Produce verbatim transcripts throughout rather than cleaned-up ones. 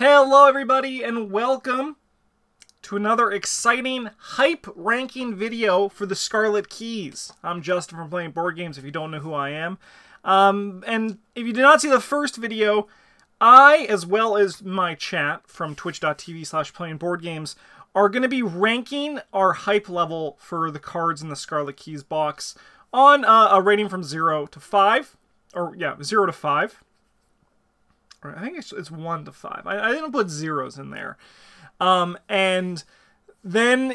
Hello everybody and welcome to another exciting hype ranking video for the Scarlet Keys. I'm Justin from Playing Board Games if you don't know who I am. Um, and if you did not see the first video, I, as well as my chat from twitch.tv slash playingboardgames, are going to be ranking our hype level for the cards in the Scarlet Keys box on uh, a rating from zero to five. Or, yeah, zero to five. I think it's, it's one to five. I, I didn't put zeros in there. Um, and then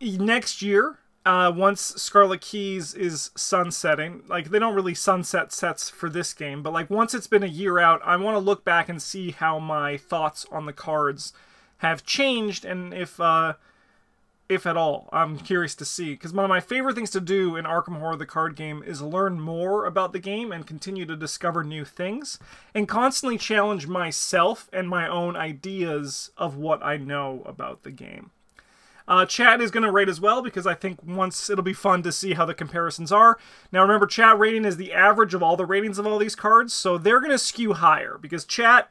next year, uh, once Scarlet Keys is sunsetting, like they don't really sunset sets for this game, but like once it's been a year out, I want to look back and see how my thoughts on the cards have changed and if, uh, if at all. I'm curious to see, because one of my favorite things to do in Arkham Horror the card game is learn more about the game and continue to discover new things and constantly challenge myself and my own ideas of what I know about the game. Uh, chat is going to rate as well, because I think once it'll be fun to see how the comparisons are. Now remember, chat rating is the average of all the ratings of all these cards, so they're going to skew higher because chat,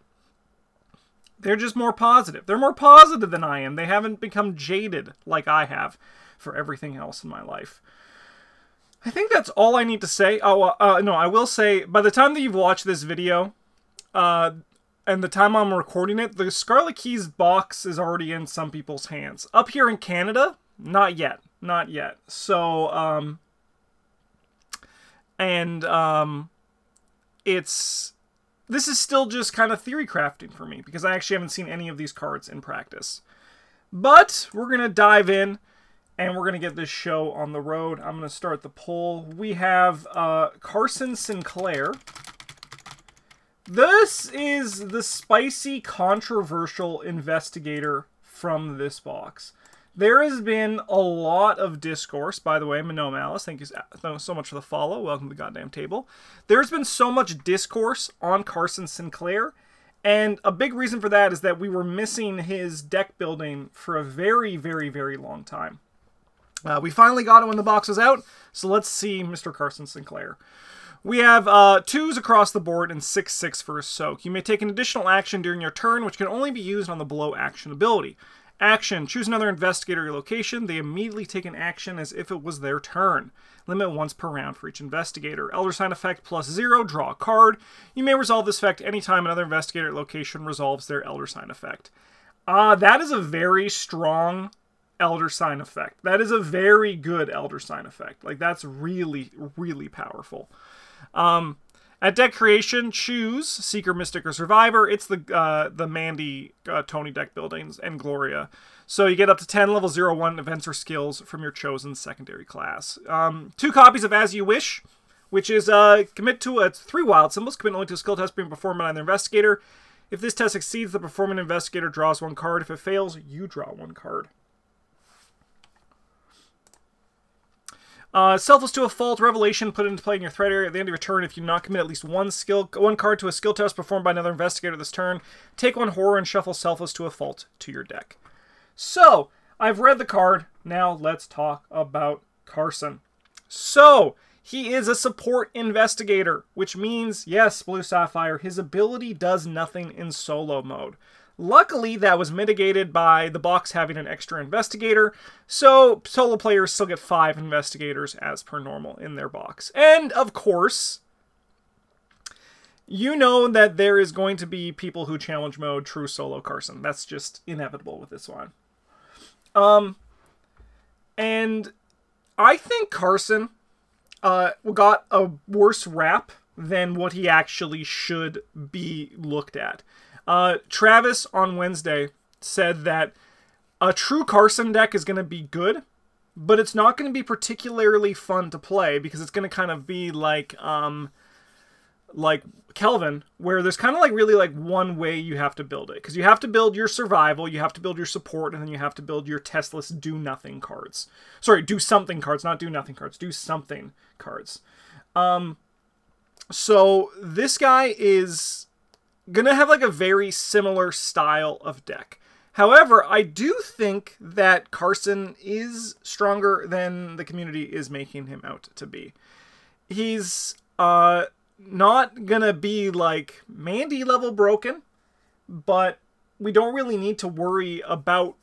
they're just more positive. They're more positive than I am. They haven't become jaded like I have for everything else in my life. I think that's all I need to say. Oh, uh, no, I will say, by the time that you've watched this video, uh, and the time I'm recording it, the Scarlet Keys box is already in some people's hands. Up here in Canada, not yet. Not yet. So, um... And, um... It's... This is still just kind of theory crafting for me, because I actually haven't seen any of these cards in practice. But we're going to dive in, and we're going to get this show on the road. I'm going to start the poll. We have uh, Carson Sinclair. This is the spicy, controversial investigator from this box. There has been a lot of discourse, by the way, Mano Malice, thank you so much for the follow, welcome to the goddamn table. There's been so much discourse on Carson Sinclair, and a big reason for that is that we were missing his deck building for a very, very, very long time. Uh, we finally got it when the box was out, so let's see Mister Carson Sinclair. We have uh, twos across the board and six six for a soak. You may take an additional action during your turn, which can only be used on the below action ability. Action. Choose another investigator or location. They immediately take an action as if it was their turn. Limit once per round for each investigator. Elder Sign effect plus zero. Draw a card. You may resolve this effect anytime another investigator or location resolves their Elder Sign effect. Uh, that is a very strong Elder Sign effect. That is a very good Elder Sign effect. Like, that's really, really powerful. Um, at deck creation, choose Seeker, Mystic, or Survivor. It's the uh, the Mandy, uh, Tony deck buildings, and Gloria. So you get up to ten level zero one events or skills from your chosen secondary class. Um, two copies of As You Wish, which is uh, commit to a three wild symbols, commit only to a skill test being performed by an investigator. If this test succeeds, the performing investigator draws one card. If it fails, you draw one card. Uh, selfless to a fault, revelation, put into play in your threat area at the end of your turn. If you do not commit at least one skill, one card to a skill test performed by another investigator this turn, take one horror and shuffle selfless to a fault to your deck. So, I've read the card. Now let's talk about Carson. So, he is a support investigator, which means, yes, Blue Sapphire, his ability does nothing in solo mode. Luckily, that was mitigated by the box having an extra investigator, so solo players still get five investigators as per normal in their box. And, of course, you know that there is going to be people who challenge mode true solo Carson. That's just inevitable with this one. Um, and I think Carson uh, got a worse rap than what he actually should be looked at. Uh, Travis on Wednesday said that a true Carson deck is going to be good, but it's not going to be particularly fun to play because it's going to kind of be like, um, like Kelvin, where there's kind of like really like one way you have to build it. Because you have to build your survival, you have to build your support, and then you have to build your testless do nothing cards. Sorry, do something cards, not do nothing cards, do something cards. Um, so this guy is gonna have like a very similar style of deck. However, I do think that Carson is stronger than the community is making him out to be. He's uh, not gonna be like Mandy level broken, but we don't really need to worry about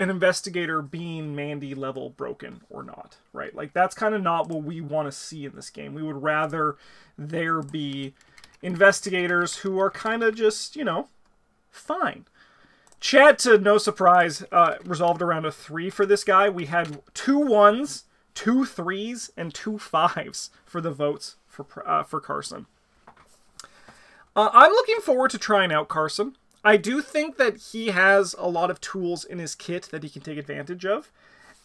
an investigator being Mandy level broken or not, right? Like, that's kind of not what we want to see in this game. We would rather there be investigators who are kind of just, you know, fine. Chat, to no surprise, uh, resolved around a three for this guy. We had two ones, two threes, and two fives for the votes for, uh, for Carson. Uh, I'm looking forward to trying out Carson. I do think that he has a lot of tools in his kit that he can take advantage of.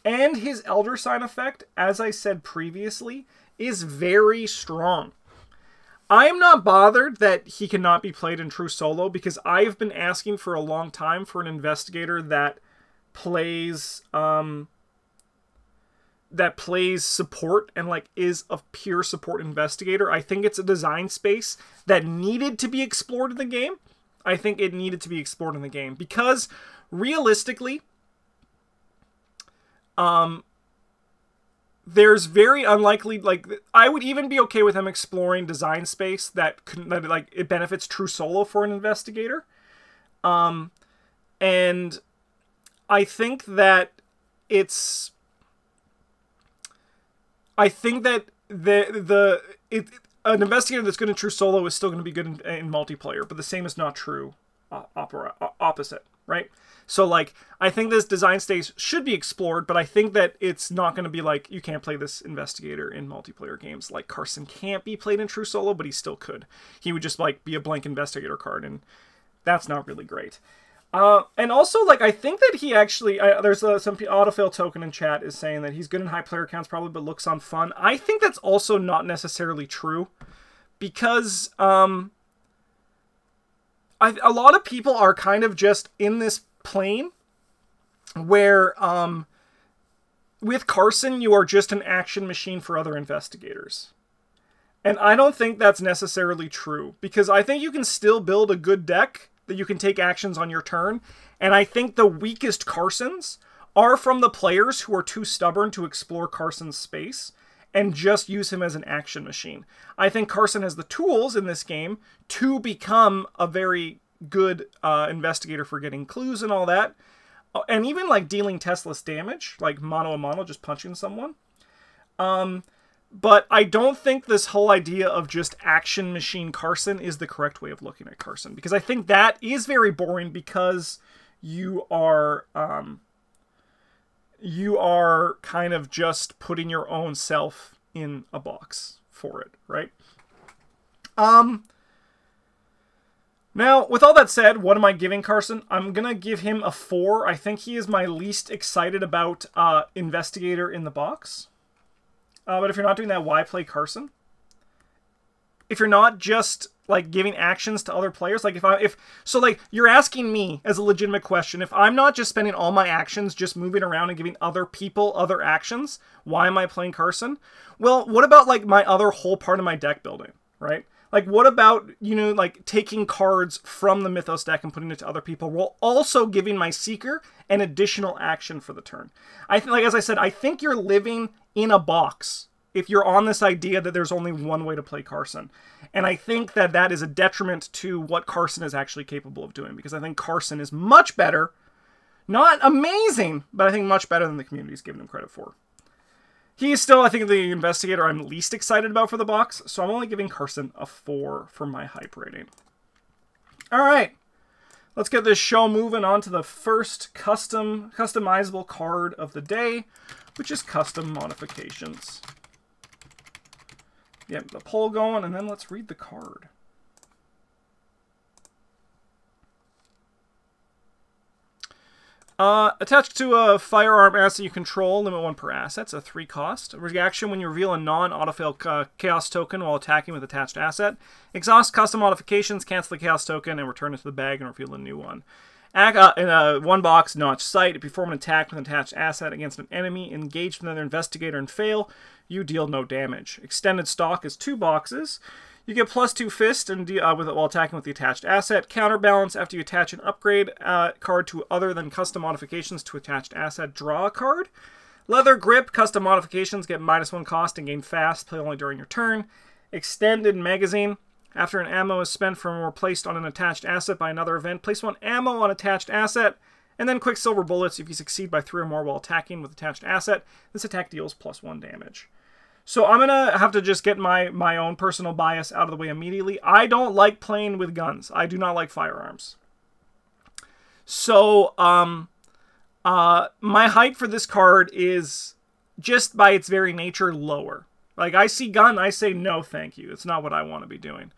And his Elder Sign effect, as I said previously, is very strong. I am not bothered that he cannot be played in true solo, because I've been asking for a long time for an investigator that plays um, that plays support and like is a pure support investigator. I think it's a design space that needed to be explored in the game. I think it needed to be explored in the game because realistically, um. There's very unlikely, like, I would even be okay with him exploring design space that, could, that like, it benefits true solo for an investigator. Um, and I think that it's, I think that the, the it, an investigator that's good in true solo is still going to be good in, in multiplayer, but the same is not true uh, opera, uh, opposite, right? So, like, I think this design stage should be explored, but I think that it's not going to be like, you can't play this investigator in multiplayer games. Like, Carson can't be played in true solo, but he still could. He would just, like, be a blank investigator card, and that's not really great. Uh, and also, like, I think that he actually, I, there's uh, some autofill token in chat is saying that he's good in high player counts probably, but looks on fun. I think that's also not necessarily true, because um, I, a lot of people are kind of just in this plane where um with Carson you are just an action machine for other investigators, and I don't think that's necessarily true, because I think you can still build a good deck that you can take actions on your turn, and I think the weakest Carsons are from the players who are too stubborn to explore Carson's space and just use him as an action machine. I think Carson has the tools in this game to become a very good uh, investigator for getting clues and all that, and even like dealing testless damage, like mano a mano, just punching someone. Um, but I don't think this whole idea of just action machine Carson is the correct way of looking at Carson, because I think that is very boring, because you are um, you are kind of just putting your own self in a box for it, right? Um. Now, with all that said, what am I giving Carson? I'm going to give him a four. I think he is my least excited about uh, investigator in the box. Uh, but if you're not doing that, why play Carson? If you're not just like giving actions to other players, like if I, if so like you're asking me as a legitimate question, if I'm not just spending all my actions just moving around and giving other people other actions, why am I playing Carson? Well, what about like my other whole part of my deck building, right? Like, what about, you know, like, taking cards from the Mythos deck and putting it to other people while also giving my Seeker an additional action for the turn? I think, like, as I said, I think you're living in a box if you're on this idea that there's only one way to play Carson. And I think that that is a detriment to what Carson is actually capable of doing, because I think Carson is much better, not amazing, but I think much better than the community's given him credit for. He is still, I think, the investigator I'm least excited about for the box, so I'm only giving Carson a four for my hype rating. All right, let's get this show moving on to the first custom customizable card of the day, which is custom modifications. Yep, the poll going, and then let's read the card. Uh, attached to a firearm asset you control, limit one per asset. It's a three cost. Reaction when you reveal a non-autofill uh, chaos token while attacking with attached asset. Exhaust custom modifications, cancel the chaos token, and return it to the bag and reveal a new one. Act, uh, in a one-box notch sight, perform an attack with an attached asset against an enemy, engage with another investigator and fail. You deal no damage. Extended stock is two boxes. You get plus two fist and uh, with, while attacking with the attached asset. Counterbalance, after you attach an upgrade uh, card to other than custom modifications to attached asset, draw a card. Leather grip, custom modifications, get minus one cost and gain fast, play only during your turn. Extended magazine, After an ammo is spent from or placed on an attached asset by another event, place one ammo on attached asset, and then Quicksilver Bullets if you succeed by three or more while attacking with attached asset. This attack deals plus one damage. So I'm going to have to just get my, my own personal bias out of the way immediately. I don't like playing with guns. I do not like firearms. So um, uh, my hype for this card is just by its very nature lower. Like, I see gun, I say no thank you. It's not what I want to be doing.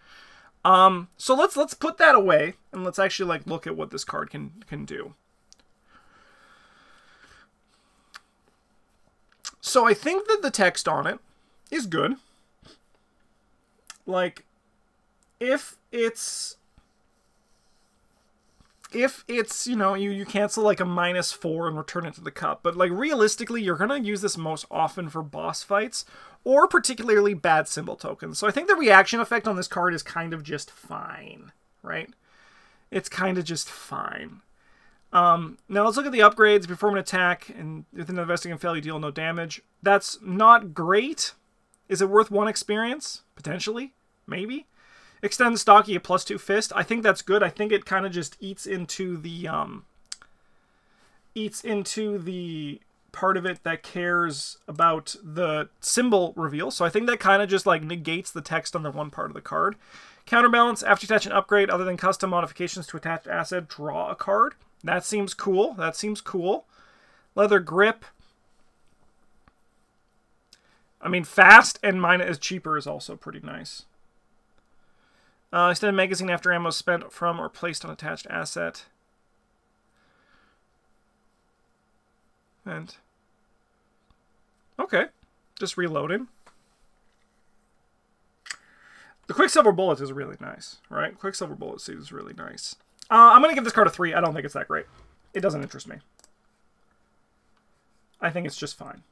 Um, so let's let's put that away and let's actually like look at what this card can can do. So I think that the text on it is good. Like, if it's if it's, you know, you, you cancel like a minus four and return it to the cup. But like realistically, you're going to use this most often for boss fights or particularly bad symbol tokens. So I think the reaction effect on this card is kind of just fine, right? It's kind of just fine. Um, now let's look at the upgrades. Perform an attack and with an investing and fail, you deal no damage. That's not great. Is it worth one experience? Potentially, maybe. Extend the stocky at plus two fist. I think that's good. I think it kind of just eats into the um, eats into the part of it that cares about the symbol reveal. So I think that kind of just like negates the text on the one part of the card. Counterbalance. After you attach an upgrade, other than custom modifications to attached asset, draw a card. That seems cool. That seems cool. Leather grip. I mean, fast and mine is cheaper is also pretty nice. Uh, extended magazine after ammo spent from or placed on attached asset. And okay, just reloading. The Quicksilver Bullet is really nice, right? Quicksilver Bullet seems really nice. Uh, I'm going to give this card a three. I don't think it's that great. It doesn't interest me. I think it's just fine.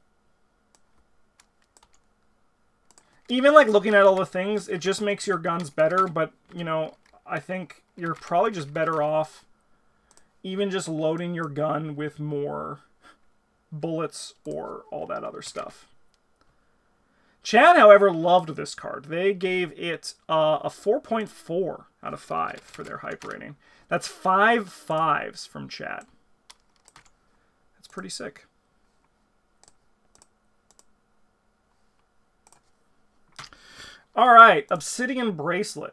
Even, like, looking at all the things, it just makes your guns better, but, you know, I think you're probably just better off even just loading your gun with more bullets or all that other stuff. Chad, however, loved this card. They gave it uh, a four point four out of five for their hype rating. That's five fives from Chad. That's pretty sick. All right, Obsidian Bracelet.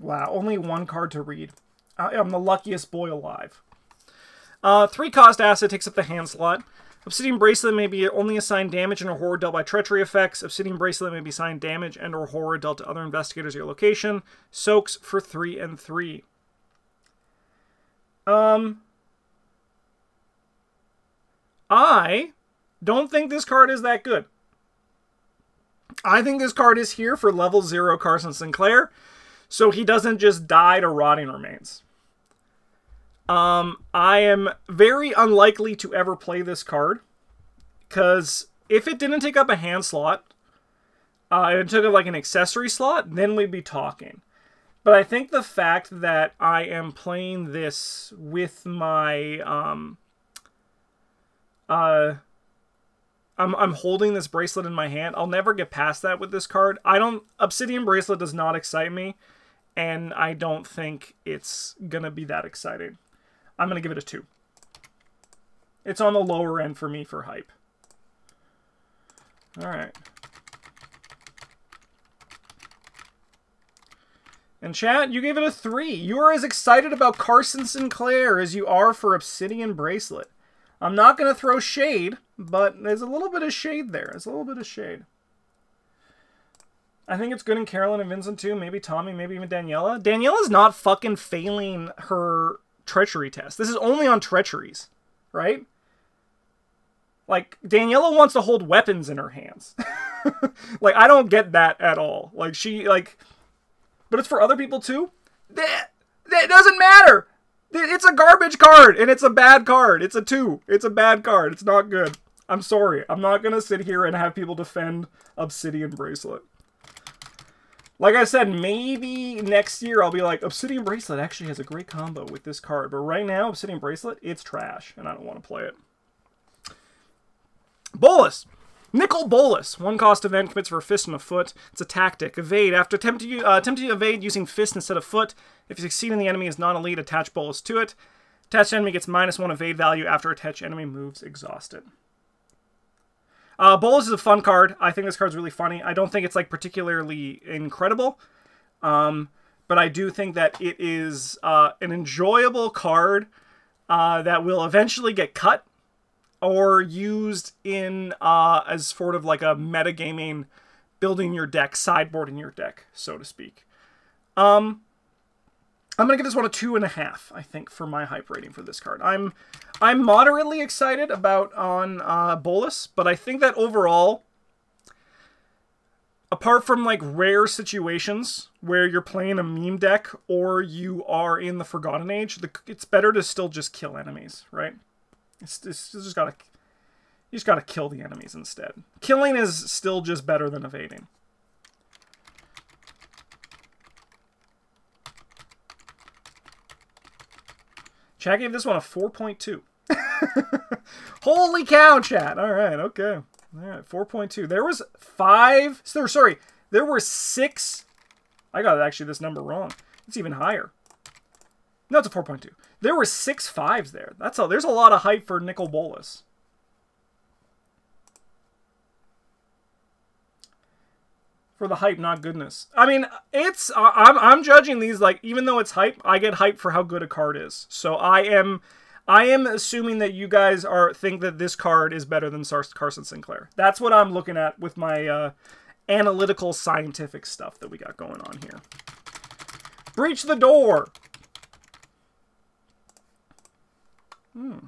Wow, only one card to read. I am the luckiest boy alive. Uh, three cost asset takes up the hand slot. Obsidian Bracelet may be only assigned damage and or horror dealt by treachery effects. Obsidian Bracelet may be assigned damage and or horror dealt to other investigators at your location. Soaks for three and three. Um... I don't think this card is that good. I think this card is here for level zero Carson Sinclair, so he doesn't just die to rotting remains. Um, I am very unlikely to ever play this card, because if it didn't take up a hand slot, uh, it took up like an accessory slot, then we'd be talking. But I think the fact that I am playing this with my... Um, Uh, I'm, I'm holding this bracelet in my hand. I'll never get past that with this card. I don't... Obsidian Bracelet does not excite me, and I don't think it's gonna be that exciting. I'm gonna give it a two. It's on the lower end for me for hype. Alright. And chat, you gave it a three. You are as excited about Carson Sinclair as you are for Obsidian Bracelet. I'm not going to throw shade, but there's a little bit of shade there. There's a little bit of shade. I think it's good in Carolyn and Vincent too. Maybe Tommy, maybe even Daniela. Daniela's not fucking failing her treachery test. This is only on treacheries, right? Like, Daniela wants to hold weapons in her hands. Like, I don't get that at all. Like, she, like... But it's for other people too? That, that doesn't matter! It's a garbage card, and it's a bad card. It's a two. It's a bad card. It's not good. I'm sorry. I'm not going to sit here and have people defend Obsidian Bracelet. Like I said, maybe next year I'll be like, Obsidian Bracelet actually has a great combo with this card. But right now, Obsidian Bracelet, it's trash, and I don't want to play it. Bolus. Nicol Bolus. One cost event, commits for a fist and a foot. It's a tactic. Evade. After attempting uh, attempt to evade using fist instead of foot, if you succeed and the enemy is non-elite, attach Bolus to it. Attached enemy gets minus one evade value after attached enemy moves exhausted. Uh, Bolus is a fun card. I think this card's really funny. I don't think it's like particularly incredible, um, but I do think that it is uh, an enjoyable card uh, that will eventually get cut or used in uh, as sort of like a metagaming, building your deck, sideboarding your deck, so to speak. Um, I'm gonna give this one a two and a half, I think, for my hype rating for this card. I'm I'm moderately excited about on uh, Bolus, but I think that overall, apart from like rare situations where you're playing a meme deck or you are in the Forgotten Age, the, it's better to still just kill enemies, right? It's, it's just gotta you just gotta kill the enemies instead. Killing is still just better than evading. Chat gave this one a four point two. Holy cow, chat. All right, okay. All right, four point two. There was five... Sorry, there were six... I got actually this number wrong. It's even higher. No, it's a four point two. There were six fives there. That's all. There's a lot of hype for Nicol Bolus. For the hype, not goodness. I mean, it's uh, I'm I'm judging these like even though it's hype, I get hype for how good a card is. So I am I am assuming that you guys are think that this card is better than Carson Sinclair. That's what I'm looking at with my uh, analytical scientific stuff that we got going on here. Breach the door. Hmm.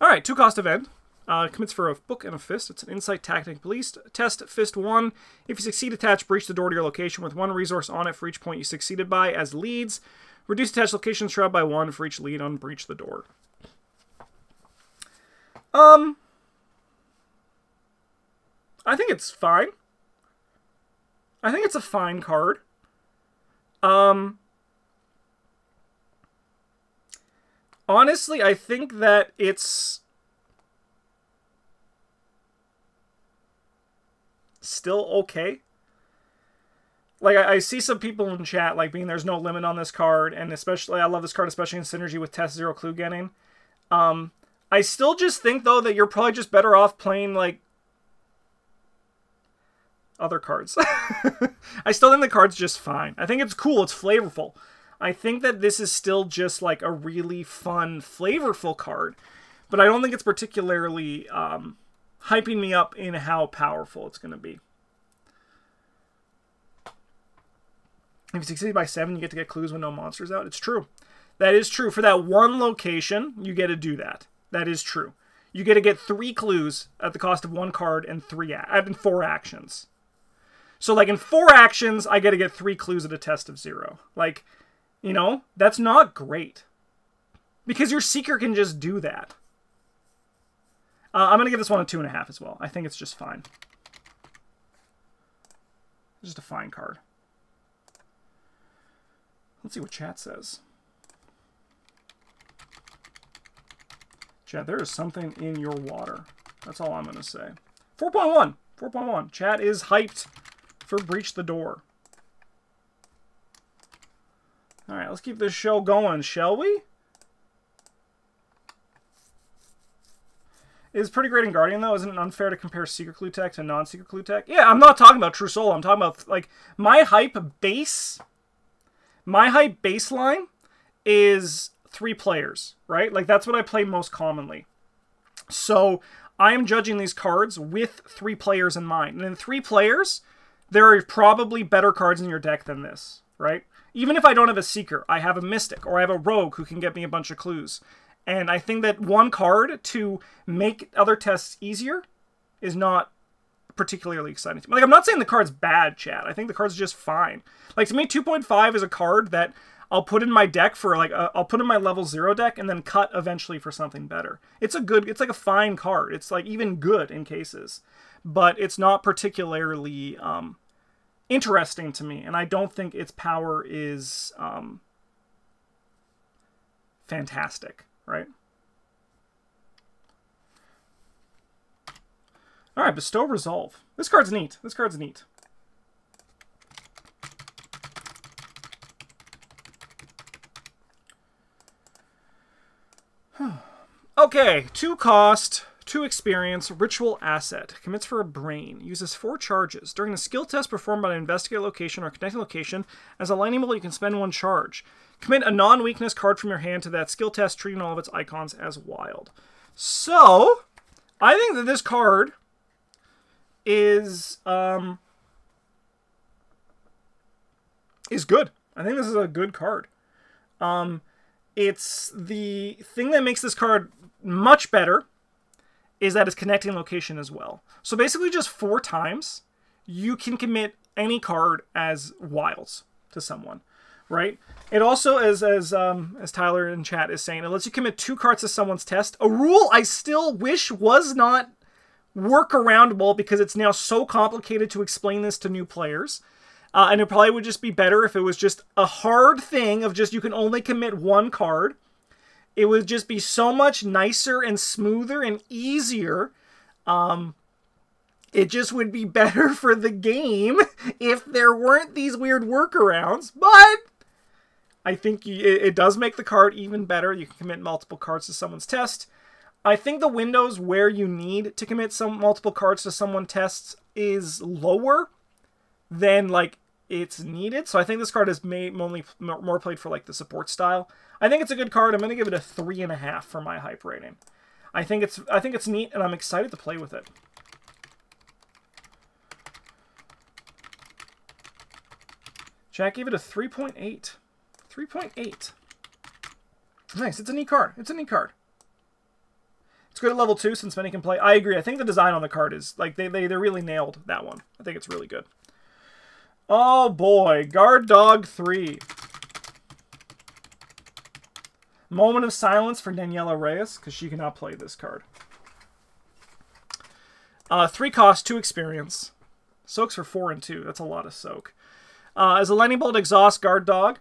All right, two cost event. Uh, commits for a book and a fist. It's an insight tactic. Police test fist one. If you succeed, attach breach the door to your location with one resource on it for each point you succeeded by as leads. Reduce attached location shroud by one for each lead on breach the door. Um, I think it's fine. I think it's a fine card. Um, honestly, I think that it's still okay. Like I, I see some people in chat like being there's no limit on this card, and especially I love this card, especially in synergy with test zero clue getting. Um, I still just think though that you're probably just better off playing like other cards. I still think the card's just fine. I think it's cool. It's flavorful. I think that this is still just like a really fun, flavorful card, but I don't think it's particularly um, hyping me up in how powerful it's going to be. If you succeed by seven, you get to get clues when no monster's out. It's true. That is true. For that one location, you get to do that. That is true. You get to get three clues at the cost of one card and three and four actions. So, like, in four actions, I get to get three clues at a test of zero. Like, you know, that's not great. Because your Seeker can just do that. Uh, I'm going to give this one a two and a half as well. I think it's just fine. It's just a fine card. Let's see what chat says. Chat, there is something in your water. That's all I'm going to say. four point one. four point one. Chat is hyped for Breach the Door. All right, let's keep this show going, shall we? Is pretty great in Guardian, though. Isn't it unfair to compare Secret Clue Tech to non-Secret Clue Tech? Yeah, I'm not talking about True Solo. I'm talking about, like, my hype base... My hype baseline is three players, right? Like, that's what I play most commonly. So, I am judging these cards with three players in mind. And in three players, there are probably better cards in your deck than this, right? Even if I don't have a Seeker, I have a Mystic, or I have a Rogue who can get me a bunch of clues. And I think that one card to make other tests easier is not particularly exciting to me. Like, I'm not saying the card's bad, chat. I think the card's just fine. Like, to me, two point five is a card that I'll put in my deck for, like, uh, I'll put in my level zero deck and then cut eventually for something better. It's a good, it's like a fine card. It's, like, even good in cases. But it's not particularly um, interesting to me. And I don't think its power is um, fantastic. Right? All right, Bestow Resolve. This card's neat. This card's neat. Okay, two cost, two experience, ritual asset. Commits for a brain. Uses four charges. During the skill test performed by an investigated location or connected location, as a land animal, you can spend one charge. Commit a non-weakness card from your hand to that skill test, treating all of its icons as wild. So, I think that this card is, um, is good. I think this is a good card. Um, it's the thing that makes this card much better is that it's connecting location as well. So basically just four times you can commit any card as wilds to someone, right? It also, as as um as Tyler in chat is saying, it lets you commit two cards to someone's test, a rule I still wish was not workaroundable because it's now so complicated to explain this to new players. Uh, and it probably would just be better if it was just a hard thing of just you can only commit one card. It would just be so much nicer and smoother and easier. Um, it just would be better for the game if there weren't these weird workarounds. But I think it does make the card even better. You can commit multiple cards to someone's test. I think the windows where you need to commit some multiple cards to someone's tests is lower than like it's needed. So I think this card is mainly more played for like the support style. I think it's a good card. I'm going to give it a three and a half for my hype rating. I think it's I think it's neat, and I'm excited to play with it. Jack gave it a three point eight. three point eight. Nice. It's a neat card. It's a neat card. It's good at level two since many can play. I agree. I think the design on the card is like they they they really nailed that one. I think it's really good. Oh boy, Guard Dog three. Moment of silence for Daniela Reyes, because she cannot play this card. Uh, three cost, two experience. Soaks for four and two. That's a lot of soak. Uh, as a lightning bolt exhaust Guard Dog,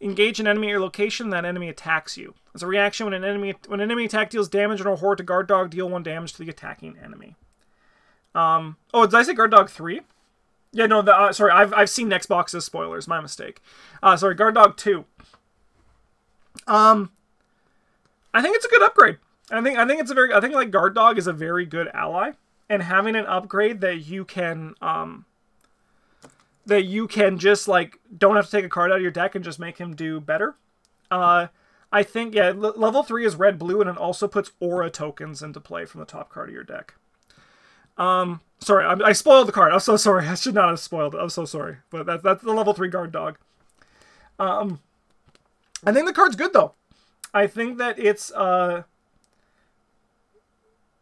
engage an enemy at your location, that enemy attacks you. As a reaction, when an enemy when an enemy attack deals damage or horror to Guard Dog, deal one damage to the attacking enemy. Um, oh, did I say Guard Dog three? Yeah, no, the, uh, sorry, I've, I've seen next box's spoilers. My mistake. Uh, sorry, Guard Dog two. Um... I think it's a good upgrade. I think I think it's a very I think like Guard Dog is a very good ally, and having an upgrade that you can um that you can just like don't have to take a card out of your deck and just make him do better. Uh, I think yeah, level three is red blue, and it also puts aura tokens into play from the top card of your deck. Um, sorry, I, I spoiled the card. I'm so sorry. I should not have spoiled it. I'm so sorry. But that's that's the level three Guard Dog. Um, I think the card's good though. I think that it's uh,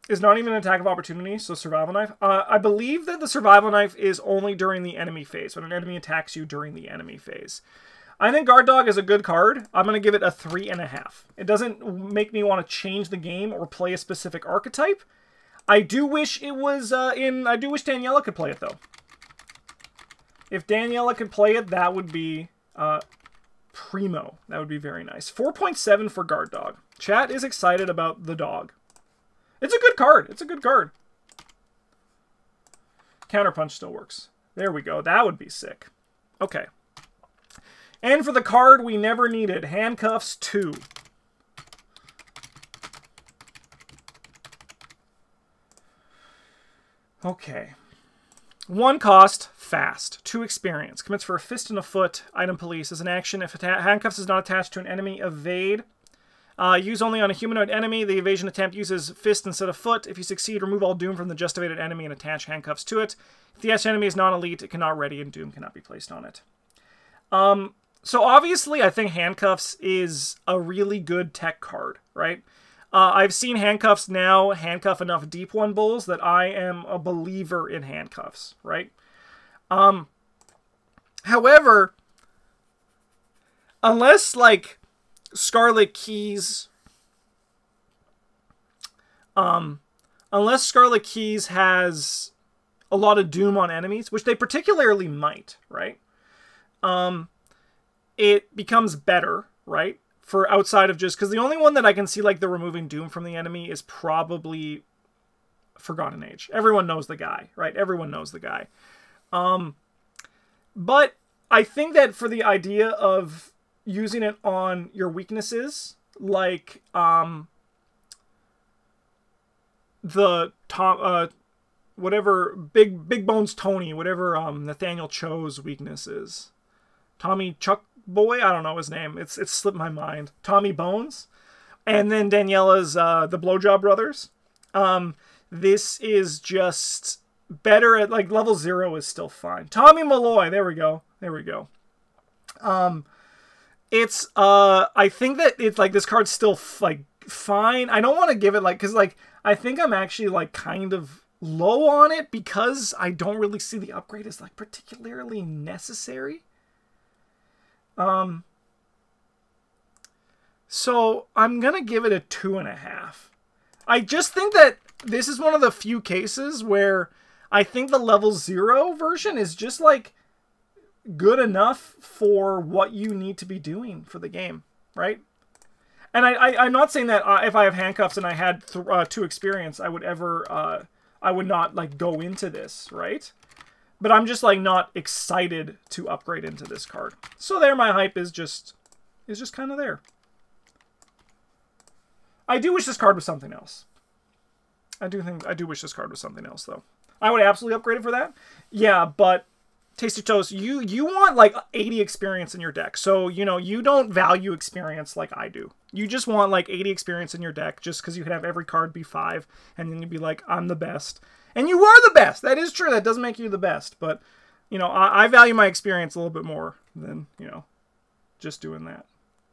is not even an attack of opportunity, so survival knife. Uh, I believe that the survival knife is only during the enemy phase, when an enemy attacks you during the enemy phase. I think Guard Dog is a good card. I'm going to give it a three and a half. It doesn't make me want to change the game or play a specific archetype. I do wish it was uh, in... I do wish Daniela could play it, though. If Daniela could play it, that would be... Uh, primo. That would be very nice. four point seven for Guard Dog. Chat is excited about the dog. It's a good card. It's a good card. Counterpunch still works. There we go. That would be sick. Okay. And for the card we never needed, Handcuffs two. Okay. One cost, fast. Two experience. Commits for a fist and a foot. Item police. As an action, if handcuffs is not attached to an enemy, evade. Uh, use only on a humanoid enemy. The evasion attempt uses fist instead of foot. If you succeed, remove all doom from the just evaded enemy and attach handcuffs to it. If the enemy is non-elite, it cannot ready and doom cannot be placed on it. Um, so obviously, I think handcuffs is a really good tech card, right? Uh, I've seen handcuffs now handcuff enough deep one bulls that I am a believer in handcuffs, right? Um, however, unless, like, Scarlet Keys... Um, unless Scarlet Keys has a lot of doom on enemies, which they particularly might, right? Um, it becomes better, right? For outside of just... Because the only one that I can see, like, the removing doom from the enemy is probably Forgotten Age. Everyone knows the guy, right? Everyone knows the guy. Um, but I think that for the idea of using it on your weaknesses, like um, the Tom, uh, whatever Big Big Bones Tony, whatever um, Nathaniel Cho's weakness is, Tommy Chuck Boy, I don't know his name. It's it's slipped my mind. Tommy Bones, and then Daniela's uh, the Blowjob Brothers. Um, this is just better at, like, level zero is still fine. Tommy Malloy, there we go, there we go. Um, it's uh, I think that it's like this card's still like fine. I don't want to give it like because like I think I'm actually like kind of low on it because I don't really see the upgrade as like particularly necessary. Um, so I'm gonna give it a two and a half. I just think that this is one of the few cases where I think the level zero version is just like good enough for what you need to be doing for the game, right? And I, I I'm not saying that uh, if I have handcuffs and I had th uh, two experience, I would ever uh, I would not like go into this, right? But I'm just like not excited to upgrade into this card. So there, my hype is just is just kind of there. I do wish this card was something else. I do think I do wish this card was something else though. I would absolutely upgrade it for that. Yeah, but Tasty Toast, you you want like eighty experience in your deck. So, you know, you don't value experience like I do. You just want like eighty experience in your deck just cuz you could have every card be five and then you'd be like, I'm the best. And you are the best. That is true. That doesn't make you the best, but you know, I, I value my experience a little bit more than, you know, just doing that.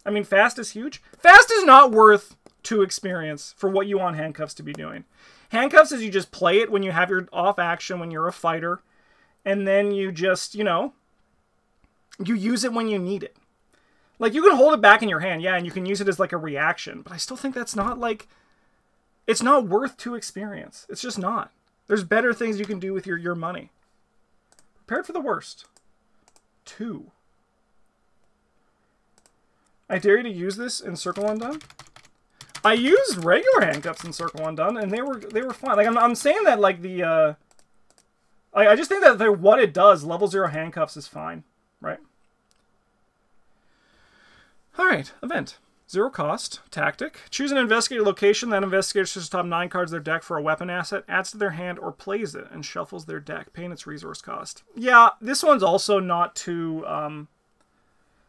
I mean, fast is huge. Fast is not worth two experience for what you want handcuffs to be doing. Handcuffs is you just play it when you have your off action, when you're a fighter, and then you just, you know, you use it when you need it. Like, you can hold it back in your hand, yeah, and you can use it as like a reaction, but I still think that's not like, it's not worth two experience. It's just not. There's better things you can do with your, your money. Prepared for the worst. Two. I dare you to use this in Circle Undone. I used regular handcuffs in Circle Undone, and they were they were fine. Like I'm, I'm saying that like the, uh, I, I just think that they're, what it does, level zero handcuffs is fine, right? All right, event. Zero cost. Tactic. Choose an investigated location. That investigator chooses the top nine cards of their deck for a weapon asset, adds to their hand, or plays it, and shuffles their deck, paying its resource cost. Yeah, this one's also not too... Um,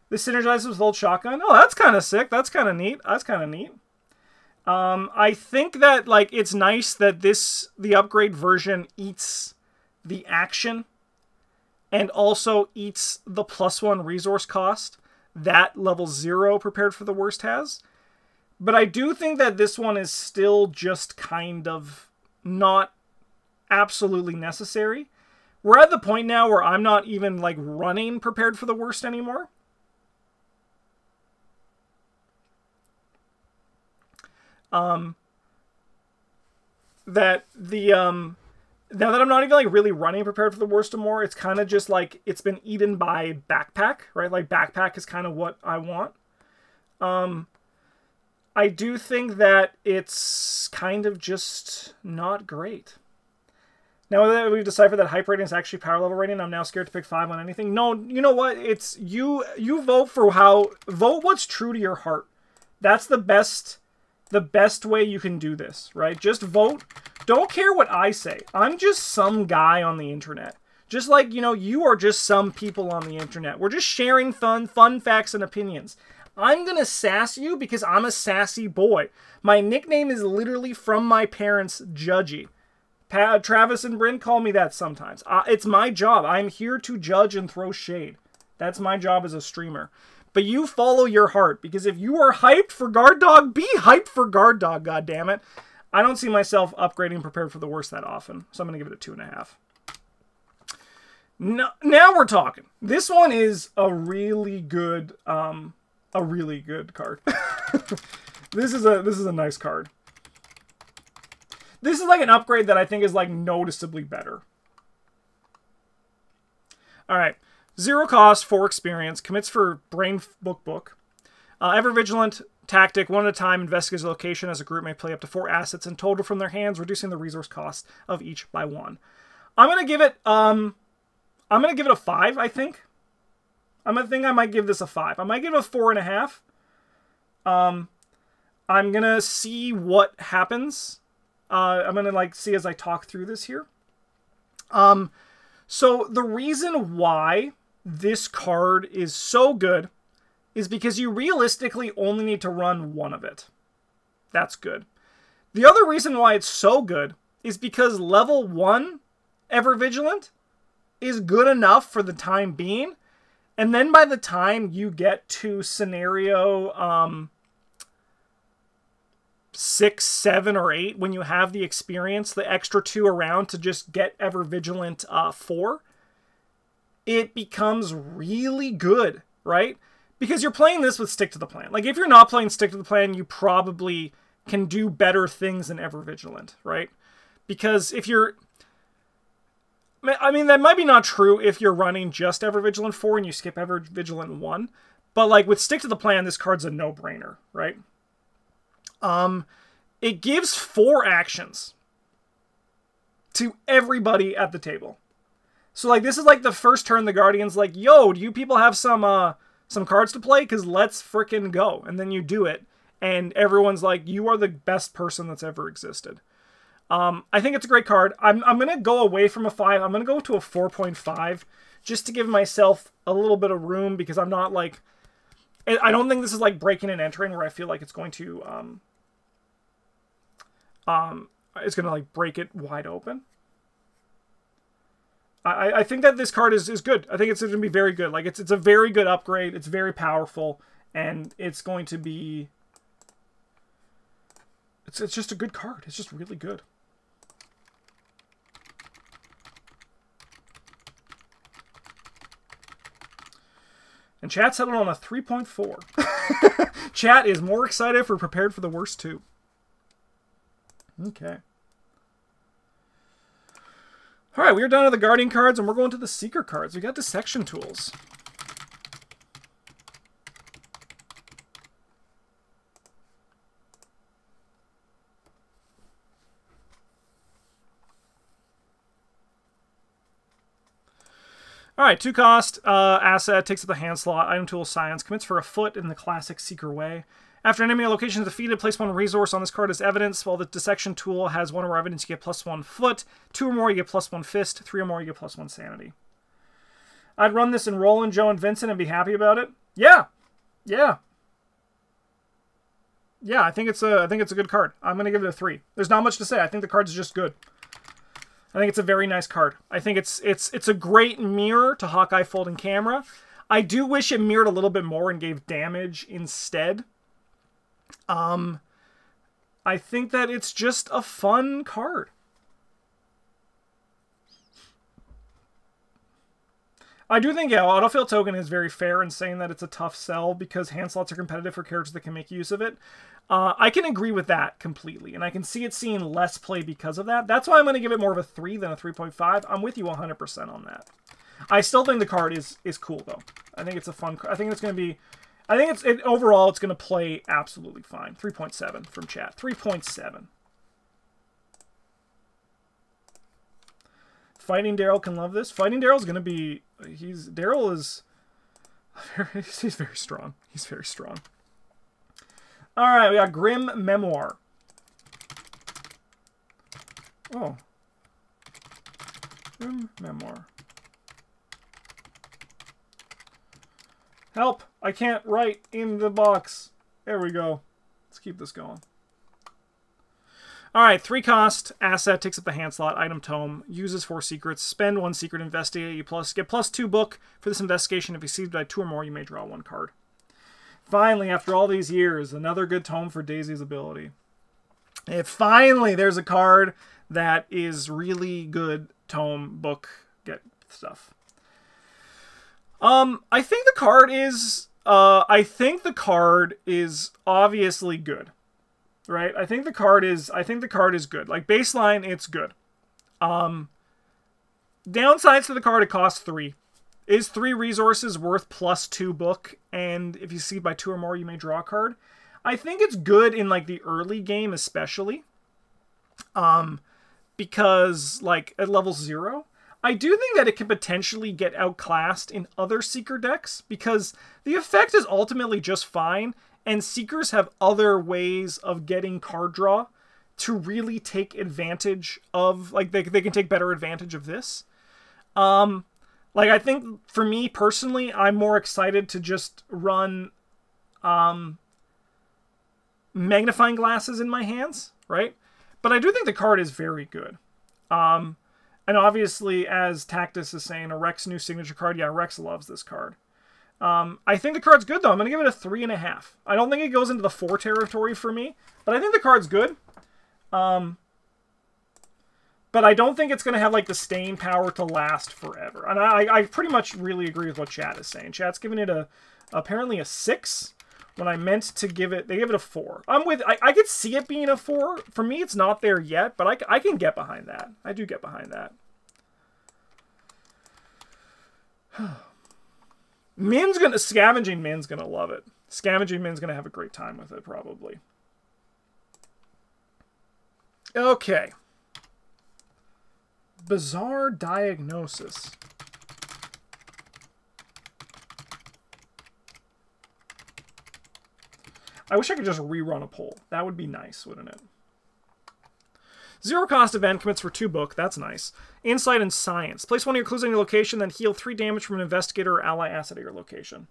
this synergizes with Old Shotgun. Oh, that's kind of sick. That's kind of neat. That's kind of neat. Um, I think that like it's nice that this the upgrade version eats the action and also eats the plus one resource cost that level zero prepared for the worst has. But I do think that this one is still just kind of not absolutely necessary. We're at the point now where I'm not even like running prepared for the worst anymore. Um, that the, um, now that I'm not even like really running prepared for the worst or more, it's kind of just like, it's been eaten by backpack, right? Like backpack is kind of what I want. Um, I do think that it's kind of just not great. Now that we've deciphered that hype rating is actually power level rating, I'm now scared to pick five on anything. No, you know what? It's you, you vote for how, vote what's true to your heart. That's the best the best way you can do this, right? Just vote. Don't care what I say. I'm just some guy on the internet. Just like, you know, you are just some people on the internet. We're just sharing fun, fun facts and opinions. I'm going to sass you because I'm a sassy boy. My nickname is literally from my parents, Judgy. Pa Travis and Bryn call me that sometimes. Uh, it's my job. I'm here to judge and throw shade. That's my job as a streamer. But you follow your heart, because if you are hyped for Guard Dog, be hyped for Guard Dog, goddammit. I don't see myself upgrading prepared for the worst that often, so I'm going to give it a two and a half. Now, now we're talking. This one is a really good, um, a really good card. This is a this is a nice card. This is like an upgrade that I think is like noticeably better. All right. Zero cost, four experience. Commits for Brain Book Book. Uh, ever vigilant, Tactic, one at a time, investigates a location as a group may play up to four assets in total from their hands, reducing the resource cost of each by one. I'm going to give it, um, I'm going to give it a five, I think. I'm going to think I might give this a five. I might give it a four and a half. Um, I'm going to see what happens. Uh, I'm going to, like, see as I talk through this here. Um, so the reason why this card is so good is because you realistically only need to run one of it. That's good. The other reason why it's so good is because level one Ever Vigilant is good enough for the time being. And then by the time you get to scenario um, six, seven, or eight, when you have the experience, the extra two around to just get Ever Vigilant uh, four, it becomes really good, right? Because you're playing this with Stick to the Plan. Like, if you're not playing Stick to the Plan, you probably can do better things than Ever Vigilant, right? Because if you're... I mean, that might be not true if you're running just Ever Vigilant four and you skip Ever Vigilant one. But, like, with Stick to the Plan, this card's a no-brainer, right? Um, it gives four actions to everybody at the table. So, like, this is, like, the first turn the Guardian's like, yo, do you people have some... uh? some cards to play, because let's frickin' go. And then you do it, and everyone's like, you are the best person that's ever existed. Um, I think it's a great card. I'm, I'm going to go away from a five. I'm going to go to a four point five, just to give myself a little bit of room, because I'm not like... I don't think this is like Breaking and Entering, where I feel like it's going to... Um, um, it's going to like break it wide open. I, I think that this card is, is good. I think it's going to be very good. Like, it's it's a very good upgrade. It's very powerful, and it's going to be... It's, it's just a good card. It's just really good. And chat settled on a three point four. Chat is more excited for Prepared for the Worst two. Okay. All right, we're done with the Guardian cards, and we're going to the Seeker cards. We got Dissection Tools. All right, two cost, uh, asset, takes up the hand slot, item tool, science, commits for a foot in the classic Seeker way. After an enemy location is defeated, place one resource on this card as evidence. While the dissection tool has one or more evidence, you get plus one foot. Two or more, you get plus one fist. Three or more, you get plus one sanity. I'd run this in Roland, Joe, and Vincent and be happy about it. Yeah, yeah, yeah. I think it's a, I think it's a good card. I'm gonna give it a three. There's not much to say. I think the card's just good. I think it's a very nice card. I think it's it's it's a great mirror to Hawkeye Folding Camera. I do wish it mirrored a little bit more and gave damage instead. Um, I think that it's just a fun card. I do think, yeah, Autofill Token is very fair in saying that it's a tough sell because hand slots are competitive for characters that can make use of it. Uh, I can agree with that completely, and I can see it seeing less play because of that. That's why I'm going to give it more of a three than a three point five. I'm with you one hundred percent on that. I still think the card is is cool, though. I think it's a fun card. I think it's going to be... I think it's it, overall it's going to play absolutely fine. three point seven from chat. three point seven. Fighting Daryl can love this. Fighting Daryl's going to be... He's Daryl is... Very, he's very strong. He's very strong. Alright, we got Grim Memoir. Oh. Grim Memoir. Help! I can't write in the box. There we go. Let's keep this going. Alright, three cost, asset, takes up the hand slot, item tome, uses four secrets, spend one secret, investigate, you plus, get plus two book for this investigation. If received by two or more, you may draw one card. Finally, after all these years, another good tome for Daisy's ability. If finally there's a card that is really good tome, book, get stuff. Um, I think the card is, uh, I think the card is obviously good, right? I think the card is, I think the card is good. Like, baseline, it's good. Um, downsides to the card, it costs three. Is three resources worth plus two book, and if you see by two or more, you may draw a card. I think it's good in like the early game especially, um, because like at level zero, I do think that it can potentially get outclassed in other Seeker decks because the effect is ultimately just fine, and Seekers have other ways of getting card draw to really take advantage of, like, they, they can take better advantage of this. Um, like, I think for me personally, I'm more excited to just run um, magnifying glasses in my hands, right? But I do think the card is very good. Um, and obviously, as Tactus is saying, a Rex new signature card. Yeah, Rex loves this card. Um, I think the card's good, though. I'm going to give it a three and a half. I don't think it goes into the four territory for me, but I think the card's good. Um, but I don't think it's going to have, like, the staying power to last forever. And I, I pretty much really agree with what Chat is saying. Chat's giving it a, apparently a six when I meant to give it, they gave it a four. I'm with, I, I could see it being a four. For me, it's not there yet, but I, I can get behind that. I do get behind that. Min's going to, Scavenging Min's going to love it. Scavenging Min's going to have a great time with it, probably. Okay. Bizarre Diagnosis. I wish I could just rerun a poll. That would be nice, wouldn't it? Zero cost event commits for two book. That's nice. Insight and Science. Place one of your clues on your location, then heal three damage from an investigator or ally asset at your location.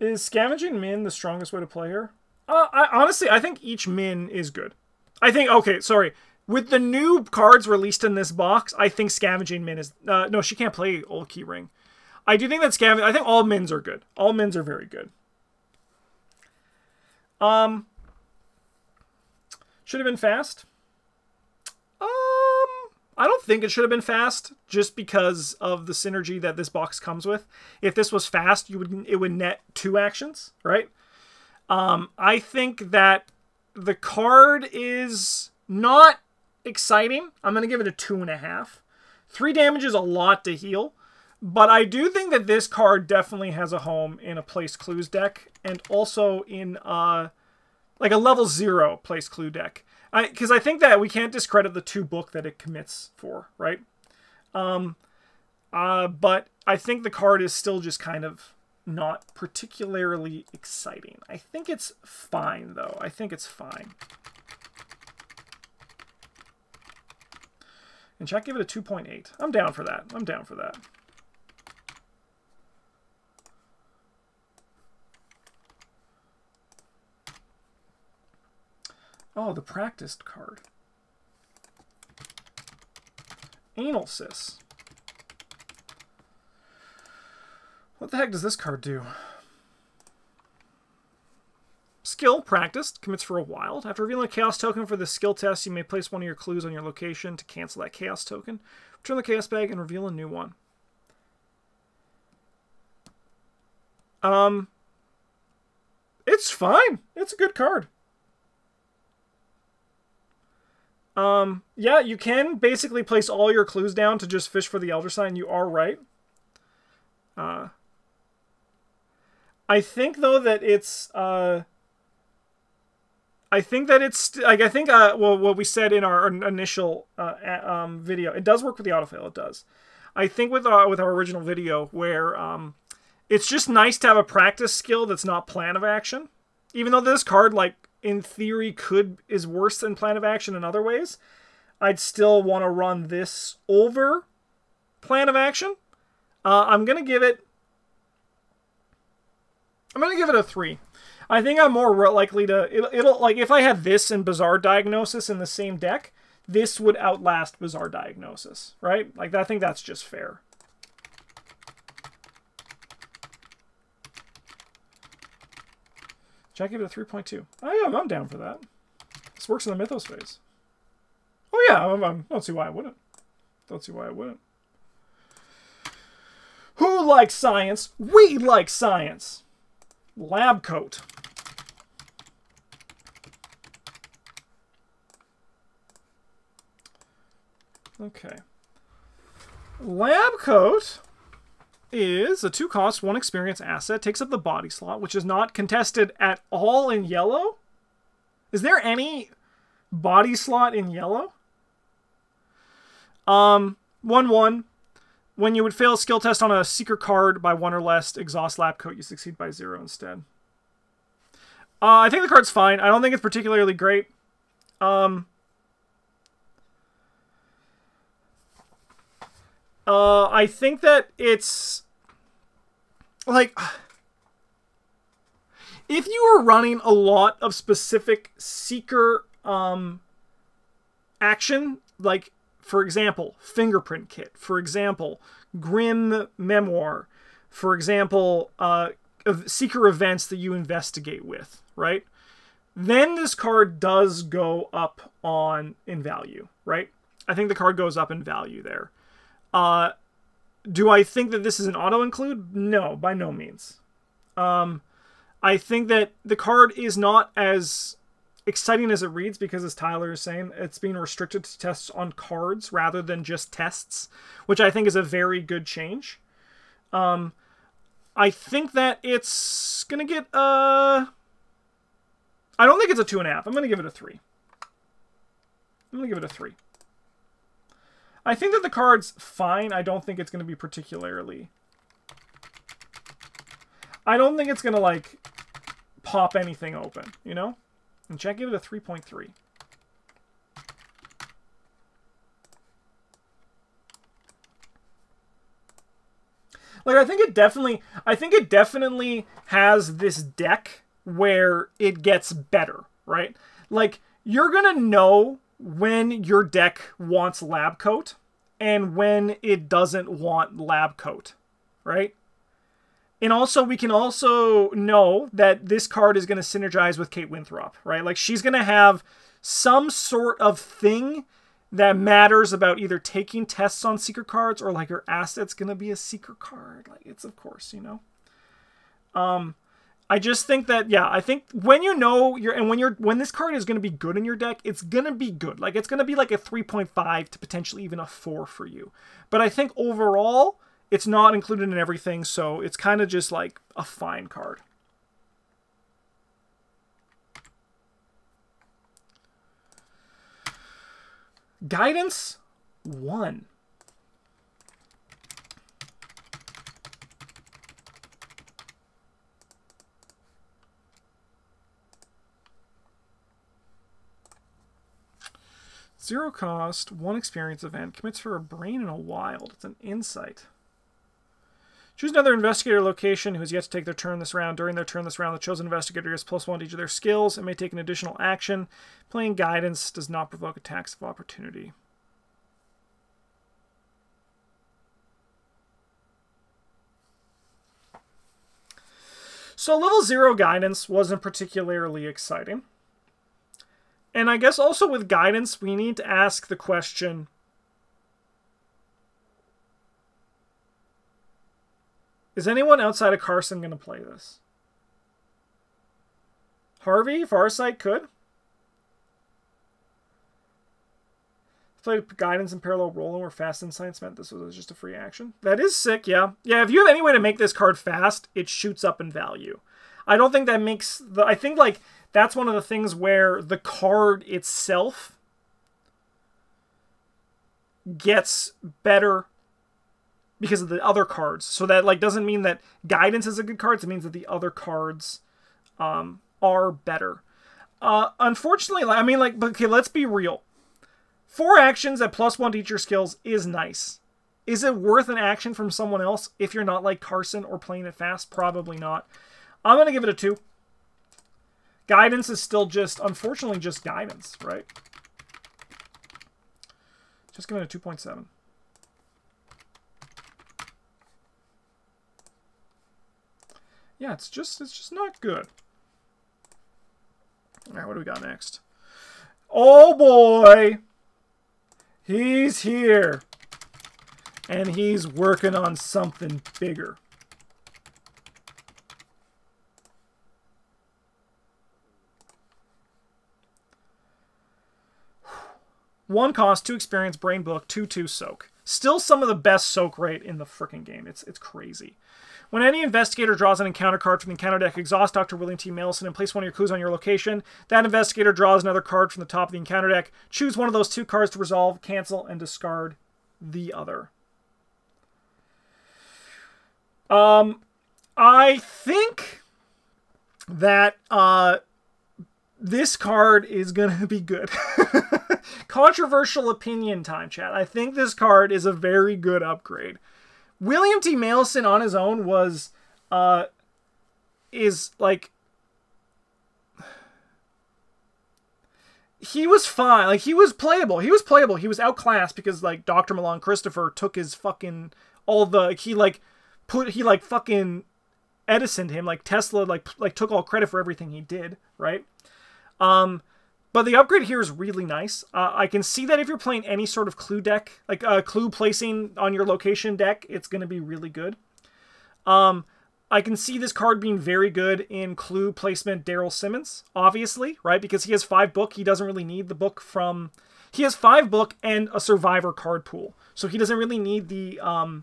Is Scavenging Min the strongest way to play her? Uh, I, honestly, I think each Min is good. I think, okay, sorry. With the new cards released in this box, I think Scavenging Min is... Uh, no, she can't play Old Key Ring. I do think that Scavenging... I think all Mins are good. All Mins are very good. Um, should have been fast. Um, I don't think it should have been fast, just because of the synergy that this box comes with. If this was fast, you would it would net two actions, right? Um, I think that the card is not exciting. I'm going to give it a two and a half. Three damage is a lot to heal, but I do think that this card definitely has a home in a Place Clues deck, and also in uh, like a level zero Place Clue deck. Because I, I think that we can't discredit the two book that it commits for, right? Um, uh, but I think the card is still just kind of not particularly exciting. I think it's fine, though. I think it's fine. And Chuck gave it a two point eight. I'm down for that. I'm down for that. Oh, the practiced card. Anal Cyst. What the heck does this card do? Skill, practiced, commits for a wild. After revealing a chaos token for the skill test, you may place one of your clues on your location to cancel that chaos token. Return the chaos bag and reveal a new one. Um, it's fine. It's a good card. Um, yeah, you can basically place all your clues down to just fish for the Elder Sign. You are right. Uh, I think though that it's uh, I think that it's like I think uh, well what we said in our initial uh, um, video, it does work with the autofill. It does. I think with our, with our original video where um, it's just nice to have a practice skill that's not plan of action, even though this card like in theory could is worse than plan of action in other ways. I'd still want to run this over plan of action. Uh, I'm gonna give it. I'm gonna give it a three. I think I'm more likely to. It, it'll like if I had this and Bizarre Diagnosis in the same deck, this would outlast Bizarre Diagnosis, right? Like I think that's just fair. Should I give it a three point two? I am. I'm down for that. This works in the Mythos phase. Oh yeah. I don't see why I wouldn't. Don't see why I wouldn't. Who likes science? We like science. Lab coat. Okay. Lab coat is a two-cost, one-experience asset. Takes up the body slot, which is not contested at all in yellow. Is there any body slot in yellow? Um, one one. When you would fail a skill test on a secret card by one or less, exhaust lab coat, you succeed by zero instead. Uh, I think the card's fine. I don't think it's particularly great. Um... Uh, I think that it's, like, if you are running a lot of specific seeker um, action, like, for example, Fingerprint Kit, for example, Grim Memoir, for example, uh, of seeker events that you investigate with, right? Then this card does go up on in value, right? I think the card goes up in value there. Uh, do I think that this is an auto-include? No, by no means. Um, I think that the card is not as exciting as it reads because, as Tyler is saying, it's being restricted to tests on cards rather than just tests, which I think is a very good change. Um, I think that it's going to get a... I don't think it's a two and a half. I'm going to give it a three. I'm going to give it a three. I think that the card's fine. I don't think it's going to be particularly... I don't think it's going to, like, pop anything open, you know? And Jack gave it a three point three. Like, I think it definitely... I think it definitely has this deck where it gets better, right? Like, you're going to know when your deck wants lab coat and when it doesn't want lab coat, right? And also, we can also know that this card is going to synergize with Kate Winthrop, right? Like, she's going to have some sort of thing that matters about either taking tests on secret cards or, like, her asset's going to be a secret card. Like, it's, of course, you know. Um... I just think that, yeah, I think when you know you're, and when you're, when this card is going to be good in your deck, it's going to be good. Like, it's going to be like a three point five to potentially even a four for you. But I think overall, it's not included in everything, so it's kind of just like a fine card. Guidance, one. Zero cost, one experience event, commits for a brain and a wild. It's an insight. Choose another investigator location who has yet to take their turn this round. During their turn this round, the chosen investigator gets plus one to each of their skills and may take an additional action. Playing guidance does not provoke attacks of opportunity. So level zero guidance wasn't particularly exciting. And I guess also with guidance, we need to ask the question, is anyone outside of Carson going to play this? Harvey, Farsight could. Played guidance and parallel Roland where fast insights meant this was just a free action. That is sick, yeah. Yeah, if you have any way to make this card fast, it shoots up in value. I don't think that makes... the. I think, like... That's one of the things where the card itself gets better because of the other cards. So that, like, doesn't mean that guidance is a good card. It means that the other cards um, are better. Uh, unfortunately, I mean, like, okay, let's be real. Four actions at plus one to each your skills is nice. Is it worth an action from someone else if you're not like Carson or playing it fast? Probably not. I'm going to give it a two. Guidance is still just, unfortunately, just guidance, right? Just give it a two point seven. Yeah, it's just, it's just not good. All right, what do we got next? Oh boy, he's here, and he's working on something bigger. One cost, two experience, brain book, two, two soak. Still some of the best soak rate in the frickin' game. It's it's crazy. When any investigator draws an encounter card from the encounter deck, exhaust Doctor William T. Mallison and place one of your clues on your location. That investigator draws another card from the top of the encounter deck. Choose one of those two cards to resolve, cancel, and discard the other. Um, I think that uh, this card is going to be good. Controversial opinion time, chat. I think this card is a very good upgrade. William T. Mallison on his own was, uh, is like, he was fine. Like, he was playable. He was playable. He was outclassed because, like, Doctor Milan Christopher took his fucking, all the, like, he, like, put, he, like, fucking Edison'd him. Like, Tesla, like, like, took all credit for everything he did, right? Um, but the upgrade here is really nice. Uh, I can see that if you're playing any sort of clue deck, like a uh, clue placing on your location deck, it's going to be really good. Um, I can see this card being very good in clue placement Daryl Simmons, obviously, right? Because he has five book. He doesn't really need the book from... He has five book and a survivor card pool. So he doesn't really need the... Um,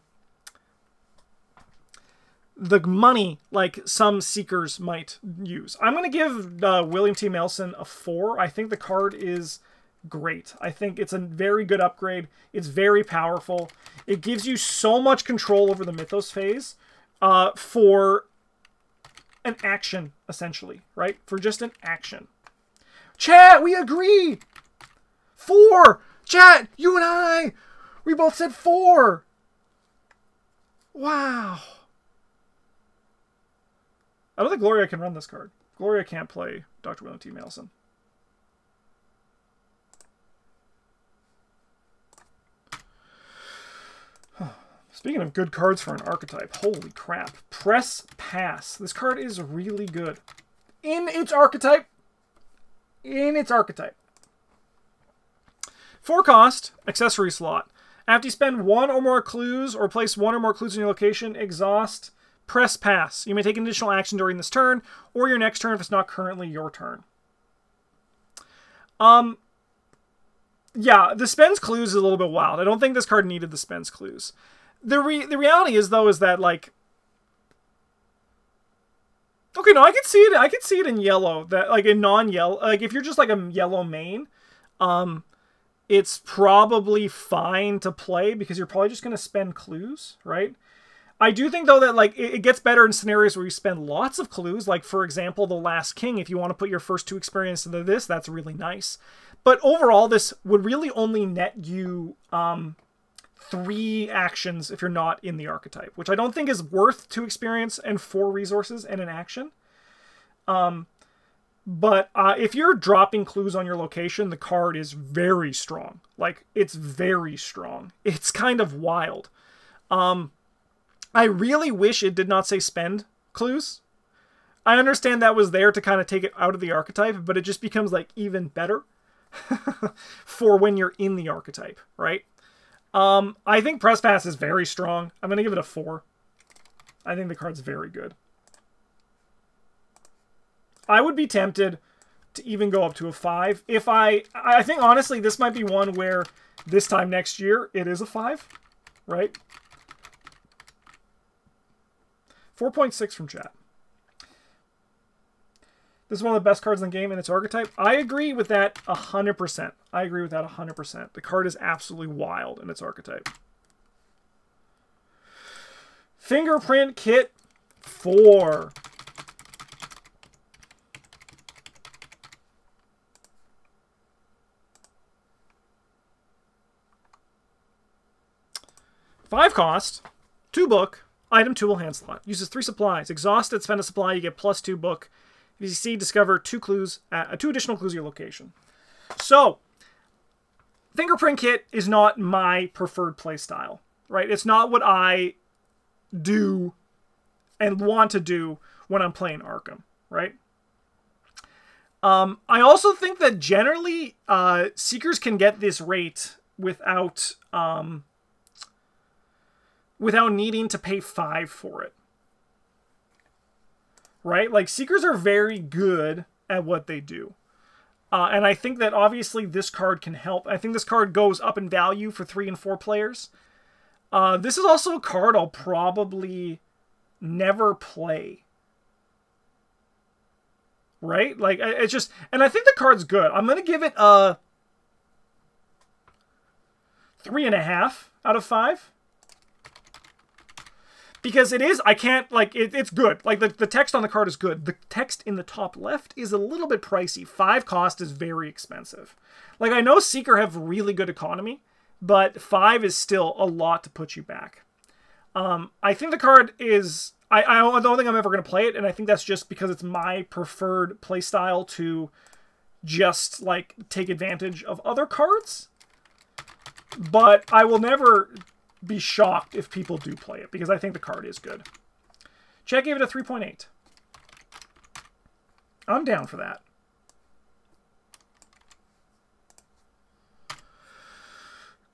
the money like some seekers might use. I'm going to give uh, William T. Mallison a four. I think the card is great. I think it's a very good upgrade. It's very powerful. It gives you so much control over the Mythos phase uh, for an action, essentially, right? For just an action. Chat, we agree! Four! Chat, you and I, we both said four! Wow. I don't think Gloria can run this card. Gloria can't play Doctor William T. Mallison. Speaking of good cards for an archetype, holy crap. Press Pass. This card is really good. In its archetype. In its archetype. Four cost, accessory slot. After you spend one or more clues or place one or more clues in your location, exhaust... Press Pass. You may take an additional action during this turn or your next turn if it's not currently your turn. Um, yeah, the Spends Clues is a little bit wild. I don't think this card needed the Spends Clues. The re the reality is, though, is that, like... Okay, no, I could see it. I could see it in yellow. That, like, in non-yellow... Like, if you're just, like, a yellow main, um, it's probably fine to play because you're probably just going to spend clues, right? I do think, though, that like it gets better in scenarios where you spend lots of clues. Like, for example, The Last King. If you want to put your first two experience into this, that's really nice. But overall, this would really only net you um, three actions if you're not in the archetype, which I don't think is worth two experience and four resources and an action. Um, but uh, if you're dropping clues on your location, the card is very strong. Like, it's very strong. It's kind of wild. Um... I really wish it did not say spend clues. I understand that was there to kind of take it out of the archetype, but it just becomes like even better for when you're in the archetype, right? Um, I think Press Pass is very strong. I'm going to give it a four. I think the card's very good. I would be tempted to even go up to a five. If I, I think honestly, this might be one where this time next year, it is a five, right? four point six from chat. This is one of the best cards in the game in its archetype. I agree with that one hundred percent. I agree with that one hundred percent. The card is absolutely wild in its archetype. Fingerprint Kit four. Five cost, two book, item two will hand slot. Uses three supplies. Exhausted, spend a supply, you get plus two book. If you see, discover two clues, uh, two additional clues at your location. So, Fingerprint Kit is not my preferred play style, right? It's not what I do and want to do when I'm playing Arkham, right? Um, I also think that generally uh, Seekers can get this rate without... Um, without needing to pay five for it. Right? Like, Seekers are very good at what they do. Uh, and I think that obviously this card can help. I think this card goes up in value for three and four players. Uh, this is also a card I'll probably never play. Right? Like, it's just... And I think the card's good. I'm going to give it a... Three and a half out of five. Because it is... I can't... Like, it, it's good. Like, the, the text on the card is good. The text in the top left is a little bit pricey. Five cost is very expensive. Like, I know Seeker have really good economy, but five is still a lot to put you back. Um, I think the card is... I, I don't think I'm ever going to play it, and I think that's just because it's my preferred playstyle to just, like, take advantage of other cards. But I will never be shocked if people do play it, because I think the card is good. Chad gave it a three point eight. I'm down for that.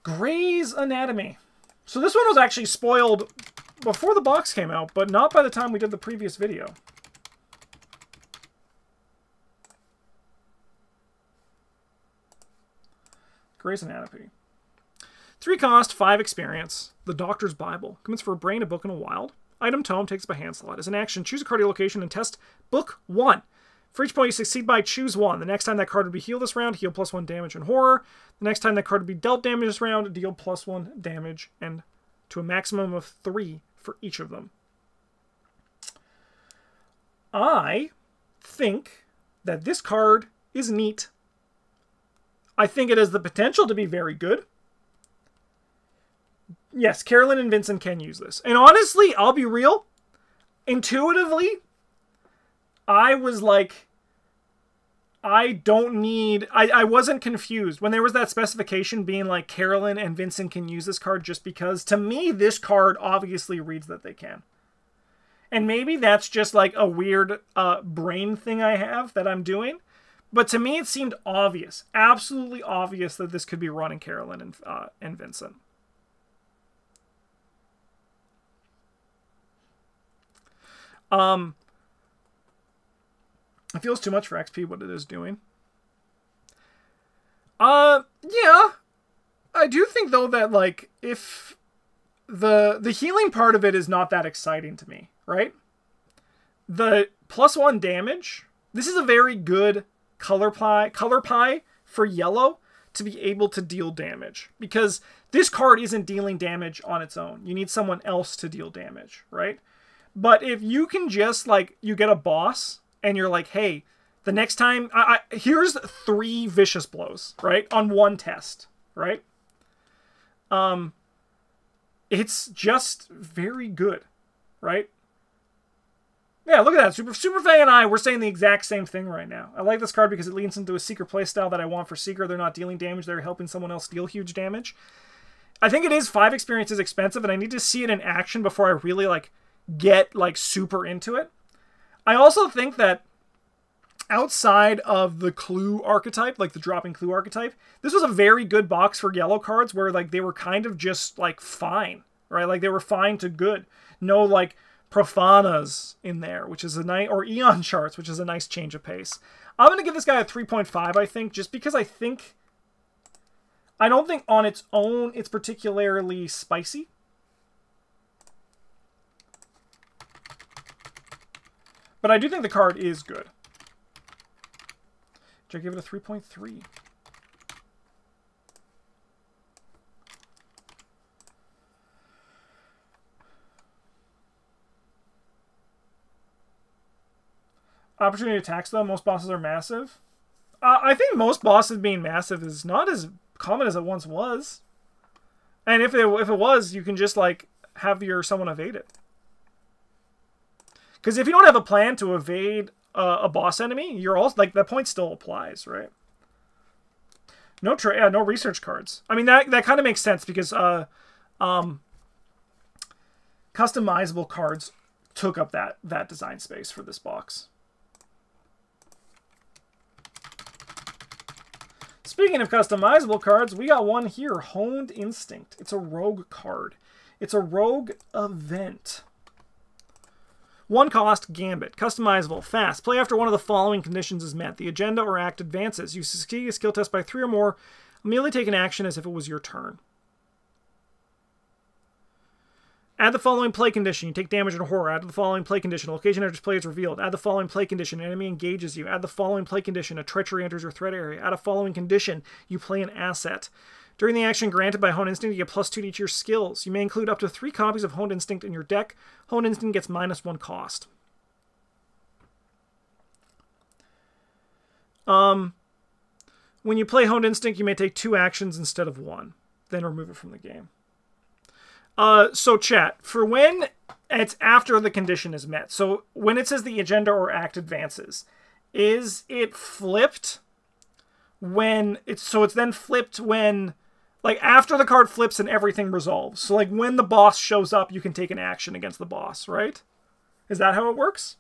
Grey's Anatomy. So this one was actually spoiled... before the box came out, but not by the time we did the previous video. Grey's Anatomy. Three cost, five experience. The Doctor's Bible. Commits for a brain, a book, and a wild. Item tome, takes by hand slot. As an action, choose a card your location and test book one. For each point you succeed by, choose one. The next time that card would be healed this round, heal plus one damage and horror. The next time that card would be dealt damage this round, deal plus one damage and to a maximum of three for each of them. I think that this card is neat. I think it has the potential to be very good. Yes, Carolyn and Vincent can use this. And honestly, I'll be real. Intuitively, I was like, I don't need... I, I wasn't confused when there was that specification being like Carolyn and Vincent can use this card just because. To me, this card obviously reads that they can. And maybe that's just like a weird uh, brain thing I have that I'm doing. But to me, it seemed obvious. Absolutely obvious that this could be Ron and Carolyn and, uh, and Vincent. Um... It feels too much for X P, what it is doing. Uh, yeah. I do think, though, that, like, if the the healing part of it is not that exciting to me, right? The plus one damage, this is a very good color pie, color pie for yellow to be able to deal damage. Because this card isn't dealing damage on its own. You need someone else to deal damage, right? But if you can just, like, you get a boss... and you're like, hey, the next time... I, I, here's three vicious blows, right? On one test, right? Um, it's just very good, right? Yeah, look at that. Super, Superfang and I, we're saying the exact same thing right now. I like this card because it leans into a Seeker playstyle that I want for Seeker. They're not dealing damage. They're helping someone else deal huge damage. I think it is five experience is expensive, and I need to see it in action before I really, like, get, like, super into it. I also think that outside of the clue archetype, like the dropping clue archetype, this was a very good box for yellow cards where like they were kind of just like fine, right? Like they were fine to good. No like Profanas in there, which is a nice, or Eon Charts, which is a nice change of pace. I'm going to give this guy a three point five, I think, just because I think, I don't think on its own it's particularly spicy. But I do think the card is good. Should I give it a three point three? Opportunity attacks, though. Most bosses are massive. Uh, I think most bosses being massive is not as common as it once was. And if it, if it was, you can just, like, have your someone evade it. Because if you don't have a plan to evade uh, a boss enemy, you're also like that point still applies, right? No tra yeah, no research cards. I mean that that kind of makes sense because uh, um, customizable cards took up that that design space for this box. Speaking of customizable cards, we got one here, Honed Instinct. It's a rogue card. It's a rogue event. One cost, Gambit. Customizable, fast. Play after one of the following conditions is met. The agenda or act advances. You succeed a skill test by three or more. Immediately take an action as if it was your turn. Add the following play condition. You take damage and horror. Add the following play condition. Location enters play is revealed. Add the following play condition. An enemy engages you. Add the following play condition. A treachery enters your threat area. Add a following condition. You play an asset. During the action granted by Honed Instinct, you get plus two to each of your skills. You may include up to three copies of Honed Instinct in your deck. Honed Instinct gets minus one cost. Um, when you play Honed Instinct, you may take two actions instead of one. Then remove it from the game. Uh, so chat, for when it's after the condition is met. So when it says the agenda or act advances, is it flipped when it's, so it's then flipped when, like after the card flips and everything resolves. So like when the boss shows up, you can take an action against the boss, right? Is that how it works?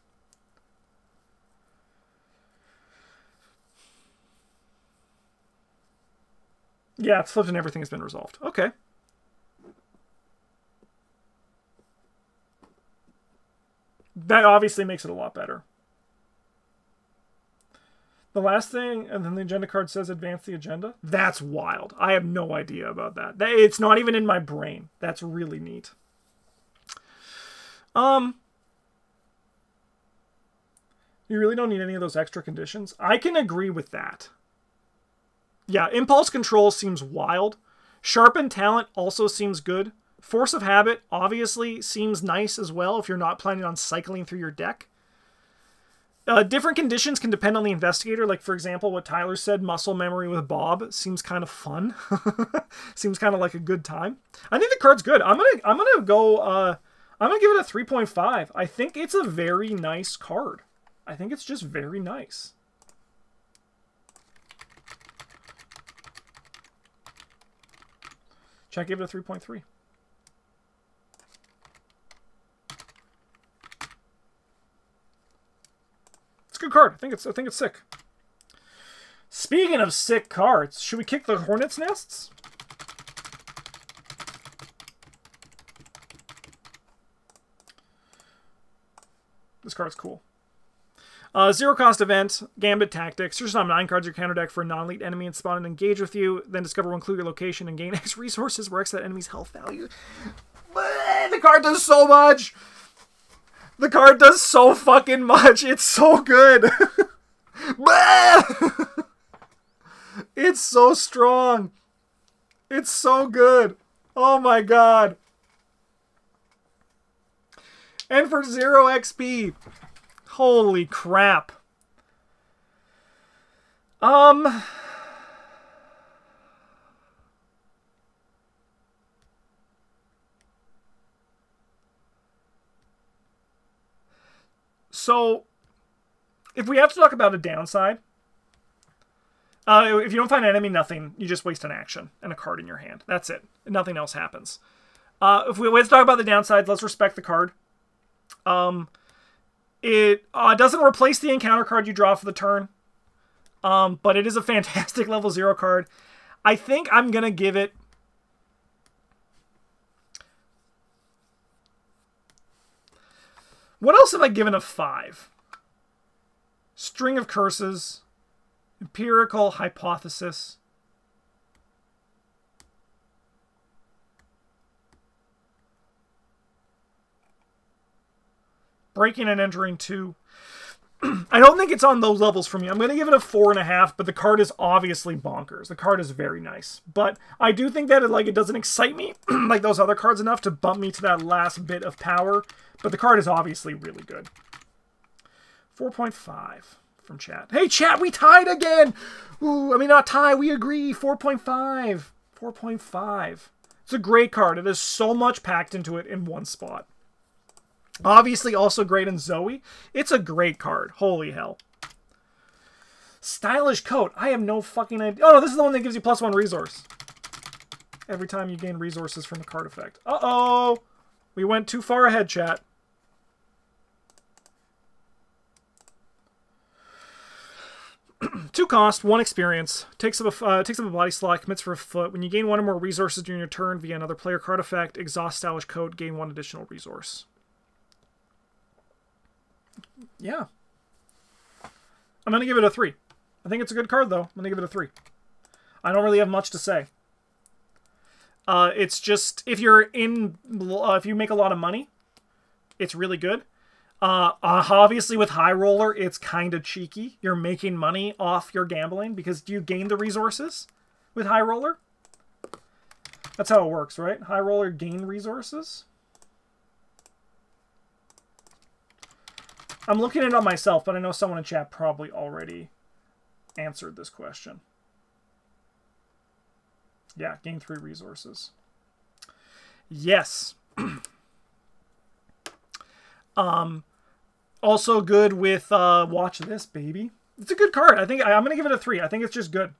Yeah, it's flipped and everything has been resolved. Okay. That obviously makes it a lot better. The last thing, and then the agenda card says advance the agenda. That's wild. I have no idea about that. It's not even in my brain. That's really neat. Um, you really don't need any of those extra conditions. I can agree with that. Yeah, impulse control seems wild. Sharpen talent also seems good. Force of Habit obviously seems nice as well if you're not planning on cycling through your deck. Uh, different conditions can depend on the investigator. Like, for example, what Tyler said, muscle memory with Bob seems kind of fun. Seems kind of like a good time. I think the card's good. I'm gonna, I'm gonna go. Uh, I'm gonna give it a three point five. I think it's a very nice card. I think it's just very nice. Check, give it a three point three. It's a good card. I think it's I think it's sick. Speaking of sick cards, should we kick the Hornets' nests? This card's cool. Uh, zero cost event, Gambit Tactics. Search nine cards in your counter deck for a non-elite enemy and spawn and engage with you. Then discover one clue, your location, and gain X resources where X that enemy's health value. The card does so much! The card does so fucking much. It's so good. It's so strong. It's so good. Oh my god. And for zero X P. Holy crap. Um... So, if we have to talk about a downside, uh, if you don't find an enemy, nothing. You just waste an action and a card in your hand. That's it. Nothing else happens. Uh, if we have to talk about the downside, let's respect the card. Um, it uh, doesn't replace the encounter card you draw for the turn, um, but it is a fantastic level zero card. I think I'm going to give it... What else have I given a five? String of Curses. Empirical Hypothesis. Breaking and Entering two. I don't think it's on those levels for me. I'm going to give it a four and a half, but the card is obviously bonkers. The card is very nice. But I do think that it, like, it doesn't excite me like those other cards enough to bump me to that last bit of power. But the card is obviously really good. four point five from chat. Hey, chat, we tied again! Ooh, I mean, not tie, we agree. four point five. four point five. It's a great card. It is so much packed into it in one spot. Obviously also great in Zoe. It's a great card. Holy hell. Stylish Coat. I have no fucking idea. Oh, no, this is the one that gives you plus one resource. Every time you gain resources from a card effect. Uh-oh! We went too far ahead, chat. Two cost, one experience. Takes up, a, uh, takes up a body slot, commits for a foot. When you gain one or more resources during your turn via another player card effect, exhaust Stylish Coat, gain one additional resource. yeah. I'm going to give it a three. I think it's a good card, though. I'm going to give it a three. I don't really have much to say. Uh, it's just, if you're in, uh, if you make a lot of money, it's really good. Uh, obviously, with High Roller, it's kind of cheeky. You're making money off your gambling because you gain the resources with High Roller. That's how it works, right? High Roller gain resources. I'm looking it up myself, but I know someone in chat probably already answered this question. Yeah, gain three resources. Yes. um, also good with uh, Watch This, Baby. It's a good card. I think I'm going to give it a three. I think it's just good.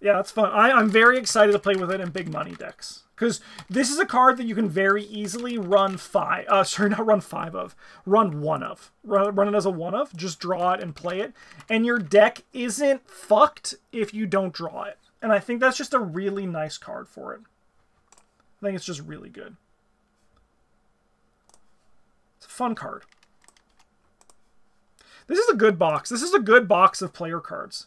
Yeah, that's fun. I, I'm very excited to play with it in big money decks. Because this is a card that you can very easily run five... Uh, sorry, not run five of. Run one of. Run, run it as a one of. Just draw it and play it. And your deck isn't fucked if you don't draw it. And I think that's just a really nice card for it. I think it's just really good. It's a fun card. This is a good box. This is a good box of player cards.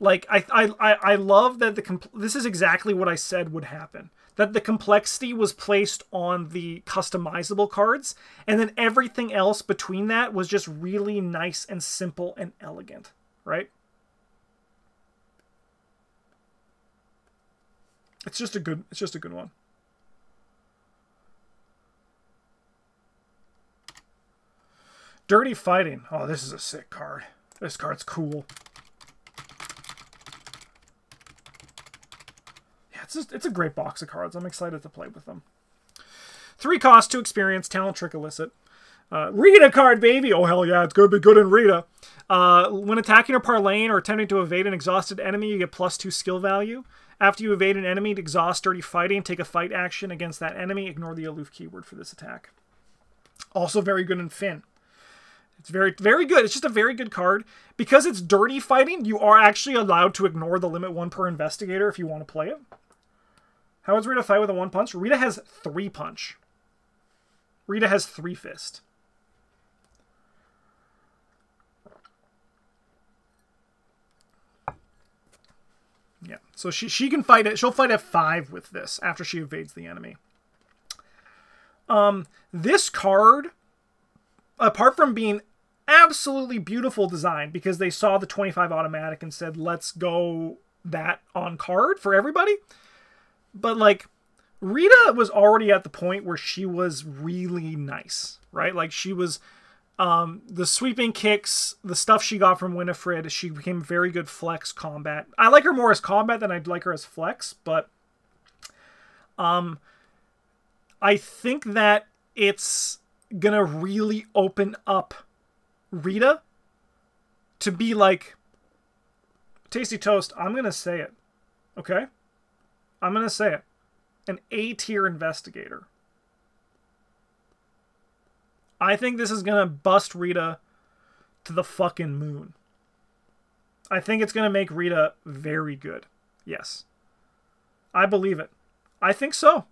Like, I, I, I love that the... This is exactly what I said would happen. That the complexity was placed on the customizable cards, and then everything else between that was just really nice and simple and elegant, right? It's just a good, it's just a good one. Dirty Fighting. Oh, this is a sick card. This card's cool. It's, just, it's a great box of cards. I'm excited to play with them. Three cost, two experience, talent, trick, illicit. Uh, Rita card, baby! Oh, hell yeah, it's good, be good in Rita. Uh, when attacking or parlaying or attempting to evade an exhausted enemy, you get plus two skill value. After you evade an enemy, to exhaust Dirty Fighting, take a fight action against that enemy. Ignore the aloof keyword for this attack. Also very good in Finn. It's very, very good. It's just a very good card. Because it's Dirty Fighting, you are actually allowed to ignore the limit one per investigator if you want to play it. How is Rita fight with a one punch? Rita has three punch. Rita has three fist. Yeah, so she she can fight it. She'll fight at five with this after she evades the enemy. Um, this card, apart from being absolutely beautiful design, because they saw the twenty-five automatic and said, "Let's go that on card for everybody." But, like, Rita was already at the point where she was really nice, right? Like, she was, um, the sweeping kicks, the stuff she got from Winifred, she became very good flex combat. I like her more as combat than I'd like her as flex, but um, I think that it's going to really open up Rita to be like, Tasty Toast, I'm going to say it, okay? I'm going to say it. An A-tier investigator. I think this is going to bust Rita to the fucking moon. I think it's going to make Rita very good. Yes. I believe it. I think so.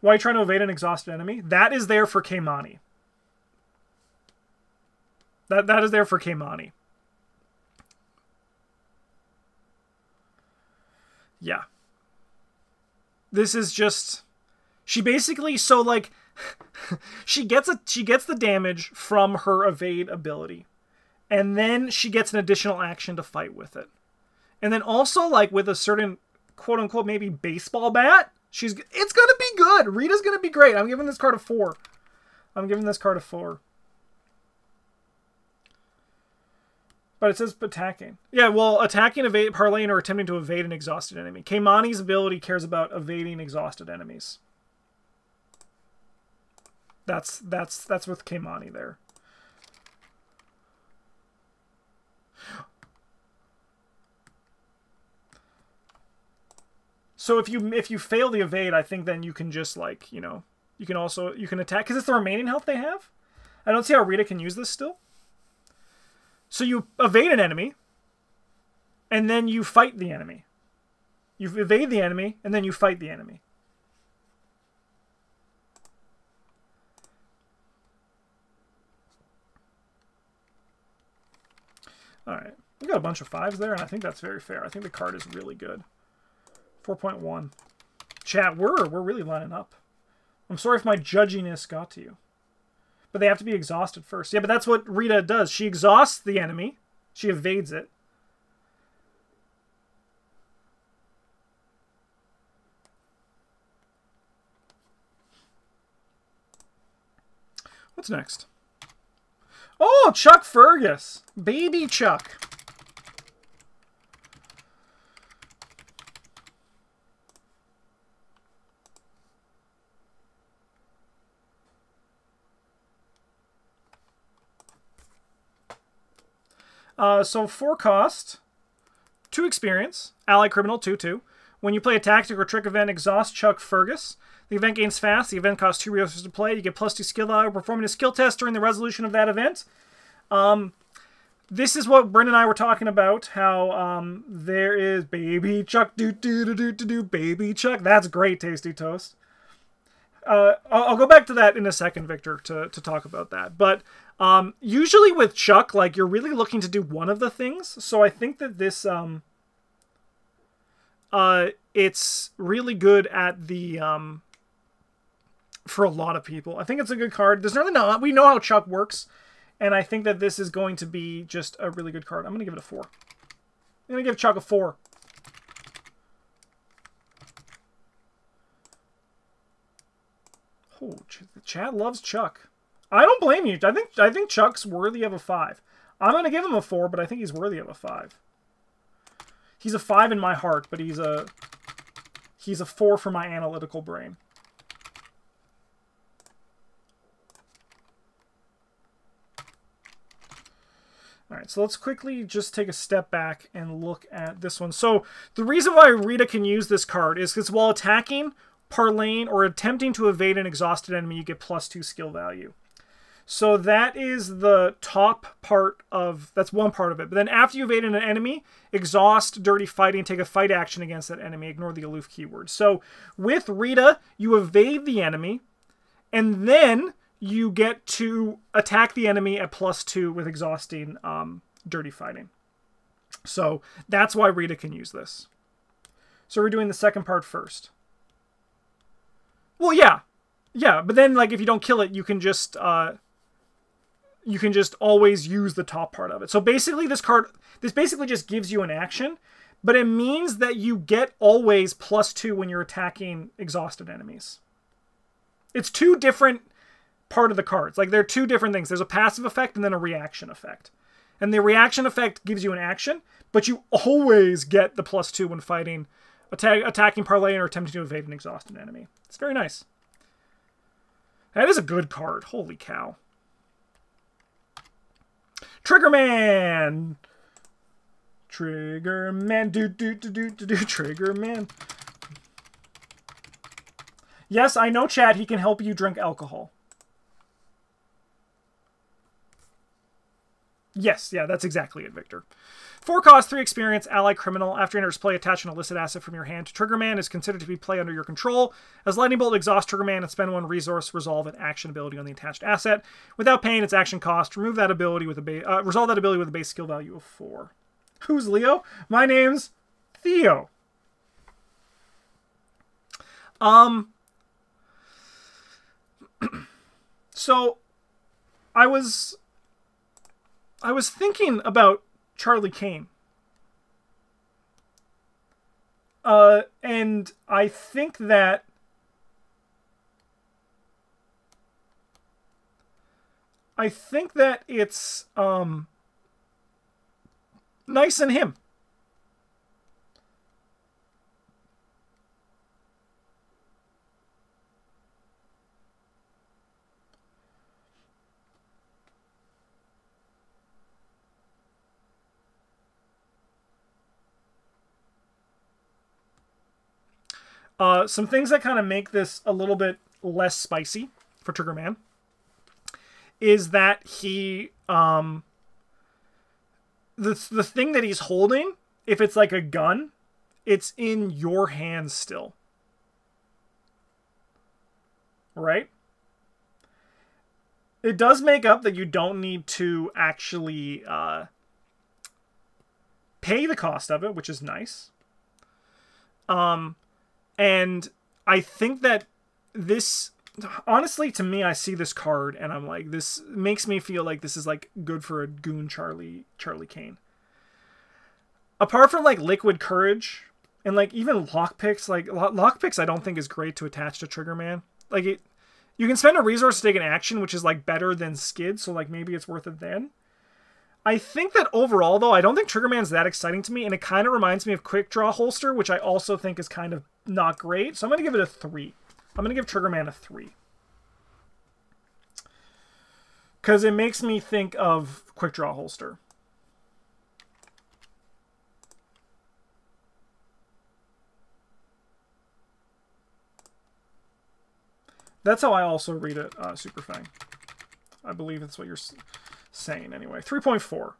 Why are you trying to evade an exhausted enemy? That is there for Kaimani. That, that is there for Kaimani. Yeah. This is just... She basically... So, like... she gets a she gets the damage from her evade ability. And then she gets an additional action to fight with it. And then also, like, with a certain, quote-unquote, maybe baseball bat, she's... It's gonna be good! Rita's gonna be great! I'm giving this card a four. I'm giving this card a four. But it says attacking. Yeah, well, attacking, evade, parlaying, or attempting to evade an exhausted enemy. Kaimani's ability cares about evading exhausted enemies. That's that's that's with Kaimani there. So if you if you fail the evade, I think then you can just like you know you can also you can attack because it's the remaining health they have. I don't see how Rita can use this still. So you evade an enemy, and then you fight the enemy. You evade the enemy, and then you fight the enemy. All right. We got a bunch of fives there, and I think that's very fair. I think the card is really good. four point one. Chat, we're, we're really lining up. I'm sorry if my judginess got to you. But they have to be exhausted first. Yeah, but that's what Rita does. She exhausts the enemy. She evades it. What's next? Oh, Chuck Fergus. Baby Chuck. Uh, so four cost, two experience, ally criminal, two, two. When you play a tactic or trick event, exhaust Chuck Fergus. The event gains fast. The event costs two resources to play. You get plus two skill value performing a skill test during the resolution of that event. Um, this is what Bryn and I were talking about. How um, there is baby Chuck, do do do do do do baby Chuck. That's great, Tasty Toast. Uh, I'll, I'll go back to that in a second, Victor, to to talk about that, but. Um, usually with Chuck, like, you're really looking to do one of the things. So I think that this, um, uh, it's really good at the, um, for a lot of people. I think it's a good card. There's nothing, not, we know how Chuck works. And I think that this is going to be just a really good card. I'm going to give it a four. I'm going to give Chuck a four. Oh, the chat loves Chuck. I don't blame you. I think I think Chuck's worthy of a five. I'm going to give him a four, but I think he's worthy of a five. He's a five in my heart, but he's a he's a four for my analytical brain. All right, so let's quickly just take a step back and look at this one. So the reason why Rita can use this card is because while attacking, parlaying, or attempting to evade an exhausted enemy, you get plus two skill value. So that is the top part of, that's one part of it. But then after you evade an enemy, exhaust, dirty fighting, take a fight action against that enemy. Ignore the aloof keyword. So with Rita, you evade the enemy, and then you get to attack the enemy at plus two with exhausting um, dirty fighting. So that's why Rita can use this. So we're doing the second part first. Well, yeah. Yeah, but then, like, if you don't kill it, you can just... Uh, you can just always use the top part of it. So basically this card, this basically just gives you an action, but it means that you get always plus two when you're attacking exhausted enemies. It's two different part of the cards. Like, they're two different things. There's a passive effect and then a reaction effect. And the reaction effect gives you an action, but you always get the plus two when fighting, attack, attacking, parlaying, or attempting to evade an exhausted enemy. It's very nice. That is a good card. Holy cow. Triggerman! Triggerman. Do, do, do, do, do, do. Triggerman. Yes, I know, Chad. He can help you drink alcohol. Yes, yeah, that's exactly it, Victor. Four cost, three experience, ally criminal. After you enter play, attach an illicit asset from your hand to Triggerman. Is considered to be play under your control. As Lightning Bolt, exhaust Triggerman and spend one resource, resolve an action ability on the attached asset. Without paying its action cost, remove that ability with a base, uh, resolve that ability with a base skill value of four. Who's Leo? My name's Theo. Um. So, I was, I was thinking about Charlie Kane. Uh, and I think that I think that it's um, nice in him. Uh, some things that kind of make this a little bit less spicy for Triggerman is that he, um, the, the thing that he's holding, if it's like a gun, it's in your hands still. Right? It does make up that you don't need to actually, uh, pay the cost of it, which is nice. Um, and I think that this, honestly, to me, I see this card and I'm like, this makes me feel like this is like good for a goon Charlie, Charlie Kane. Apart from like Liquid Courage and like even Lockpicks, like Lockpicks I don't think is great to attach to Triggerman. Like it, you can spend a resource to take an action, which is like better than Skid, so like maybe it's worth it then. I think that overall though, I don't think Triggerman's that exciting to me, and it kind of reminds me of Quick Draw Holster, which I also think is kind of not great. So I'm going to give it a three. I'm going to give Triggerman a three. Because it makes me think of Quick Draw Holster. That's how I also read it, uh, Super Fang. I believe that's what you're saying anyway. three point four.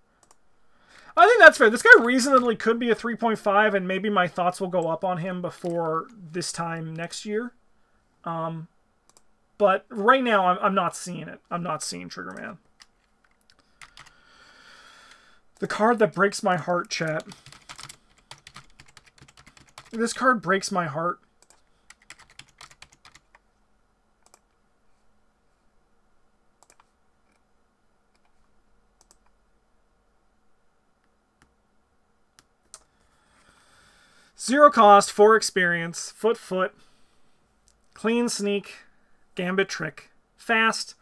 I think that's fair. This guy reasonably could be a three point five, and maybe my thoughts will go up on him before this time next year. Um, but right now, I'm, I'm not seeing it. I'm not seeing Triggerman. The card that breaks my heart, chat. This card breaks my heart. Zero cost, four experience, foot foot, clean sneak, gambit trick, fast,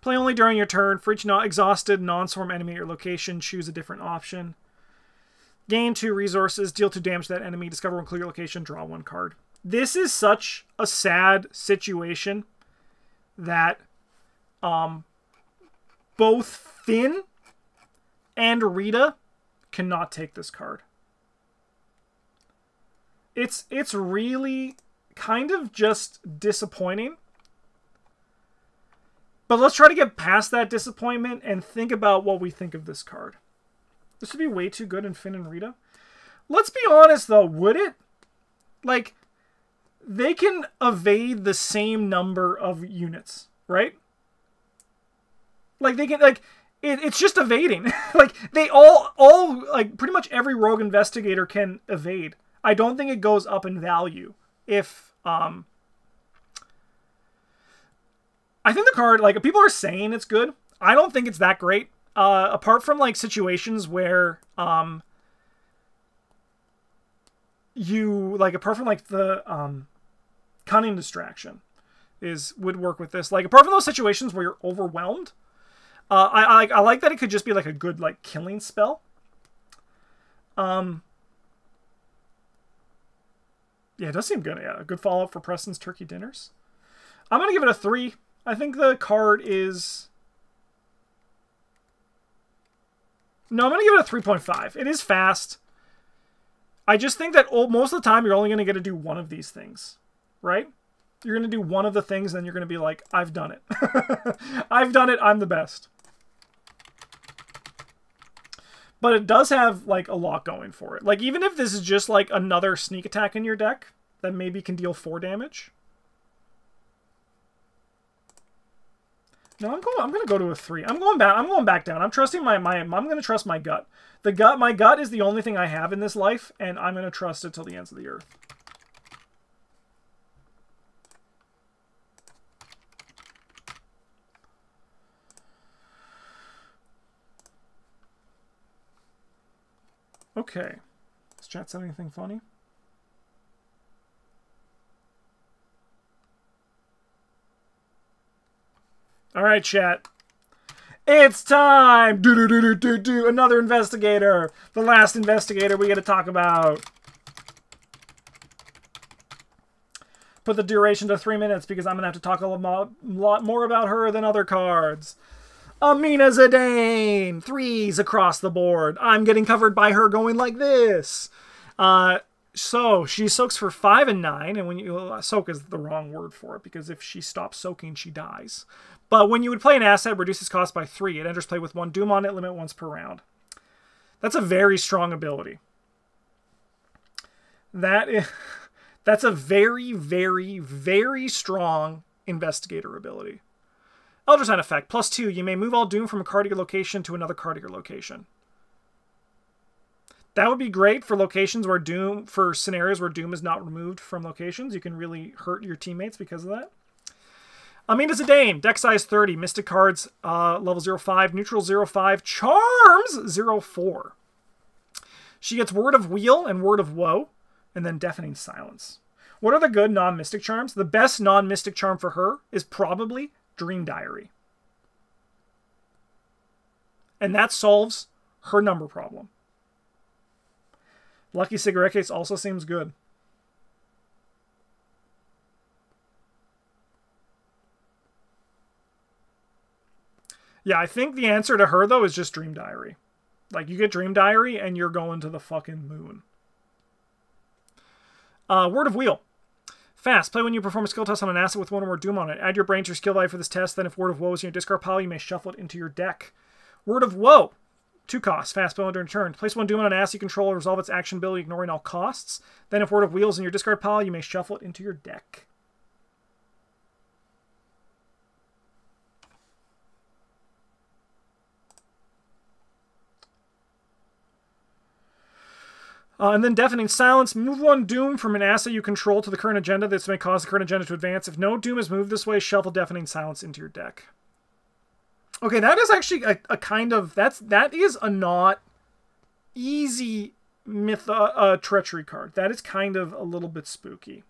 play only during your turn, for each not exhausted non-swarm enemy at your location, choose a different option, gain two resources, deal two damage to that enemy, discover one, clear your location, draw one card. This is such a sad situation that um, both Finn and Rita cannot take this card. It's it's really kind of just disappointing. But let's try to get past that disappointment and think about what we think of this card. This would be way too good in Finn and Rita. Let's be honest, though, would it? Like, they can evade the same number of units, right? Like, they can, like... It, it's just evading. Like, they all, all... Like, pretty much every rogue investigator can evade. I don't think it goes up in value if, um, I think the card, like, people are saying it's good. I don't think it's that great. Uh, apart from, like, situations where, um, you, like, apart from, like, the, um, cunning distraction is, would work with this. Like, apart from those situations where you're overwhelmed, uh, I, I, I like that it could just be, like, a good, like, killing spell. Um... Yeah, it does seem good. Yeah, a good follow-up for Preston's Turkey Dinners. I'm going to give it a three. I think the card is... No, I'm going to give it a three point five. It is fast. I just think that most of the time, you're only going to get to do one of these things, right? You're going to do one of the things, and you're going to be like, I've done it. I've done it. I'm the best. But it does have, like, a lot going for it. Like, even if this is just, like, another sneak attack in your deck that maybe can deal four damage. No, I'm going I'm going to go to a three. I'm going back I'm going back down. I'm trusting my my I'm going to trust my gut. The gut my gut is the only thing I have in this life, and I'm going to trust it till the ends of the earth. Okay, is chat said anything funny? All right, chat. It's time! Do do do do do do. Another investigator. The last investigator we get to talk about. Put the duration to three minutes because I'm gonna have to talk a lot more about her than other cards. Amina Zidane! Threes across the board. I'm getting covered by her going like this. Uh, so, she soaks for five and nine. And when you... Uh, soak is the wrong word for it, because if she stops soaking, she dies. But when you would play an asset, reduces cost by three. It enters play with one doom on it, limit once per round. That's a very strong ability. That is... That's a very, very, very strong investigator ability. Elder Sign effect. Plus two. You may move all doom from a card to your location to another card to your location. That would be great for locations where Doom, for scenarios where Doom is not removed from locations. You can really hurt your teammates because of that. Amina's a Dame, deck size thirty, Mystic Cards uh, level zero five, Neutral zero five, Charms zero four. She gets Word of Wheel and Word of Woe, and then Deafening Silence. What are the good non-Mystic Charms? The best non-Mystic Charm for her is probably Dream Diary. And that solves her number problem. Lucky Cigarette Case also seems good. Yeah, I think the answer to her, though, is just Dream Diary. Like, you get Dream Diary, and you're going to the fucking moon. Uh, Word of Wheel. Fast. Play when you perform a skill test on an asset with one or more Doom on it. Add your brain to your skill die for this test. Then if Word of Woe is in your discard pile, you may shuffle it into your deck. Word of Woe. Two costs. Fast. Play during turn. Place one Doom on an asset you control and resolve its action ability, ignoring all costs. Then if Word of Wheel is in your discard pile, you may shuffle it into your deck. Uh, and then Deafening Silence. Move one Doom from an asset you control to the current agenda. This may cause the current agenda to advance. If no Doom is moved this way, shuffle Deafening Silence into your deck. Okay, that is actually a, a kind of... that's That is a not easy myth, uh, uh, treachery card. That is kind of a little bit spooky.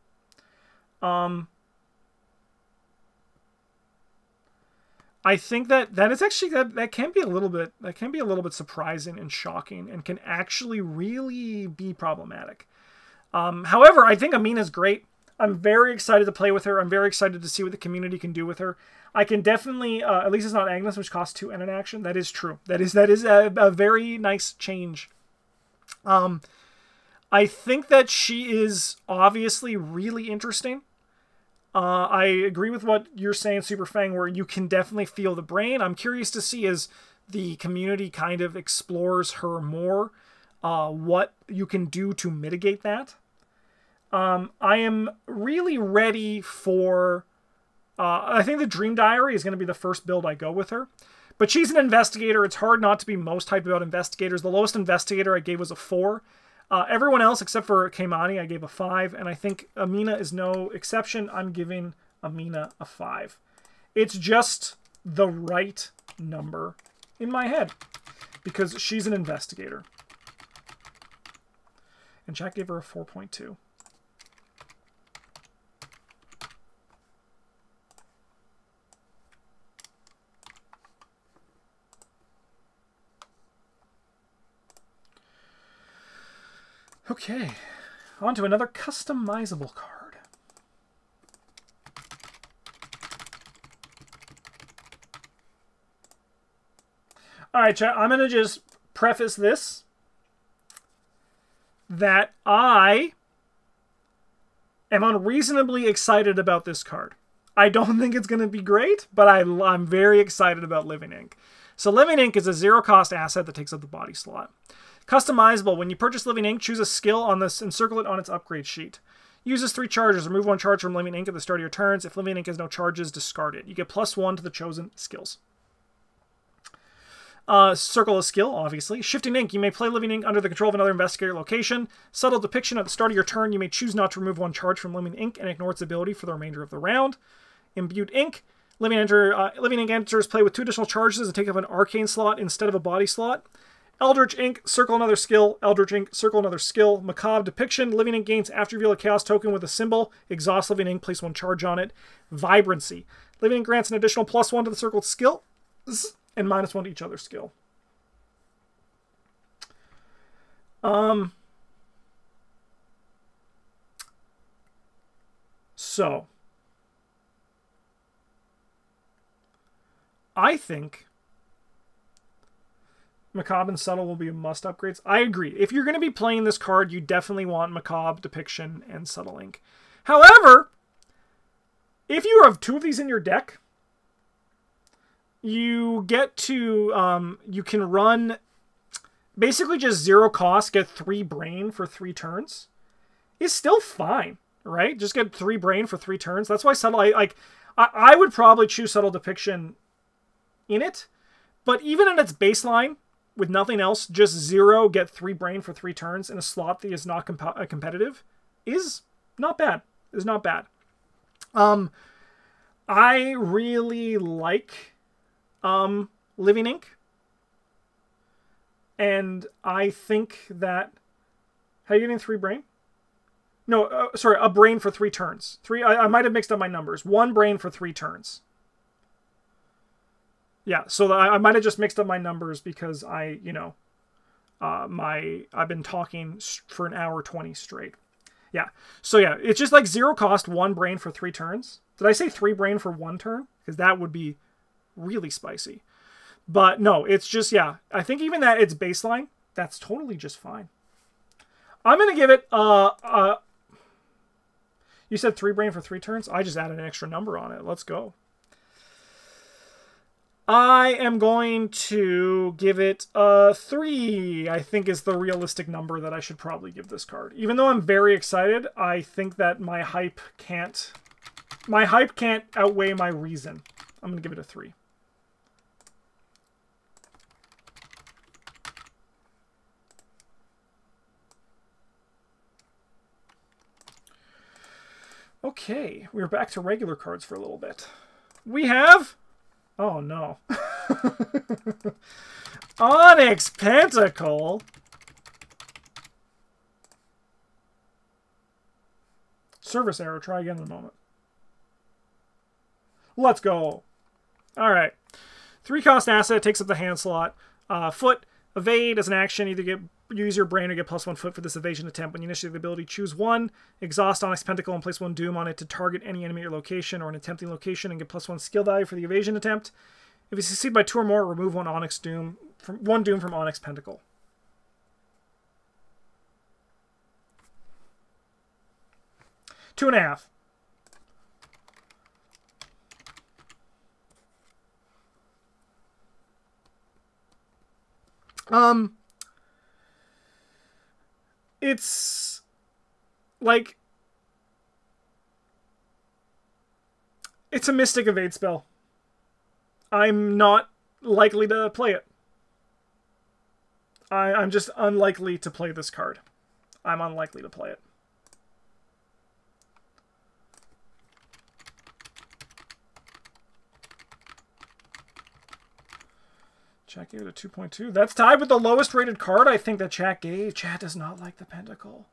Um, I think that that is actually... That, that can be a little bit... That can be a little bit surprising and shocking and can actually really be problematic. Um, however, I think Amina's great. I'm very excited to play with her. I'm very excited to see what the community can do with her. I can definitely, uh, at least it's not Agnes, which costs two and an action. That is true. That is that is a, a very nice change. Um, I think that she is obviously really interesting. Uh, I agree with what you're saying, Super Fang, where you can definitely feel the brain. I'm curious to see as the community kind of explores her more, uh, what you can do to mitigate that. Um, I am really ready for... Uh, I think the Dream Diary is going to be the first build I go with her. But she's an investigator. It's hard not to be most hyped about investigators. The lowest investigator I gave was a four. Uh, everyone else, except for Kaimani, I gave a five. And I think Amina is no exception. I'm giving Amina a five. It's just the right number in my head, because she's an investigator. And Jack gave her a four point two. Okay, on to another customizable card. All right, chat, I'm going to just preface this that I am unreasonably excited about this card. I don't think it's going to be great, but I, I'm very excited about Living Ink. So Living Ink is a zero-cost asset that takes up the body slot. Customizable. When you purchase Living Ink, choose a skill on this and circle it on its upgrade sheet. Uses three charges. Remove one charge from Living Ink at the start of your turns. If Living Ink has no charges, discard it. You get plus one to the chosen skills. Uh, circle a skill, obviously. Shifting Ink. You may play Living Ink under the control of another investigator location. Subtle Depiction. At the start of your turn, you may choose not to remove one charge from Living Ink and ignore its ability for the remainder of the round. Imbued Ink. Living, enter, uh, Living Ink enters play with two additional charges and take up an arcane slot instead of a body slot. Eldritch Ink, circle another skill. Eldritch Ink, circle another skill. Macabre Depiction. Living Ink gains after you reveal a Chaos token with a symbol. Exhaust Living Ink, place one charge on it. Vibrancy. Living Ink grants an additional plus one to the circled skill and minus one to each other skill. Um. So. I think... Macabre and Subtle will be must upgrades. I agree. If you're going to be playing this card, you definitely want Macabre, Depiction, and Subtle Ink. However, if you have two of these in your deck, you get to, um, you can run basically just zero cost, get three brain for three turns. It's still fine, right? Just get three brain for three turns. That's why Subtle, I, like, I, I would probably choose Subtle Depiction in it, but even at its baseline, with nothing else, just zero, get three brain for three turns in a slot that is not comp competitive is not bad. Is not bad. Um, I really like um, Living Incorporated. And I think that... How are you getting three brain? No, uh, sorry, a brain for three turns. Three. I, I might have mixed up my numbers. One brain for three turns. Yeah, so I, I might have just mixed up my numbers because I, you know, uh, my I've been talking for an hour twenty straight. Yeah, so yeah, it's just like zero cost, one brain for three turns. Did I say three brain for one turn? Because that would be really spicy. But no, it's just, yeah, I think even that it's baseline, that's totally just fine. I'm going to give it, uh, uh, you said three brain for three turns? I just added an extra number on it. Let's go. I am going to give it a three, I think is the realistic number that I should probably give this card. Even though I'm very excited, I think that my hype can't, my hype can't outweigh my reason. I'm going to give it a three. Okay, we're back to regular cards for a little bit. We have... Oh, no. Onyx Pentacle? Service error. Try again in a moment. Let's go. All right. Three cost asset. Takes up the hand slot. Uh, foot. Evade as an action. Either get... Use your brain or get plus one foot for this evasion attempt. When you initiate the ability, choose one. Exhaust Onyx Pentacle and place one Doom on it to target any enemy or location or an attempting location and get plus one skill value for the evasion attempt. If you succeed by two or more, remove one Onyx Doom from one Doom from Onyx Pentacle. Two and a half. Um... It's like it's a Mystic Evade spell. I'm not likely to play it. I, I'm just unlikely to play this card. I'm unlikely to play it. Chat gave it a two point two. That's tied with the lowest rated card I think that chat gave. Chat does not like the pentacle.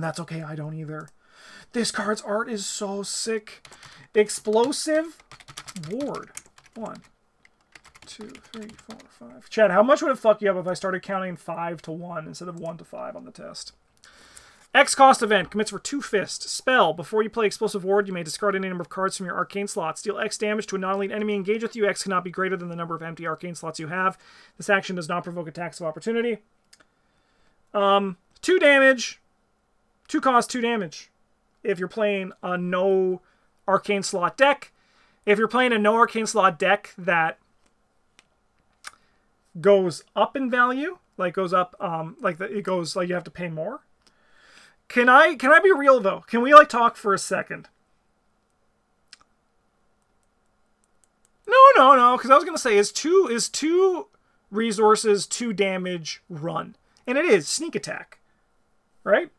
That's okay. I don't either. This card's art is so sick. Explosive Ward. One, two, three, four, five. Chat, how much would it fuck you up if I started counting five to one instead of one to five on the test? X cost event. Commits for two fists. Spell. Before you play Explosive Ward, you may discard any number of cards from your arcane slots. Deal X damage to a non-elite enemy engaged with you. X cannot be greater than the number of empty arcane slots you have. This action does not provoke attacks of opportunity. Um, two damage. Two cost, two damage. If you're playing a no arcane slot deck. If you're playing a no arcane slot deck that goes up in value, like goes up, um, like the, it goes like you have to pay more. Can I, can I be real, though? Can we, like, talk for a second? No, no, no, because I was going to say, is two, is two resources, two damage, run. And it is sneak attack, right?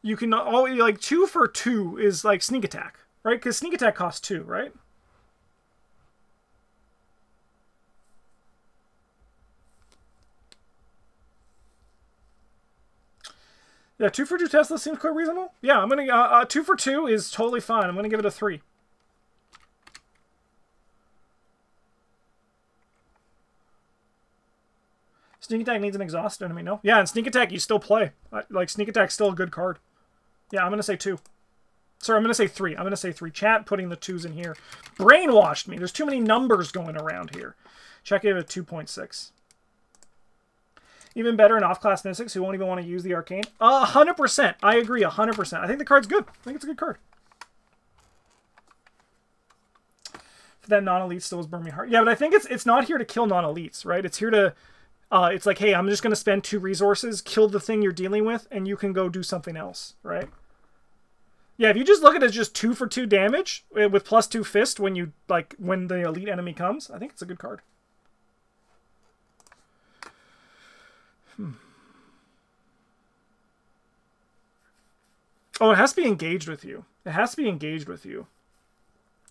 You can, oh, like, two for two is, like, sneak attack, right? Because sneak attack costs two, right? Yeah, two for two Tesla seems quite reasonable. Yeah, I'm gonna uh, uh, two for two is totally fine. I'm gonna give it a three. Sneak attack needs an exhaust enemy. No, yeah, and sneak attack you still play. Like sneak attack's still a good card. Yeah, I'm gonna say two. Sorry, I'm gonna say three. I'm gonna say three. Chat putting the twos in here brainwashed me. There's too many numbers going around here. Check it at a two point six. Even better in off-class mystics who won't even want to use the arcane. A hundred percent. I agree. A hundred percent. I think the card's good. I think it's a good card. For that non-elite still is burning hard. Yeah, but I think it's it's not here to kill non-elites, right? It's here to. Uh, it's like, hey, I'm just going to spend two resources, kill the thing you're dealing with, and you can go do something else, right? Yeah, if you just look at it as just two for two damage with plus two fist when you like when the elite enemy comes, I think it's a good card. Hmm. Oh, it has to be engaged with you. It has to be engaged with you.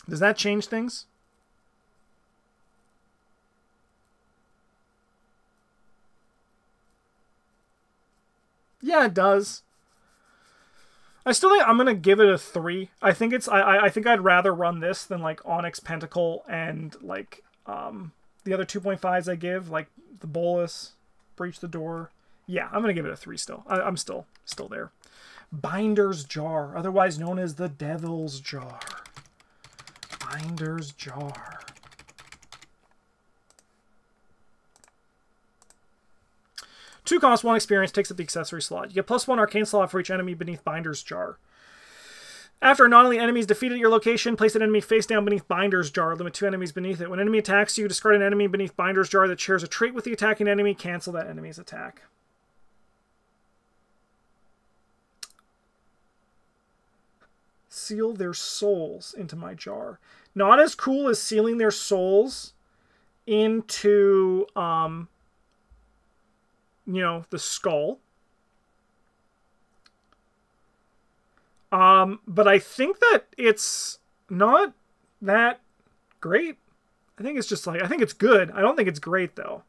Does that change things? Yeah, it does. I still think I'm gonna give it a three. I think it's I I think I'd rather run this than like Onyx Pentacle and like um the other two point fives I give, like the Bolus, Breach the Door. Yeah, I'm gonna give it a three still. I, I'm still still there. Binder's Jar, otherwise known as the Devil's Jar. Binder's Jar. Two cost, one experience, takes up the accessory slot. You get plus one arcane slot for each enemy beneath Binder's Jar. After a non-elite enemy is defeated at your location, place an enemy face down beneath Binder's Jar. Limit two enemies beneath it. When an enemy attacks you, discard an enemy beneath Binder's Jar that shares a trait with the attacking enemy. Cancel that enemy's attack. Seal their souls into my jar. Not as cool as sealing their souls into... um. you know, the skull. Um, but I think that it's not that great. I think it's just like, I think it's good. I don't think it's great, though.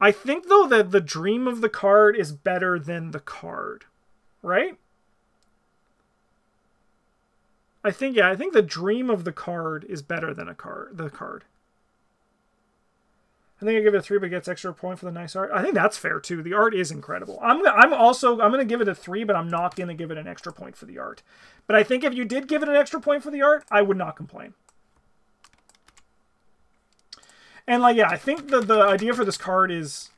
I think, though, that the dream of the card is better than the card, right? I think, yeah, I think the dream of the card is better than a card, the card. I think I give it a three, but gets extra point for the nice art. I think that's fair too. The art is incredible. I'm I'm also I'm gonna give it a three, but I'm not gonna give it an extra point for the art. But I think if you did give it an extra point for the art, I would not complain. And like yeah, I think the the idea for this card is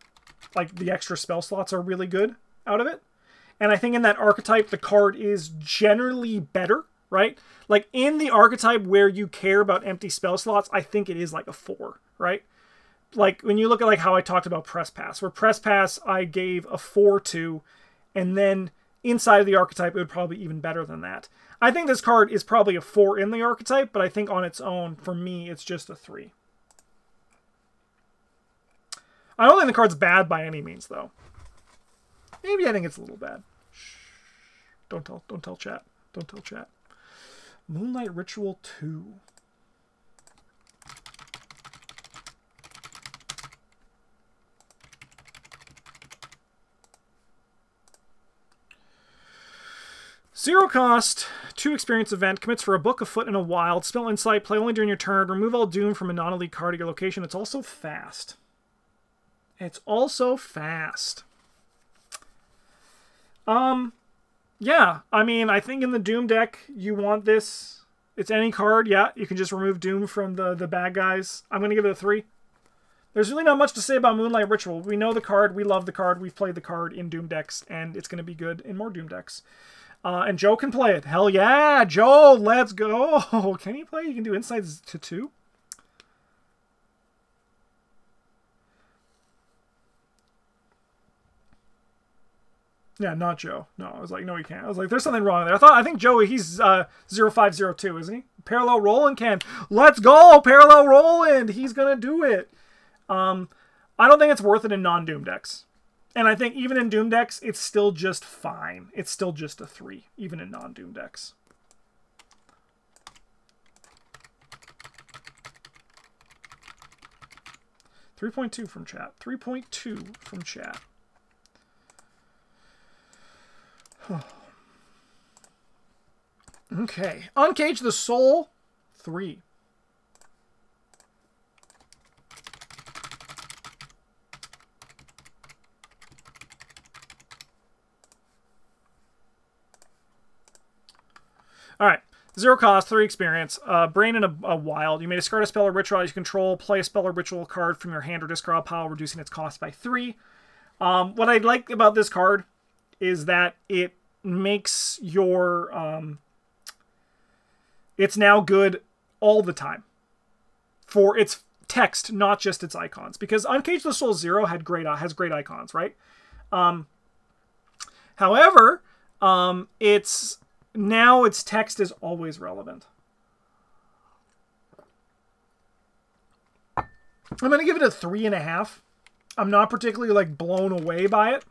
like the extra spell slots are really good out of it. And I think in that archetype, the card is generally better, right? Like in the archetype where you care about empty spell slots, I think it is like a four, right? Like when you look at like how I talked about Press Pass, where Press Pass I gave a four to, and then inside of the archetype it would probably be even better than that. I think this card is probably a four in the archetype, but I think on its own for me it's just a three. I don't think the card's bad by any means though. Maybe I think it's a little bad. Shh. Don't tell, don't tell chat, don't tell chat. Moonlight Ritual two. Zero cost, two experience event, commits for a book, a foot, and a wild. Spell insight, play only during your turn, remove all doom from a non-elite card at your location. It's also fast. It's also fast. Um, yeah, I mean, I think in the Doom deck, you want this. It's any card, yeah, you can just remove doom from the, the bad guys. I'm going to give it a three. There's really not much to say about Moonlight Ritual. We know the card, we love the card, we've played the card in Doom decks, and it's going to be good in more Doom decks. Uh, and Joe can play it. Hell yeah, Joe, let's go. Can he play? You can do insights to two. Yeah, not Joe. No, I was like, no, he can't. I was like, there's something wrong there. I thought, I think Joey, he's uh, zero five zero two, isn't he? Parallel Roland can. Let's go, Parallel Roland. He's going to do it. Um, I don't think it's worth it in non-Doom decks. And I think even in Doom decks, it's still just fine. It's still just a three, even in non-Doom decks. three point two from chat. three point two from chat. Okay. Uncage the Soul, three. All right, zero cost, three experience, uh, brain and a, a wild. You may discard a spell or ritual as you control, play a spell or ritual card from your hand or discard pile, reducing its cost by three. Um, what I like about this card is that it makes your... Um, it's now good all the time for its text, not just its icons. Because Uncage the Soul Zero had great, has great icons, right? Um, however, um, it's... now its text is always relevant. I'm going to give it a three and a half. I'm not particularly like blown away by it,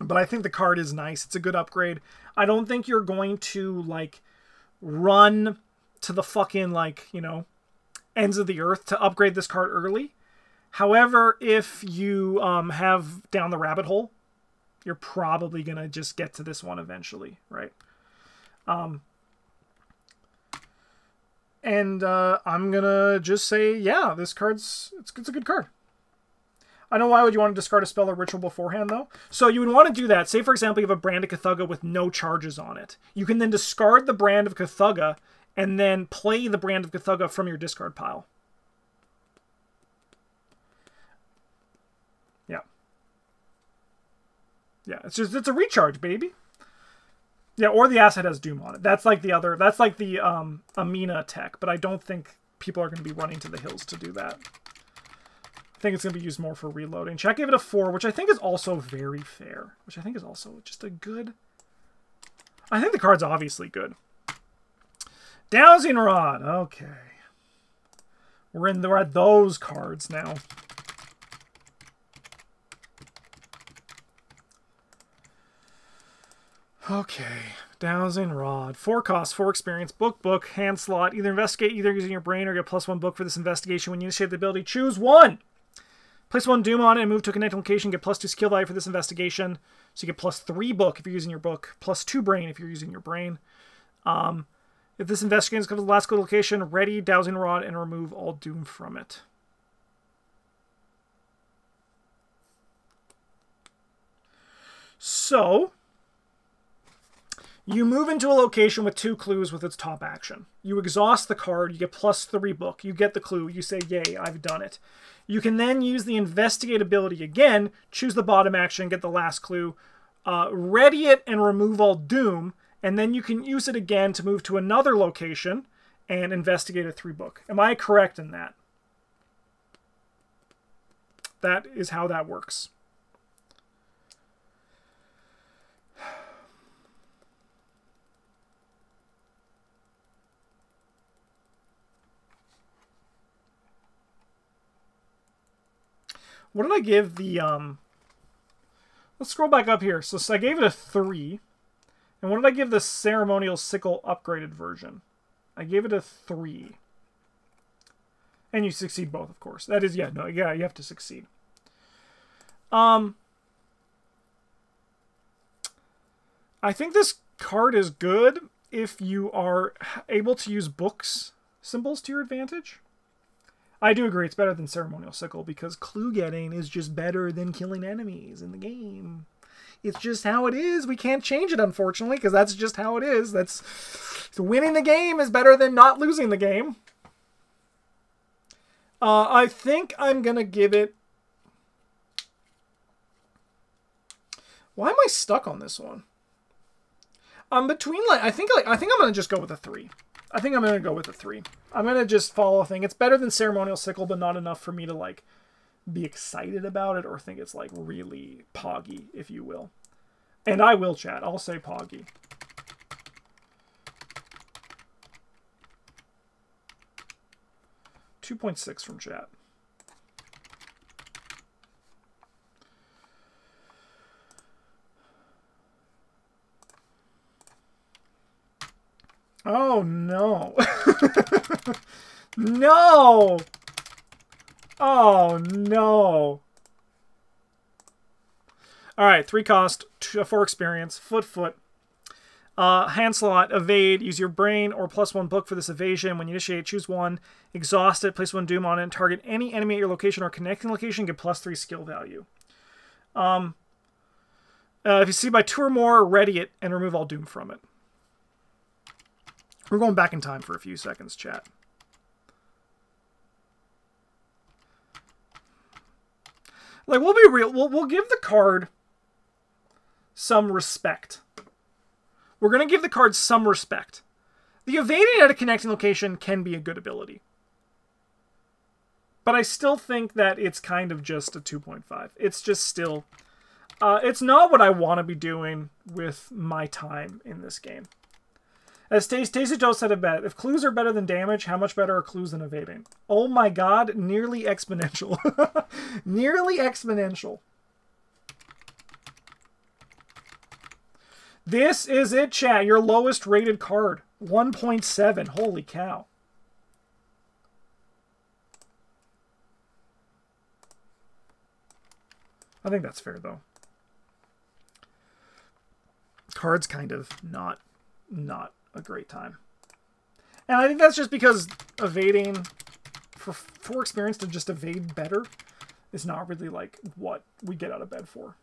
but I think the card is nice. It's a good upgrade. I don't think you're going to like run to the fucking like, you know, ends of the earth to upgrade this card early. However, if you um, have down the rabbit hole, you're probably going to just get to this one eventually, right? Um, and uh, I'm going to just say, yeah, this card's, it's, it's a good card. I know why would you want to discard a spell or ritual beforehand, though? So you would want to do that. Say, for example, you have a Brand of Cthulhu with no charges on it. You can then discard the Brand of Cthulhu and then play the Brand of Cthulhu from your discard pile. Yeah. Yeah, it's just, it's a recharge, baby. Yeah, or the asset has Doom on it. That's like the other, that's like the um, Amina tech, but I don't think people are going to be running to the hills to do that. I think it's going to be used more for reloading. Chat gave it a four, which I think is also very fair. Which I think is also just a good... I think the card's obviously good. Dowsing Rod. Okay. We're, in the, we're at those cards now. Okay. Dowsing Rod. Four costs, four experience, book, book, hand slot. Either investigate, either using your brain, or get plus one book for this investigation. When you initiate the ability, choose one. Place one Doom on it and move to a connected location. Get plus two skill value for this investigation. So you get plus three book if you're using your book. Plus two brain if you're using your brain. Um, if this investigation comes to the last good location, ready Dowsing Rod and remove all Doom from it. So, you move into a location with two clues with its top action. You exhaust the card. You get plus three book. You get the clue. You say, yay, I've done it. You can then use the investigate ability again, choose the bottom action, get the last clue, uh, ready it and remove all Doom, and then you can use it again to move to another location and investigate a three book. Am I correct in that? That is how that works. What did I give the, um, let's scroll back up here. So, so I gave it a three. And what did I give the Ceremonial Sickle upgraded version? I gave it a three. And you succeed both, of course. That is, yeah, no, yeah, you have to succeed. Um, I think this card is good if you are able to use books symbols to your advantage. I do agree, it's better than Ceremonial Sickle because clue getting is just better than killing enemies in the game. It's just how it is. We can't change it, unfortunately, because that's just how it is. That's so winning the game is better than not losing the game. Uh, I think I'm going to give it... Why am I stuck on this one? Um, between like I think like I think I'm going to just go with a three. I think I'm going to go with a three. I'm going to just follow a thing. It's better than Ceremonial Sickle, but not enough for me to, like, be excited about it or think it's, like, really poggy, if you will. And I will, chat. I'll say poggy. two point six from chat. Oh, no. No! Oh, no. Alright, three cost, two, four experience, foot, foot. Uh, hand slot, evade, use your brain or plus one book for this evasion. When you initiate, choose one, exhaust it, place one Doom on it, and target any enemy at your location or connecting location, get plus three skill value. Um, uh, if you see by two or more, ready it and remove all Doom from it. We're going back in time for a few seconds, chat. Like, we'll be real. We'll, we'll give the card some respect. We're going to give the card some respect. The evading at a connecting location can be a good ability. But I still think that it's kind of just a two point five. It's just still... Uh, it's not what I want to be doing with my time in this game. As Tasty Joe said a bet, if clues are better than damage, how much better are clues than evading? Oh my god, nearly exponential. Nearly exponential. This is it, chat. Your lowest rated card. one point seven. Holy cow. I think that's fair, though. Cards kind of not, not a great time. And I think that's just because evading, for, for experience to just evade better, is not really like what we get out of bed for.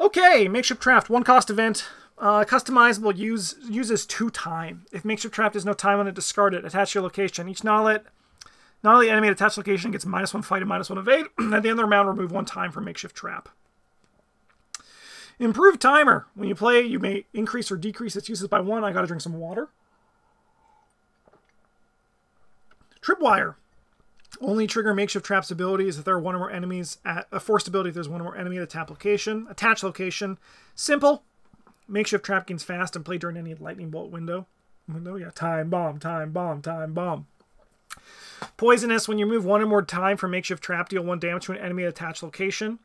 Okay, Makeshift Trapped, one cost event. Uh, customizable use, uses two time. If Makeshift Trapped is no time on it, discard it. Attach your location. Each knowledge... Not only enemy attached location gets minus one fight and minus one evade. At the end of the round, remove one time for Makeshift Trap. Improved timer. When you play, you may increase or decrease its uses by one. I gotta drink some water. Tripwire. Only trigger Makeshift Trap's abilities if there are one or more enemies at a forced ability if there's one or more enemy at attached location. Attached location. Simple. Makeshift Trap gains fast and play during any lightning bolt window. Window, yeah. Time bomb. Time bomb. Time bomb. Poisonous. When you move one or more time for Makeshift Trap, deal one damage to an enemy at attached location.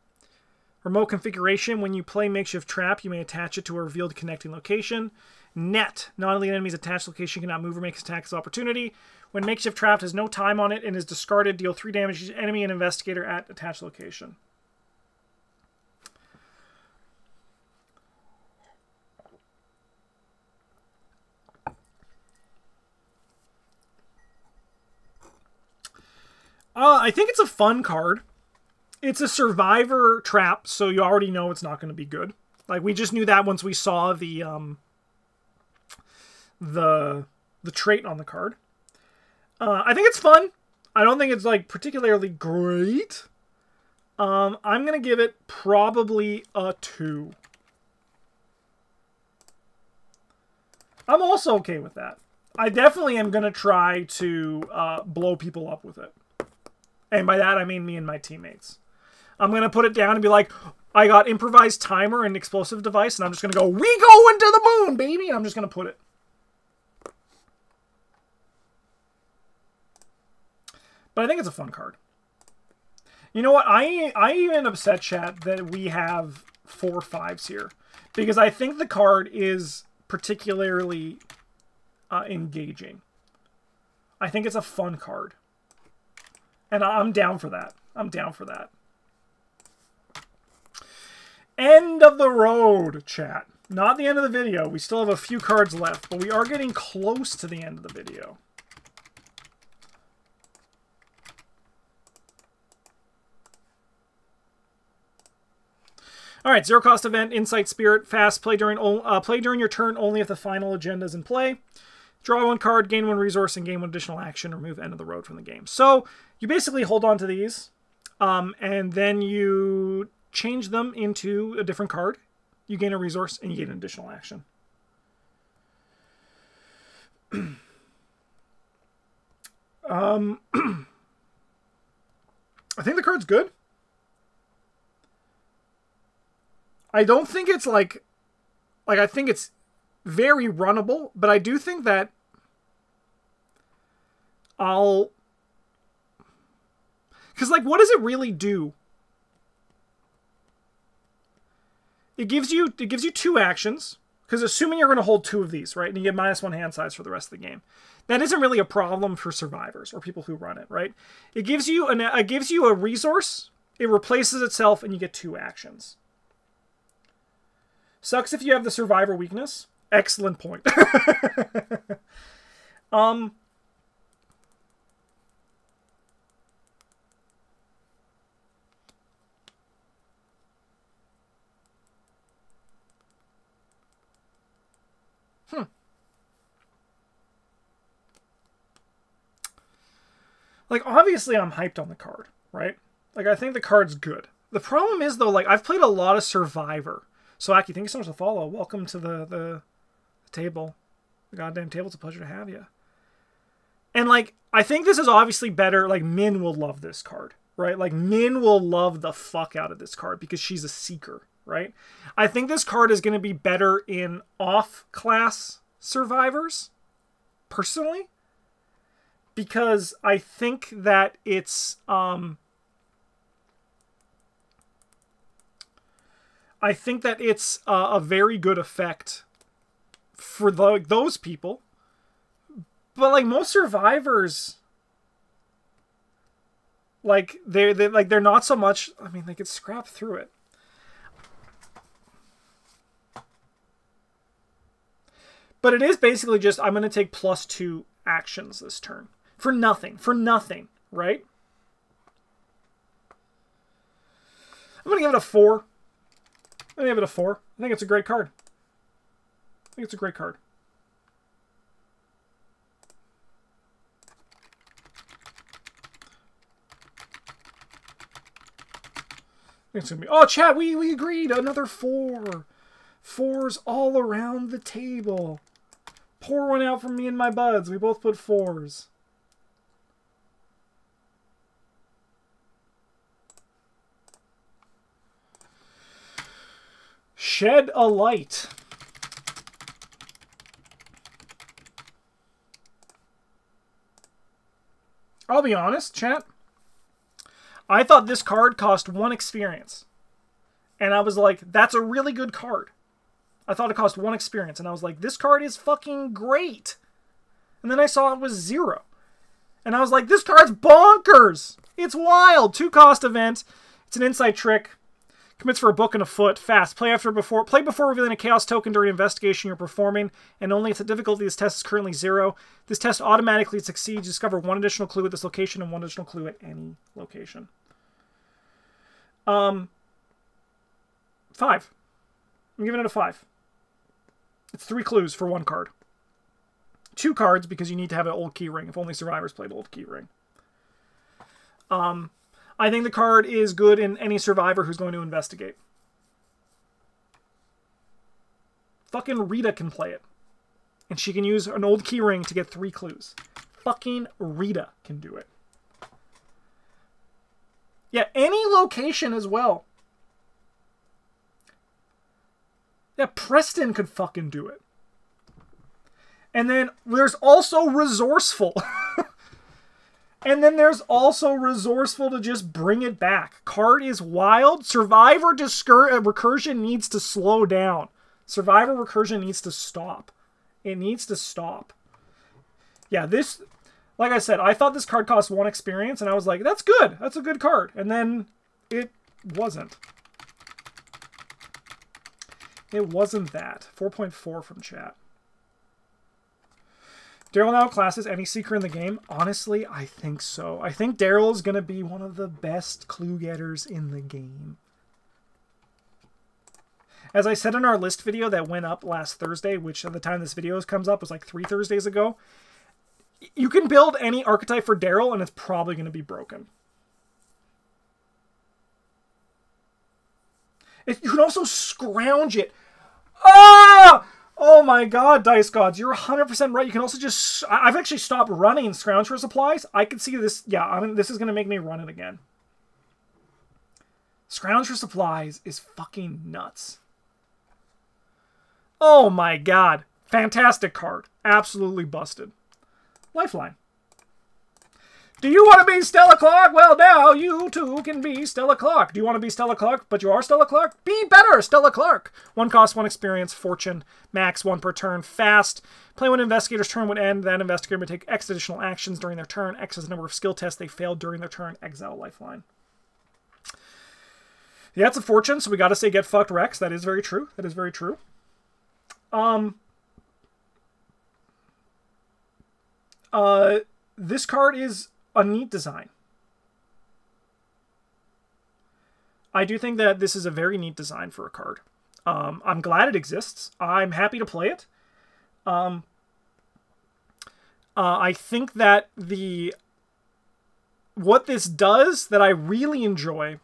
Remote configuration. When you play Makeshift Trap, you may attach it to a revealed connecting location. Net. Not only an enemy's attached location cannot move or make attacks of opportunity. When Makeshift Trap has no time on it and is discarded, deal three damage to enemy and investigator at attached location. Uh, I think it's a fun card. It's a survivor trap, so you already know it's not going to be good. Like, we just knew that once we saw the um, the the trait on the card. Uh, I think it's fun. I don't think it's like particularly great. Um, I'm going to give it probably a two. I'm also okay with that. I definitely am going to try to uh, blow people up with it. And by that, I mean me and my teammates. I'm going to put it down and be like, I got improvised timer and explosive device, and I'm just going to go, we go into the moon, baby! And I'm just going to put it. But I think it's a fun card. You know what? I, I even upset, chat, that we have four fives here. Because I think the card is particularly uh, engaging. I think it's a fun card. And I'm down for that. I'm down for that. End of the road, chat. Not the end of the video. We still have a few cards left, but we are getting close to the end of the video. All right, zero cost event, Insight Spirit, fast, play during uh, play during your turn only if the final agenda is in play. Draw one card, gain one resource, and gain one additional action. Remove end of the road from the game. So you basically hold on to these, um, and then you change them into a different card. You gain a resource, and you gain an additional action. um, I think the card's good. I don't think it's like... Like, I think it's very runnable, but I do think that I'll... Because, like, what does it really do? It gives you it gives you two actions. Because assuming you're going to hold two of these, right? And you get minus one hand size for the rest of the game. That isn't really a problem for survivors or people who run it, right? It gives you an, it gives you a resource. It replaces itself, and you get two actions. Sucks if you have the survivor weakness. Excellent point. um... Like, obviously I'm hyped on the card, right? Like, I think the card's good. The problem is, though, like, I've played a lot of Survivor. So, Aki, thank you so much for the follow. Welcome to the, the, the table. The goddamn table. It's a pleasure to have you. And, like, I think this is obviously better. Like, Min will love this card, right? Like, Min will love the fuck out of this card because she's a seeker, right? I think this card is going to be better in off-class survivors, personally, because I think that it's... Um, I think that it's uh, a very good effect for the, those people. But, like, most survivors... Like they're, they're like they're not so much. I mean, they could scrap through it. But it is basically just I'm gonna take plus two actions this turn for nothing, for nothing, right? I'm gonna give it a four. I'm gonna give it a four. I think it's a great card. I think it's a great card. It's gonna be, oh, chat, we, we agreed. Another four. Fours all around the table. Pour one out for me and my buds. We both put fours. Shed a Light. I'll be honest, chat. I thought this card cost one experience. And I was like, that's a really good card. I thought it cost one experience. And I was like, this card is fucking great. And then I saw it was zero. And I was like, this card's bonkers. It's wild. Two cost event. It's an insight trick. Commits for a book and a foot. Fast. Play after before. Play before revealing a chaos token during investigation you're performing, and only if the difficulty of this test is currently zero. This test automatically succeeds. Discover one additional clue at this location and one additional clue at any location. Um, five. I'm giving it a five. It's three clues for one card. Two cards because you need to have an old key ring. If only survivors played old key ring. Um. I think the card is good in any survivor who's going to investigate. Fucking Rita can play it. And she can use an old key ring to get three clues. Fucking Rita can do it. Yeah, any location as well. Yeah, Preston could fucking do it. And then there's also Resourceful. And then there's also Resourceful to just bring it back. Card is wild. Survivor recursion needs to slow down. Survivor recursion needs to stop. It needs to stop. Yeah, this... Like I said, I thought this card cost one experience, and I was like, that's good. That's a good card. And then it wasn't. It wasn't that. four point four from chat. Daryl now outclasses any seeker in the game. Honestly, I think so. I think Daryl's going to be one of the best clue getters in the game. As I said in our list video that went up last Thursday, which at the time this video comes up was like three Thursdays ago, you can build any archetype for Daryl and it's probably going to be broken. If you can also scrounge it. Ah! Oh my god, Dice Gods, you're one hundred percent right. You can also just... I've actually stopped running Scrounge for Supplies. I can see this... Yeah, I mean, this is going to make me run it again. Scrounge for Supplies is fucking nuts. Oh my god. Fantastic card. Absolutely busted. Lifeline. Do you want to be Stella Clark? Well, now you too can be Stella Clark. Do you want to be Stella Clark, but you are Stella Clark? Be better, Stella Clark. One cost, one experience, fortune, max, one per turn, fast. Play when investigator's turn would end. That investigator may take X additional actions during their turn. X is the number of skill tests they failed during their turn. Exile lifeline. Yeah, it's a fortune, so we got to say get fucked, Rex. That is very true. That is very true. Um. Uh, this card is... a neat design. I do think that this is a very neat design for a card. Um, I'm glad it exists. I'm happy to play it. Um, uh, I think that the what this does that I really enjoy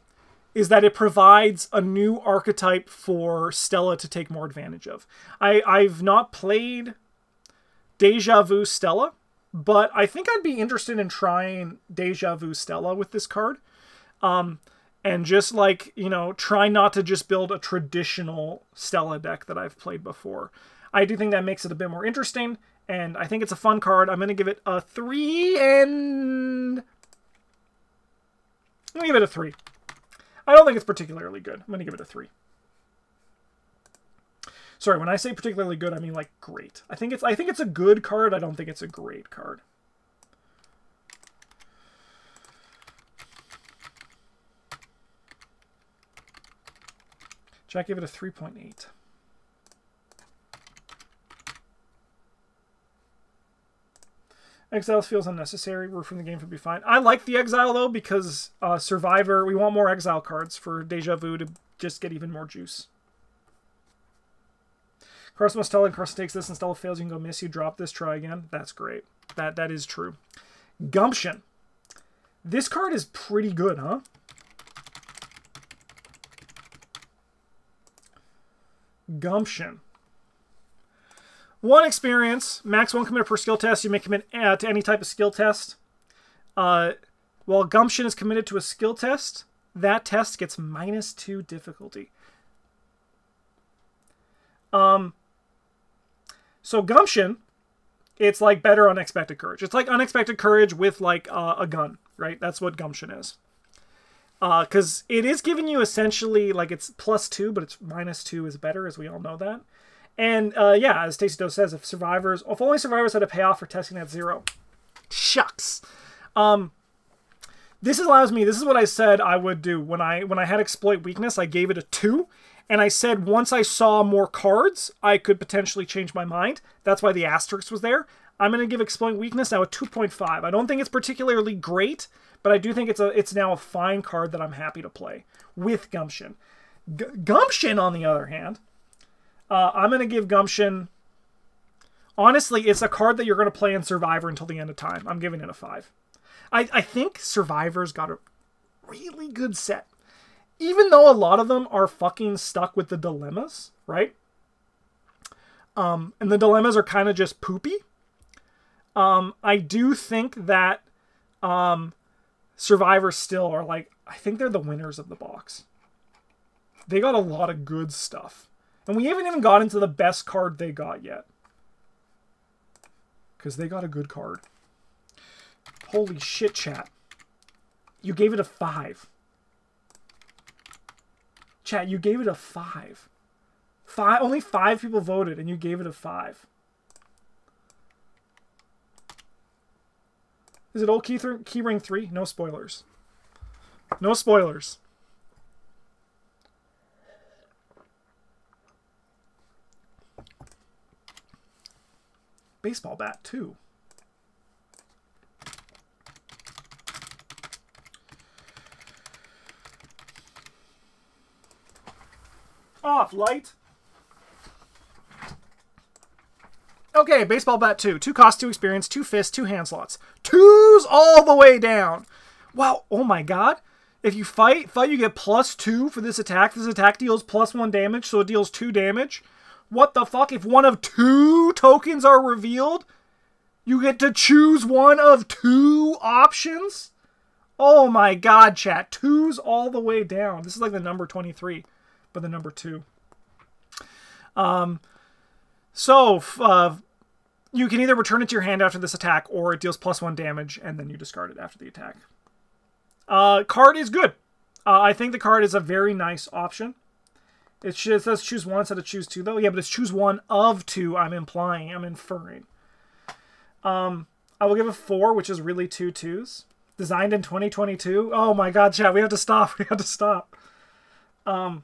is that it provides a new archetype for Stella to take more advantage of. I, I've not played Deja Vu Stella, but I think I'd be interested in trying Deja Vu Stella with this card. Um, And just like, you know, try not to just build a traditional Stella deck that I've played before. I do think that makes it a bit more interesting, and I think it's a fun card. I'm going to give it a three, and I'm going to give it a three. I don't think it's particularly good. I'm going to give it a three. Sorry, when I say particularly good, I mean like great. I think it's I think it's a good card. I don't think it's a great card. Jack gave it a three point eight. Exiles feels unnecessary. We're from the game would be fine. I like the Exile, though, because uh, Survivor, we want more Exile cards for Deja Vu to just get even more juice. Carson must tell, and Carson takes this, and Stella fails. You can go miss. You drop this. Try again. That's great. That That is true. Gumption. This card is pretty good, huh? Gumption. One experience, max one commit per skill test. You may commit uh, to any type of skill test. Uh, while Gumption is committed to a skill test, that test gets minus two difficulty. Um. So Gumption, it's like better Unexpected Courage. It's like Unexpected Courage with like uh, a gun, right? That's what Gumption is. Because uh, it is giving you essentially, like, it's plus two, but it's minus two is better, as we all know that. And, uh, yeah, as Tasty Doe says, if survivors, if only survivors had a payoff for testing at zero. Shucks. Um, this allows me, this is what I said I would do. When I, when I had Exploit Weakness, I gave it a two. And I said once I saw more cards, I could potentially change my mind. That's why the asterisk was there. I'm going to give Exploit Weakness now a two point five. I don't think it's particularly great, but I do think it's a it's now a fine card that I'm happy to play with Gumption. G Gumption, on the other hand, uh, I'm going to give Gumption... Honestly, it's a card that you're going to play in Survivor until the end of time. I'm giving it a five. I, I think Survivor's got a really good set. Even though a lot of them are fucking stuck with the dilemmas, right? Um, and the dilemmas are kind of just poopy. Um, I do think that um, Survivors still are like, I think they're the winners of the box. They got a lot of good stuff. And we haven't even got into the best card they got yet. Because they got a good card. Holy shit, chat. You gave it a five. Chat, you gave it a five. Five, only five people voted and you gave it a five. Is it Old Key, Key Ring three? No spoilers. No spoilers. Baseball bat, too. Off, light. Okay, baseball bat two. Two cost, two experience, two fists, two hand slots. Twos all the way down. Wow, oh my god. If you fight, fight you get plus two for this attack. This attack deals plus one damage, so it deals two damage. What the fuck? If one of two tokens are revealed, you get to choose one of two options? Oh my god, chat. Twos all the way down. This is like the number twenty-three, but the number two. Um... So, uh, you can either return it to your hand after this attack, or it deals plus one damage, and then you discard it after the attack. Uh, card is good. Uh, I think the card is a very nice option. It, sh it says choose one instead of choose two, though. Yeah, but it's choose one of two, I'm implying, I'm inferring. Um, I will give a four, which is really two twos. Designed in twenty twenty-two. Oh my god, chat, we have to stop, we have to stop. Um...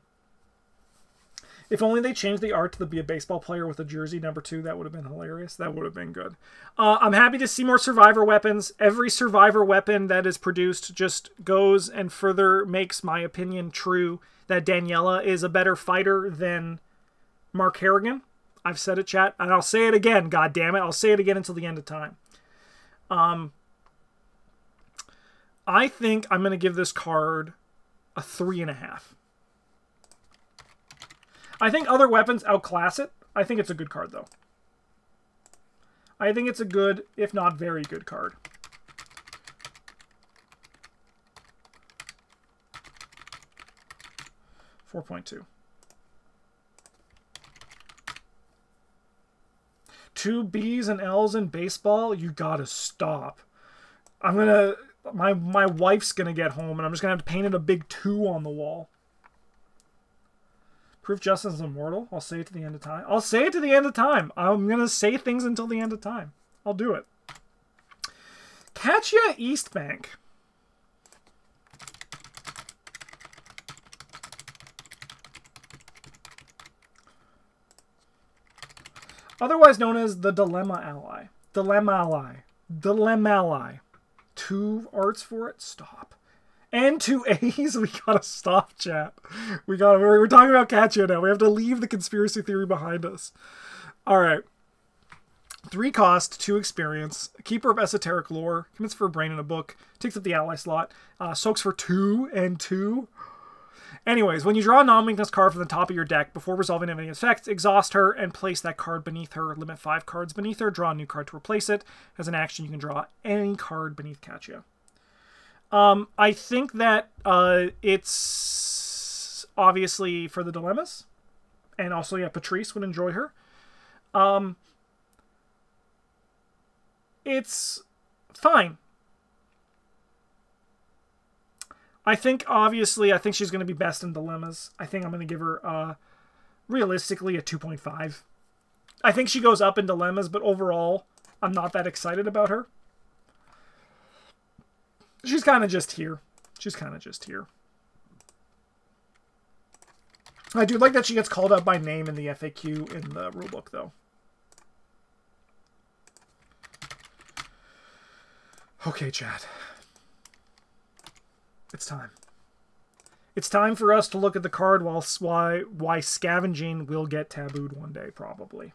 If only they changed the art to be a baseball player with a jersey number two, that would have been hilarious. That would have been good. Uh, I'm happy to see more Survivor weapons. Every Survivor weapon that is produced just goes and further makes my opinion true that Daniela is a better fighter than Mark Harrigan. I've said it, chat, and I'll say it again, god damn it. I'll say it again until the end of time. Um, I think I'm going to give this card a three and a half. I think other weapons outclass it. I think it's a good card, though. I think it's a good, if not very good card. four point two. Two B's and L's in baseball? You gotta stop. I'm gonna... My, my wife's gonna get home and I'm just gonna have to paint it a big two on the wall. Proof Justin's immortal. I'll say it to the end of time. I'll say it to the end of time. I'm gonna say things until the end of time. I'll do it. Katya Eastbank. Otherwise known as the Dilemma Ally. Dilemma Ally. Dilemma Ally. Two arts for it? Stop. And two A's? We gotta stop, chat. We gotta, we're, we're talking about Katya now. We have to leave the conspiracy theory behind us. Alright. Three cost, two experience. Keeper of esoteric lore. Commits for a brain in a book. Takes up the ally slot. Uh, soaks for two and two. Anyways, when you draw a non-weakness card from the top of your deck, before resolving any effects, exhaust her and place that card beneath her. Limit five cards beneath her. Draw a new card to replace it. As an action, you can draw any card beneath Katya. Um, I think that uh, it's obviously for the Dilemmas. And also, yeah, Patrice would enjoy her. Um, it's fine. I think, obviously, I think she's going to be best in Dilemmas. I think I'm going to give her, uh, realistically, a two point five. I think she goes up in Dilemmas, but overall, I'm not that excited about her. She's kind of just here. She's kind of just here. I do like that she gets called out by name in the F A Q in the rulebook, though. Okay, chat. It's time. It's time for us to look at the card while why, why scavenging will get tabooed one day, probably.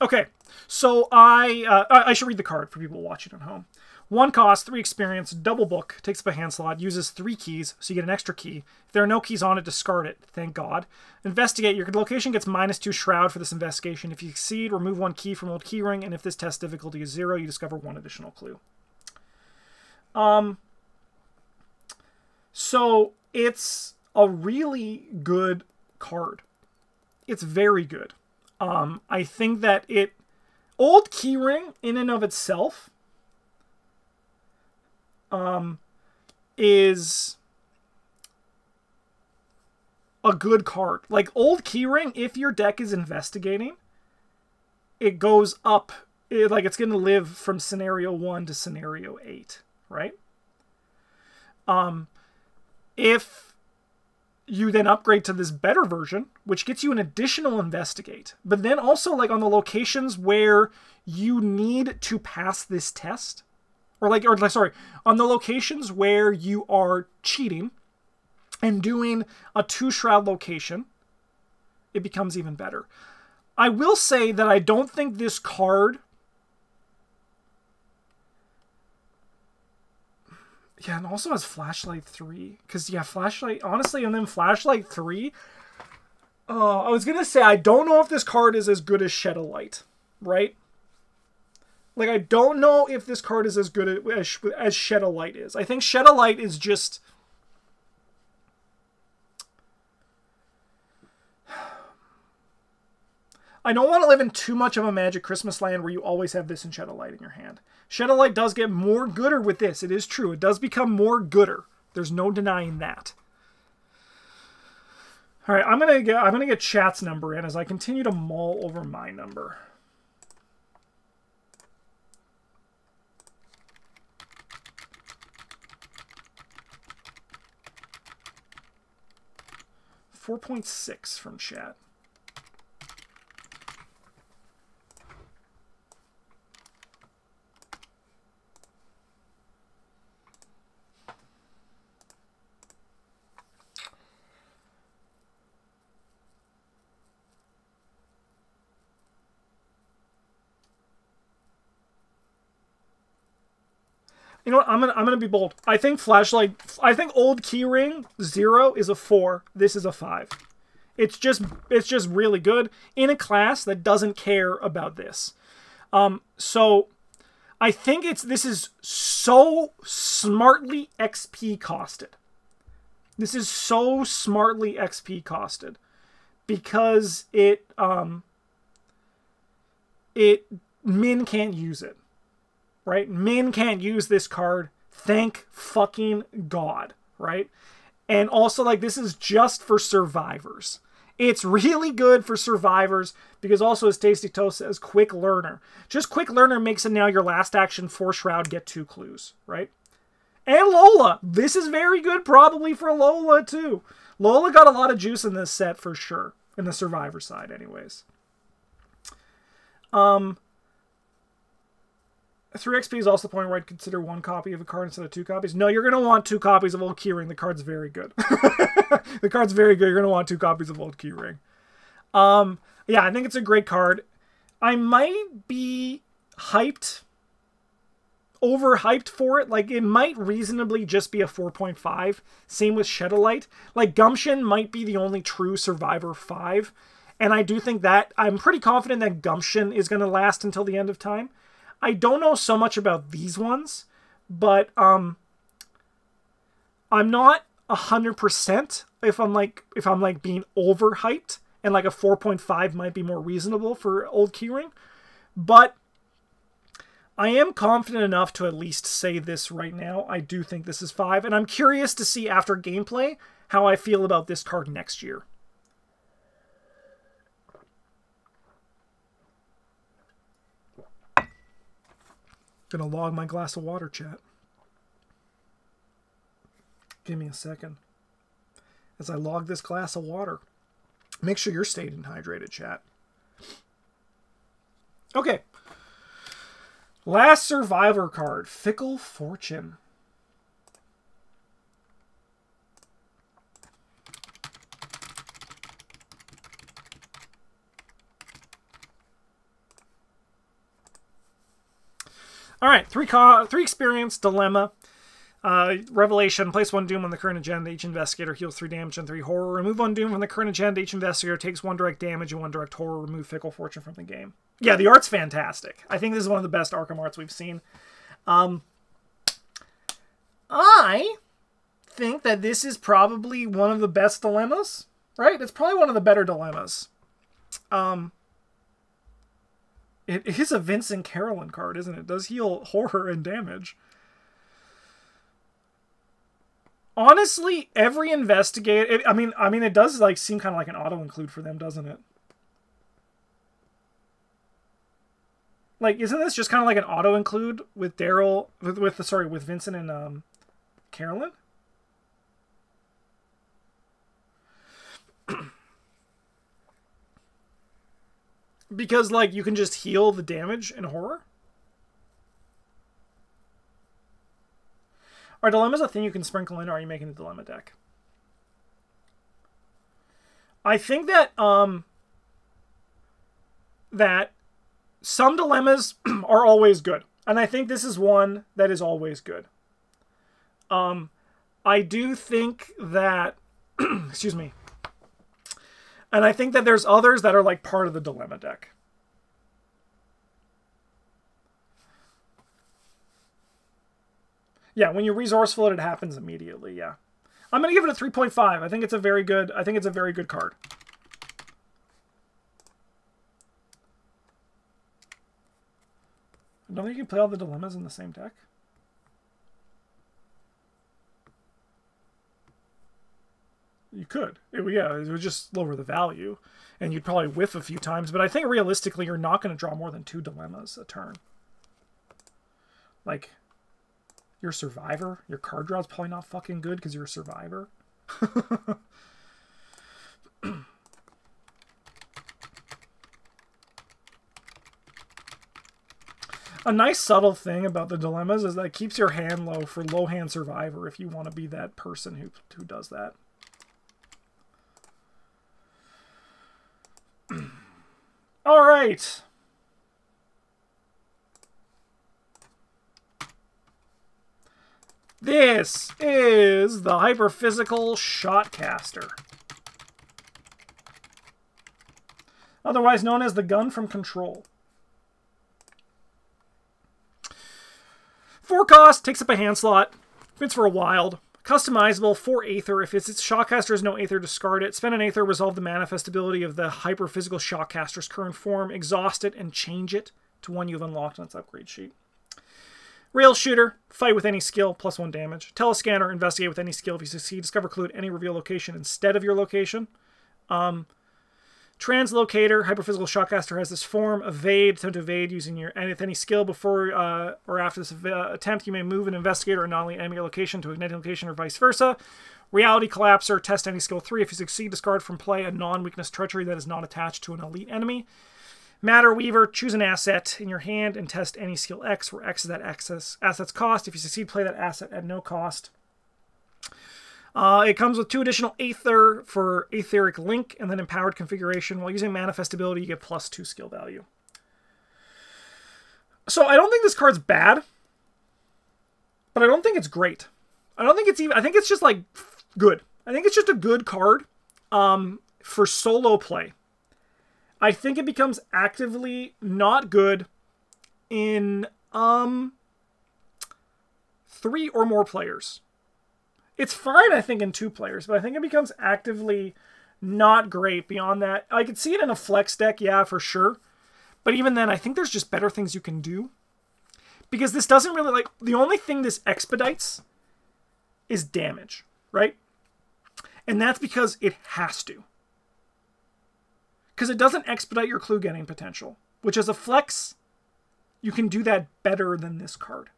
Okay, so I uh, I should read the card for people watching at home. One cost, three experience, double book, takes up a hand slot, uses three keys, so you get an extra key. If there are no keys on it, discard it. Thank God. Investigate. Your location gets minus two shroud for this investigation. If you succeed, remove one key from Old Key Ring, and if this test difficulty is zero, you discover one additional clue. Um. So, it's a really good card. It's very good. Um, I think that it... Old Key Ring, in and of itself... Um, is a good card. Like, Old Keyring, if your deck is investigating, it goes up. It, like, it's going to live from Scenario one to Scenario eight, right? Um, if you then upgrade to this better version, which gets you an additional Investigate, but then also, like, on the locations where you need to pass this test... Or like, or like, sorry, on the locations where you are cheating and doing a two shroud location, it becomes even better. I will say that I don't think this card... Yeah, and also has Flashlight three. Because, yeah, Flashlight, honestly, and then Flashlight three... Uh, I was going to say, I don't know if this card is as good as Shed a Light, right? Like, I don't know if this card is as good as, as Shed a Light is. I think Shed a Light is just... I don't want to live in too much of a Magic Christmas land where you always have this and Shed a Light in your hand. Shed a Light does get more gooder with this. It is true. It does become more gooder. There's no denying that. All right, I'm gonna get, I'm gonna get chat's number in as I continue to mull over my number. four point six from chat. You know what? I'm gonna I'm gonna be bold. I think Flashlight. I think Old Keyring zero is a four. This is a five. It's just it's just really good in a class that doesn't care about this. Um, so I think it's this is so smartly X P costed. This is so smartly X P costed because it um it Min can't use it. Right? Min can't use this card. Thank fucking God, right? And also, like, this is just for survivors. It's really good for survivors because also, as Tasty Toast says, Quick Learner. Just Quick Learner makes it now your last action for Shroud, get two clues, right? And Lola. This is very good probably for Lola, too. Lola got a lot of juice in this set for sure. In the survivor side, anyways. Um... three X P is also the point where I'd consider one copy of a card instead of two copies. No, you're going to want two copies of Old Key Ring. The card's very good. The card's very good. You're going to want two copies of Old Key Ring. Um, yeah, I think it's a great card. I might be hyped, overhyped for it. Like, it might reasonably just be a four point five. Same with Shed a Light. Like, Gumption might be the only true Survivor five. And I do think that, I'm pretty confident that Gumption is going to last until the end of time. I don't know so much about these ones, but um, I'm not a hundred percent if I'm like if I'm like being overhyped, and like a four point five might be more reasonable for Old Keyring, but I am confident enough to at least say this right now. I do think this is five, and I'm curious to see after gameplay how I feel about this card next year. Gonna log my glass of water, chat. Give me a second. As I log this glass of water, make sure you're staying hydrated, chat. Okay. Last survivor card, Fickle Fortune. All right, three co three experience, dilemma, uh, revelation, place one doom on the current agenda, each investigator heals three damage and three horror, remove one doom from the current agenda, each investigator takes one direct damage and one direct horror, remove Fickle Fortune from the game. Yeah, the art's fantastic. I think this is one of the best Arkham arts we've seen. Um, I think that this is probably one of the best dilemmas, right? It's probably one of the better dilemmas. Um... It is a Vincent Carolyn card, isn't it? It does heal horror and damage. Honestly, every investigator... It, I mean, I mean, it does like seem kind of like an auto-include for them, doesn't it? Like, isn't this just kind of like an auto-include with Daryl... With, with the sorry, with Vincent and um, Carolyn? Because, like, you can just heal the damage in horror? Are dilemmas a thing you can sprinkle in, or are you making a dilemma deck? I think that, um... that some dilemmas are always good. And I think this is one that is always good. Um, I do think that... excuse me. And I think that there's others that are like part of the dilemma deck. Yeah, when you resourceful it, it happens immediately, yeah. I'm gonna give it a three point five. I think it's a very good I think it's a very good card. I don't think you can play all the dilemmas in the same deck. You could. It, yeah, it would just lower the value, and you'd probably whiff a few times, but I think realistically you're not going to draw more than two dilemmas a turn. Like, you're a survivor. Your card draw is probably not fucking good because you're a survivor. A nice subtle thing about the dilemmas is that it keeps your hand low for low hand survivor if you want to be that person who, who does that. All right. This is the Hyperphysical Shotcaster. Otherwise known as the gun from Control. Four cost, takes up a hand slot. It's for a wild. Customizable, four Aether. If it's, it's Shockcaster has no Aether, discard it. Spend an Aether, resolve the manifest ability of the hyperphysical Shockcaster's current form. Exhaust it and change it to one you've unlocked on its upgrade sheet. Rail Shooter, fight with any skill, plus one damage. Telescanner, investigate with any skill. If you succeed, discover clue at any reveal location instead of your location. Um, Translocator, Hyperphysical Shockcaster has this form. Evade, attempt to evade using your and if any skill before uh, or after this uh, attempt, you may move an investigator or anomaly at any location to ignite location or vice versa. Reality Collapser, test any skill three. If you succeed, discard from play a non-weakness treachery that is not attached to an elite enemy. Matter Weaver, choose an asset in your hand and test any skill X, where X is that access, asset's cost. If you succeed, play that asset at no cost. Uh, it comes with two additional Aether for Aetheric Link and then Empowered Configuration. While using Manifest Ability, you get plus two skill value. So I don't think this card's bad, but I don't think it's great. I don't think it's even... I think it's just, like, good. I think it's just a good card um, for solo play. I think it becomes actively not good in um, three or more players. It's fine, I think, in two players, but I think it becomes actively not great beyond that. I could see it in a flex deck, yeah, for sure. But even then, I think there's just better things you can do. Because this doesn't really, like, the only thing this expedites is damage, right? And that's because it has to. Because it doesn't expedite your clue getting potential, which as a flex, you can do that better than this card.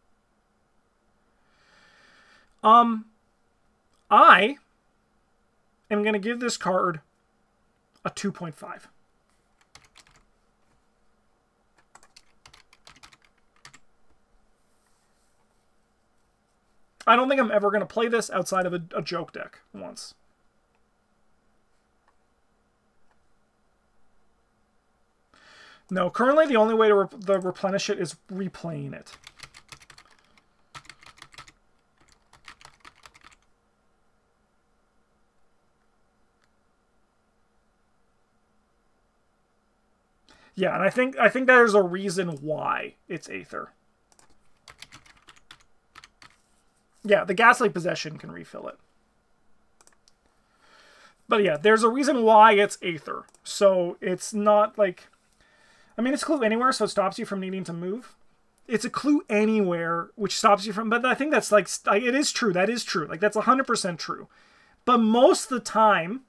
Um, I am going to give this card a two point five. I don't think I'm ever going to play this outside of a, a joke deck once. No, currently the only way to re the replenish it is replaying it. Yeah, and I think I think there's a reason why it's Aether. Yeah, the Gaslight Possession can refill it. But yeah, there's a reason why it's Aether. So it's not like... I mean, it's a clue anywhere, so it stops you from needing to move. It's a clue anywhere, which stops you from... But I think that's like... It is true. That is true. Like, that's one hundred percent true. But most of the time...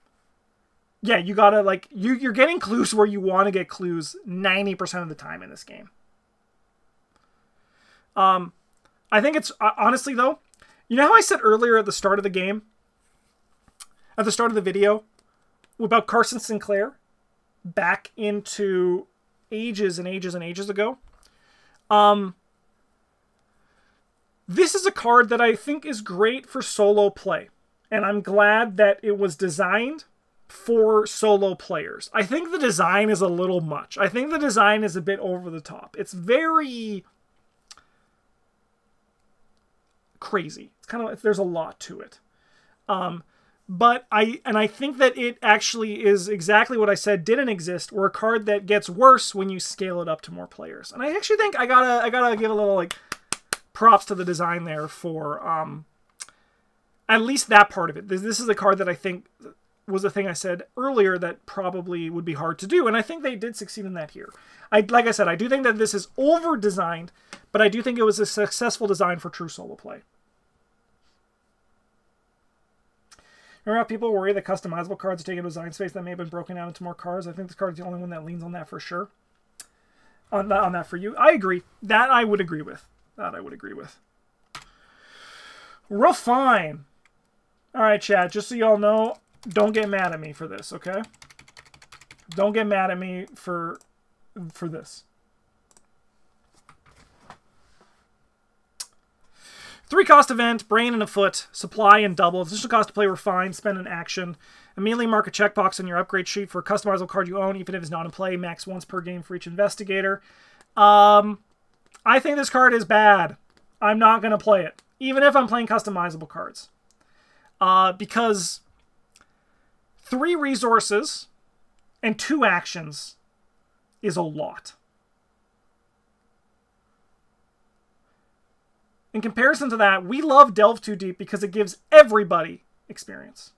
Yeah, you gotta, like... You, you're getting clues where you want to get clues ninety percent of the time in this game. Um, I think it's... Honestly, though... You know how I said earlier at the start of the game? At the start of the video? About Carson Sinclair? Back into... ages and ages and ages ago. Um, this is a card that I think is great for solo play. And I'm glad that it was designed for solo players. I think the design is a little much. I think the design is a bit over the top. It's very crazy. It's kind of, there's a lot to it. Um, But I, and I think that it actually is exactly what I said didn't exist, or a card that gets worse when you scale it up to more players. And I actually think I gotta, I gotta give a little, like, props to the design there for, um, at least that part of it. This, this is the card that I think was the thing I said earlier that probably would be hard to do. And I think they did succeed in that here. I, like I said, I do think that this is over-designed, but I do think it was a successful design for true solo play. Remember how people worry that customizable cards are taking design space that may have been broken out into more cards? I think this card is the only one that leans on that for sure. On that, on that for you. I agree. That I would agree with. That I would agree with. Refine. Alright, chat. Just so y'all know, don't get mad at me for this, okay? Don't get mad at me for, for this. Three cost event, brain and a foot, supply and double. Additional cost to play refine, spend an action. Immediately mark a checkbox on your upgrade sheet for a customizable card you own, even if it's not in play. Max once per game for each investigator. Um, I think this card is bad. I'm not going to play it, even if I'm playing customizable cards. Uh, because three resources and two actions is a lot. In comparison to that, we love Delve Too Deep because it gives everybody experience.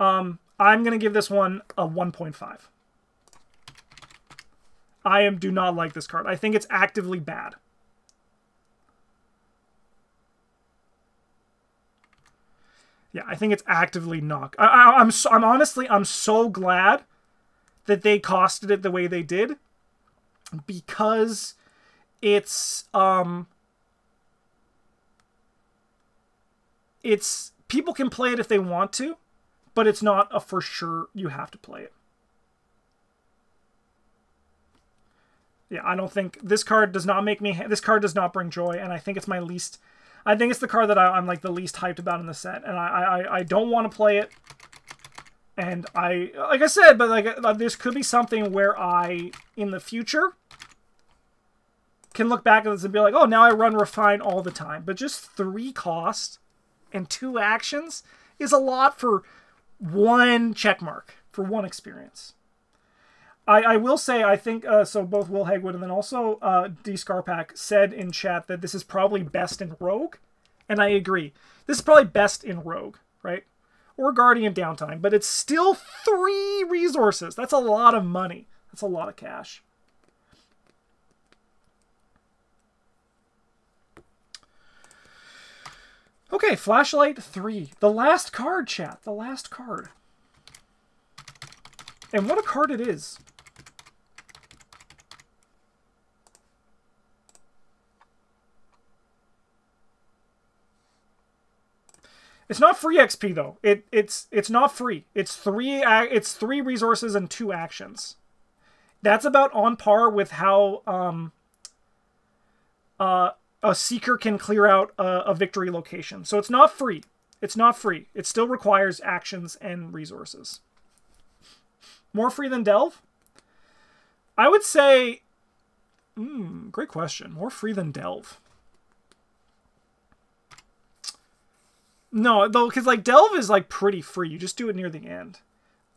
Um, I'm going to give this one a one point five. I am do not like this card. I think it's actively bad. Yeah, I think it's actively knock. I, I, I'm so, I'm honestly I'm so glad that they costed it the way they did, because it's um it's people can play it if they want to, but it's not a for sure you have to play it. Yeah, I don't think this card does not make me. This card does not bring joy, and I think it's my least. I think it's the card that I, I'm like the least hyped about in the set, and I I, I don't want to play it. And I, like I said, but like this could be something where I, in the future, can look back at this and be like, oh, now I run Refine all the time. But just three costs and two actions is a lot for one checkmark, for one experience. I, I will say, I think, uh, so both Will Hegwood and then also uh, D. Scarpack said in chat that this is probably best in Rogue. And I agree. This is probably best in Rogue, right? Or Guardian Downtime. But it's still three resources. That's a lot of money. That's a lot of cash. Okay, Flashlight three. The last card, chat. The last card. And what a card it is. It's not free X P though. It it's it's not free. It's three it's three resources and two actions. That's about on par with how um, uh, a seeker can clear out a, a victory location. So it's not free. It's not free. It still requires actions and resources. More free than Delve? I would say, mm, great question. More free than Delve. No, though, because like Delve is like pretty free. You just do it near the end.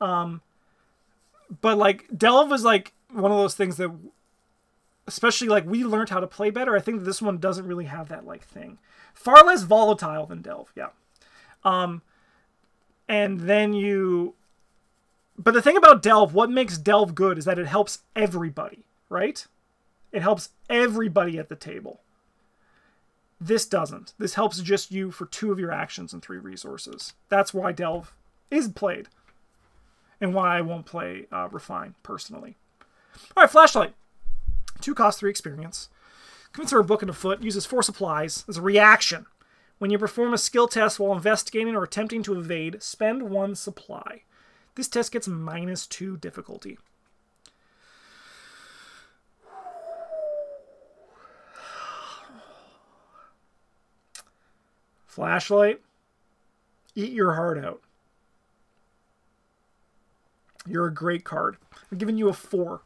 Um, but like Delve is like one of those things that, especially like we learned how to play better. I think this one doesn't really have that like thing. Far less volatile than Delve, yeah. Um, and then you. But the thing about Delve, what makes Delve good is that it helps everybody, right? It helps everybody at the table. This doesn't. This helps just you for two of your actions and three resources. That's why Delve is played. And why I won't play uh, Refine, personally. All right, Flashlight. Two cost, three experience. Commits a book and a foot. Uses four supplies as a reaction. When you perform a skill test while investigating or attempting to evade, spend one supply. This test gets minus two difficulty. Flashlight, eat your heart out. You're a great card. I'm giving you a four.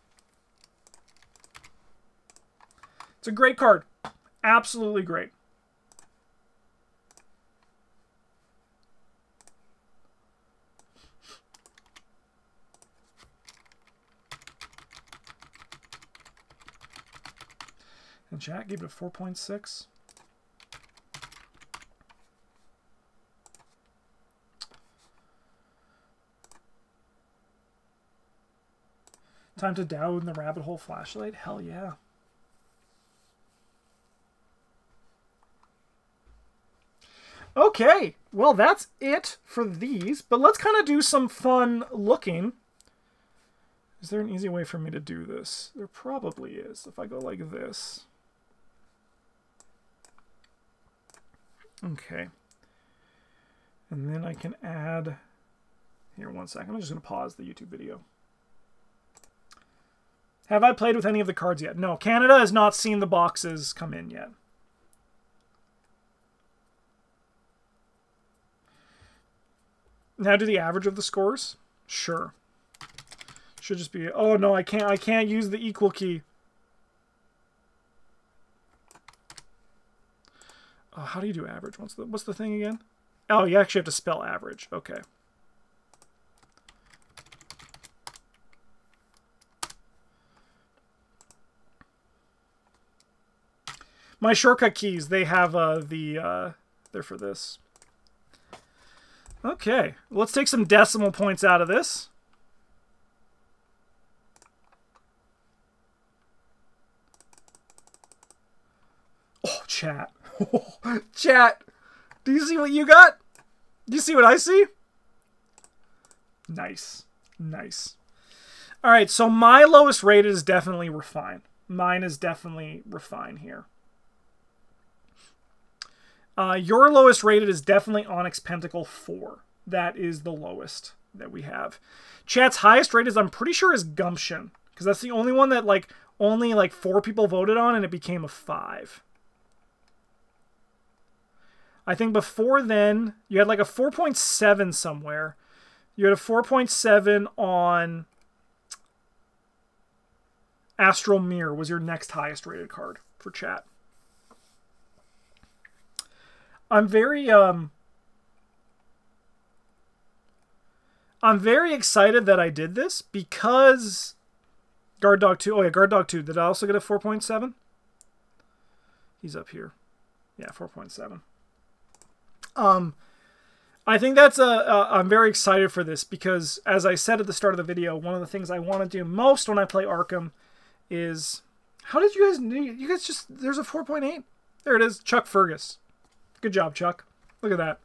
It's a great card. Absolutely great. And chat gave it a four point six. Time to down in the rabbit hole Flashlight? Hell yeah. Okay, well that's it for these, but let's kind of do some fun looking. Is there an easy way for me to do this? There probably is. If I go like this. Okay. And then I can add... Here, one second. I'm just going to pause the YouTube video. Have I played with any of the cards yet? No, Canada has not seen the boxes come in yet. Now do the average of the scores? Sure. Should just be... Oh, no, I can't, I can't use the equal key. Oh, how do you do average? What's the, what's the thing again? Oh, you actually have to spell average. Okay. My shortcut keys, they have uh, the... Uh, they're for this. Okay. Let's take some decimal points out of this. Oh, chat. Chat. Do you see what you got? Do you see what I see? Nice. Nice. All right, so my lowest rated is definitely Refine. Mine is definitely Refine here. Uh, your lowest rated is definitely Onyx Pentacle four. That is the lowest that we have. Chat's highest rated, I'm pretty sure, is Gumption, because that's the only one that like only like four people voted on, and it became a five. I think before then, you had like a four point seven somewhere. You had a four point seven on Astral Mirror was your next highest rated card for chat. I'm very, um, I'm very excited that I did this because Guard Dog two, oh yeah, Guard Dog two, did I also get a four point seven? He's up here. Yeah, four point seven. Um, I think that's a, a, I'm very excited for this because, as I said at the start of the video, one of the things I want to do most when I play Arkham is, how did you guys, you guys just, there's a four point eight. There it is, Chuck Fergus. Good job, Chuck. Look at that.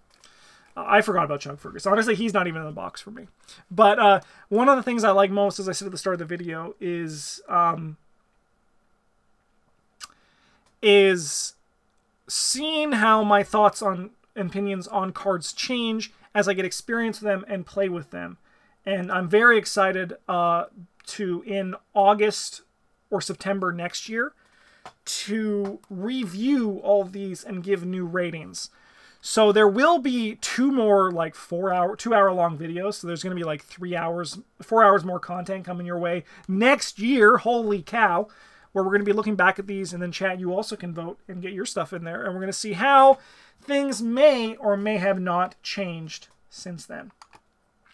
Uh, I forgot about Chuck Fergus. Honestly, he's not even in the box for me. But uh, one of the things I like most, as I said at the start of the video, is, um, is seeing how my thoughts on opinions on cards change as I get experience with them and play with them. And I'm very excited uh, to, in August or September next year, to review all of these and give new ratings. So there will be two more like four hour, two hour long videos. So there's going to be like three hours, four hours more content coming your way next year. Holy cow. Where we're going to be looking back at these, and then chat, you also can vote and get your stuff in there. And we're going to see how things may or may have not changed since then.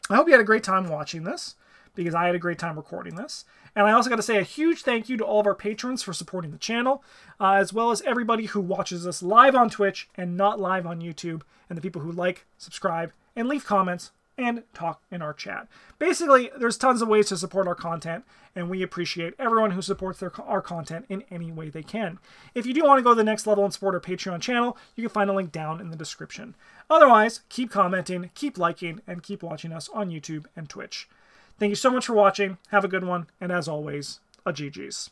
I hope you had a great time watching this, because I had a great time recording this. And I also got to say a huge thank you to all of our patrons for supporting the channel, uh, as well as everybody who watches us live on Twitch and not live on YouTube, and the people who like, subscribe, and leave comments, and talk in our chat. Basically, there's tons of ways to support our content, and we appreciate everyone who supports their, our content in any way they can. If you do want to go to the next level and support our Patreon channel, you can find a link down in the description. Otherwise, keep commenting, keep liking, and keep watching us on YouTube and Twitch. Thank you so much for watching, have a good one, and as always, a G G's.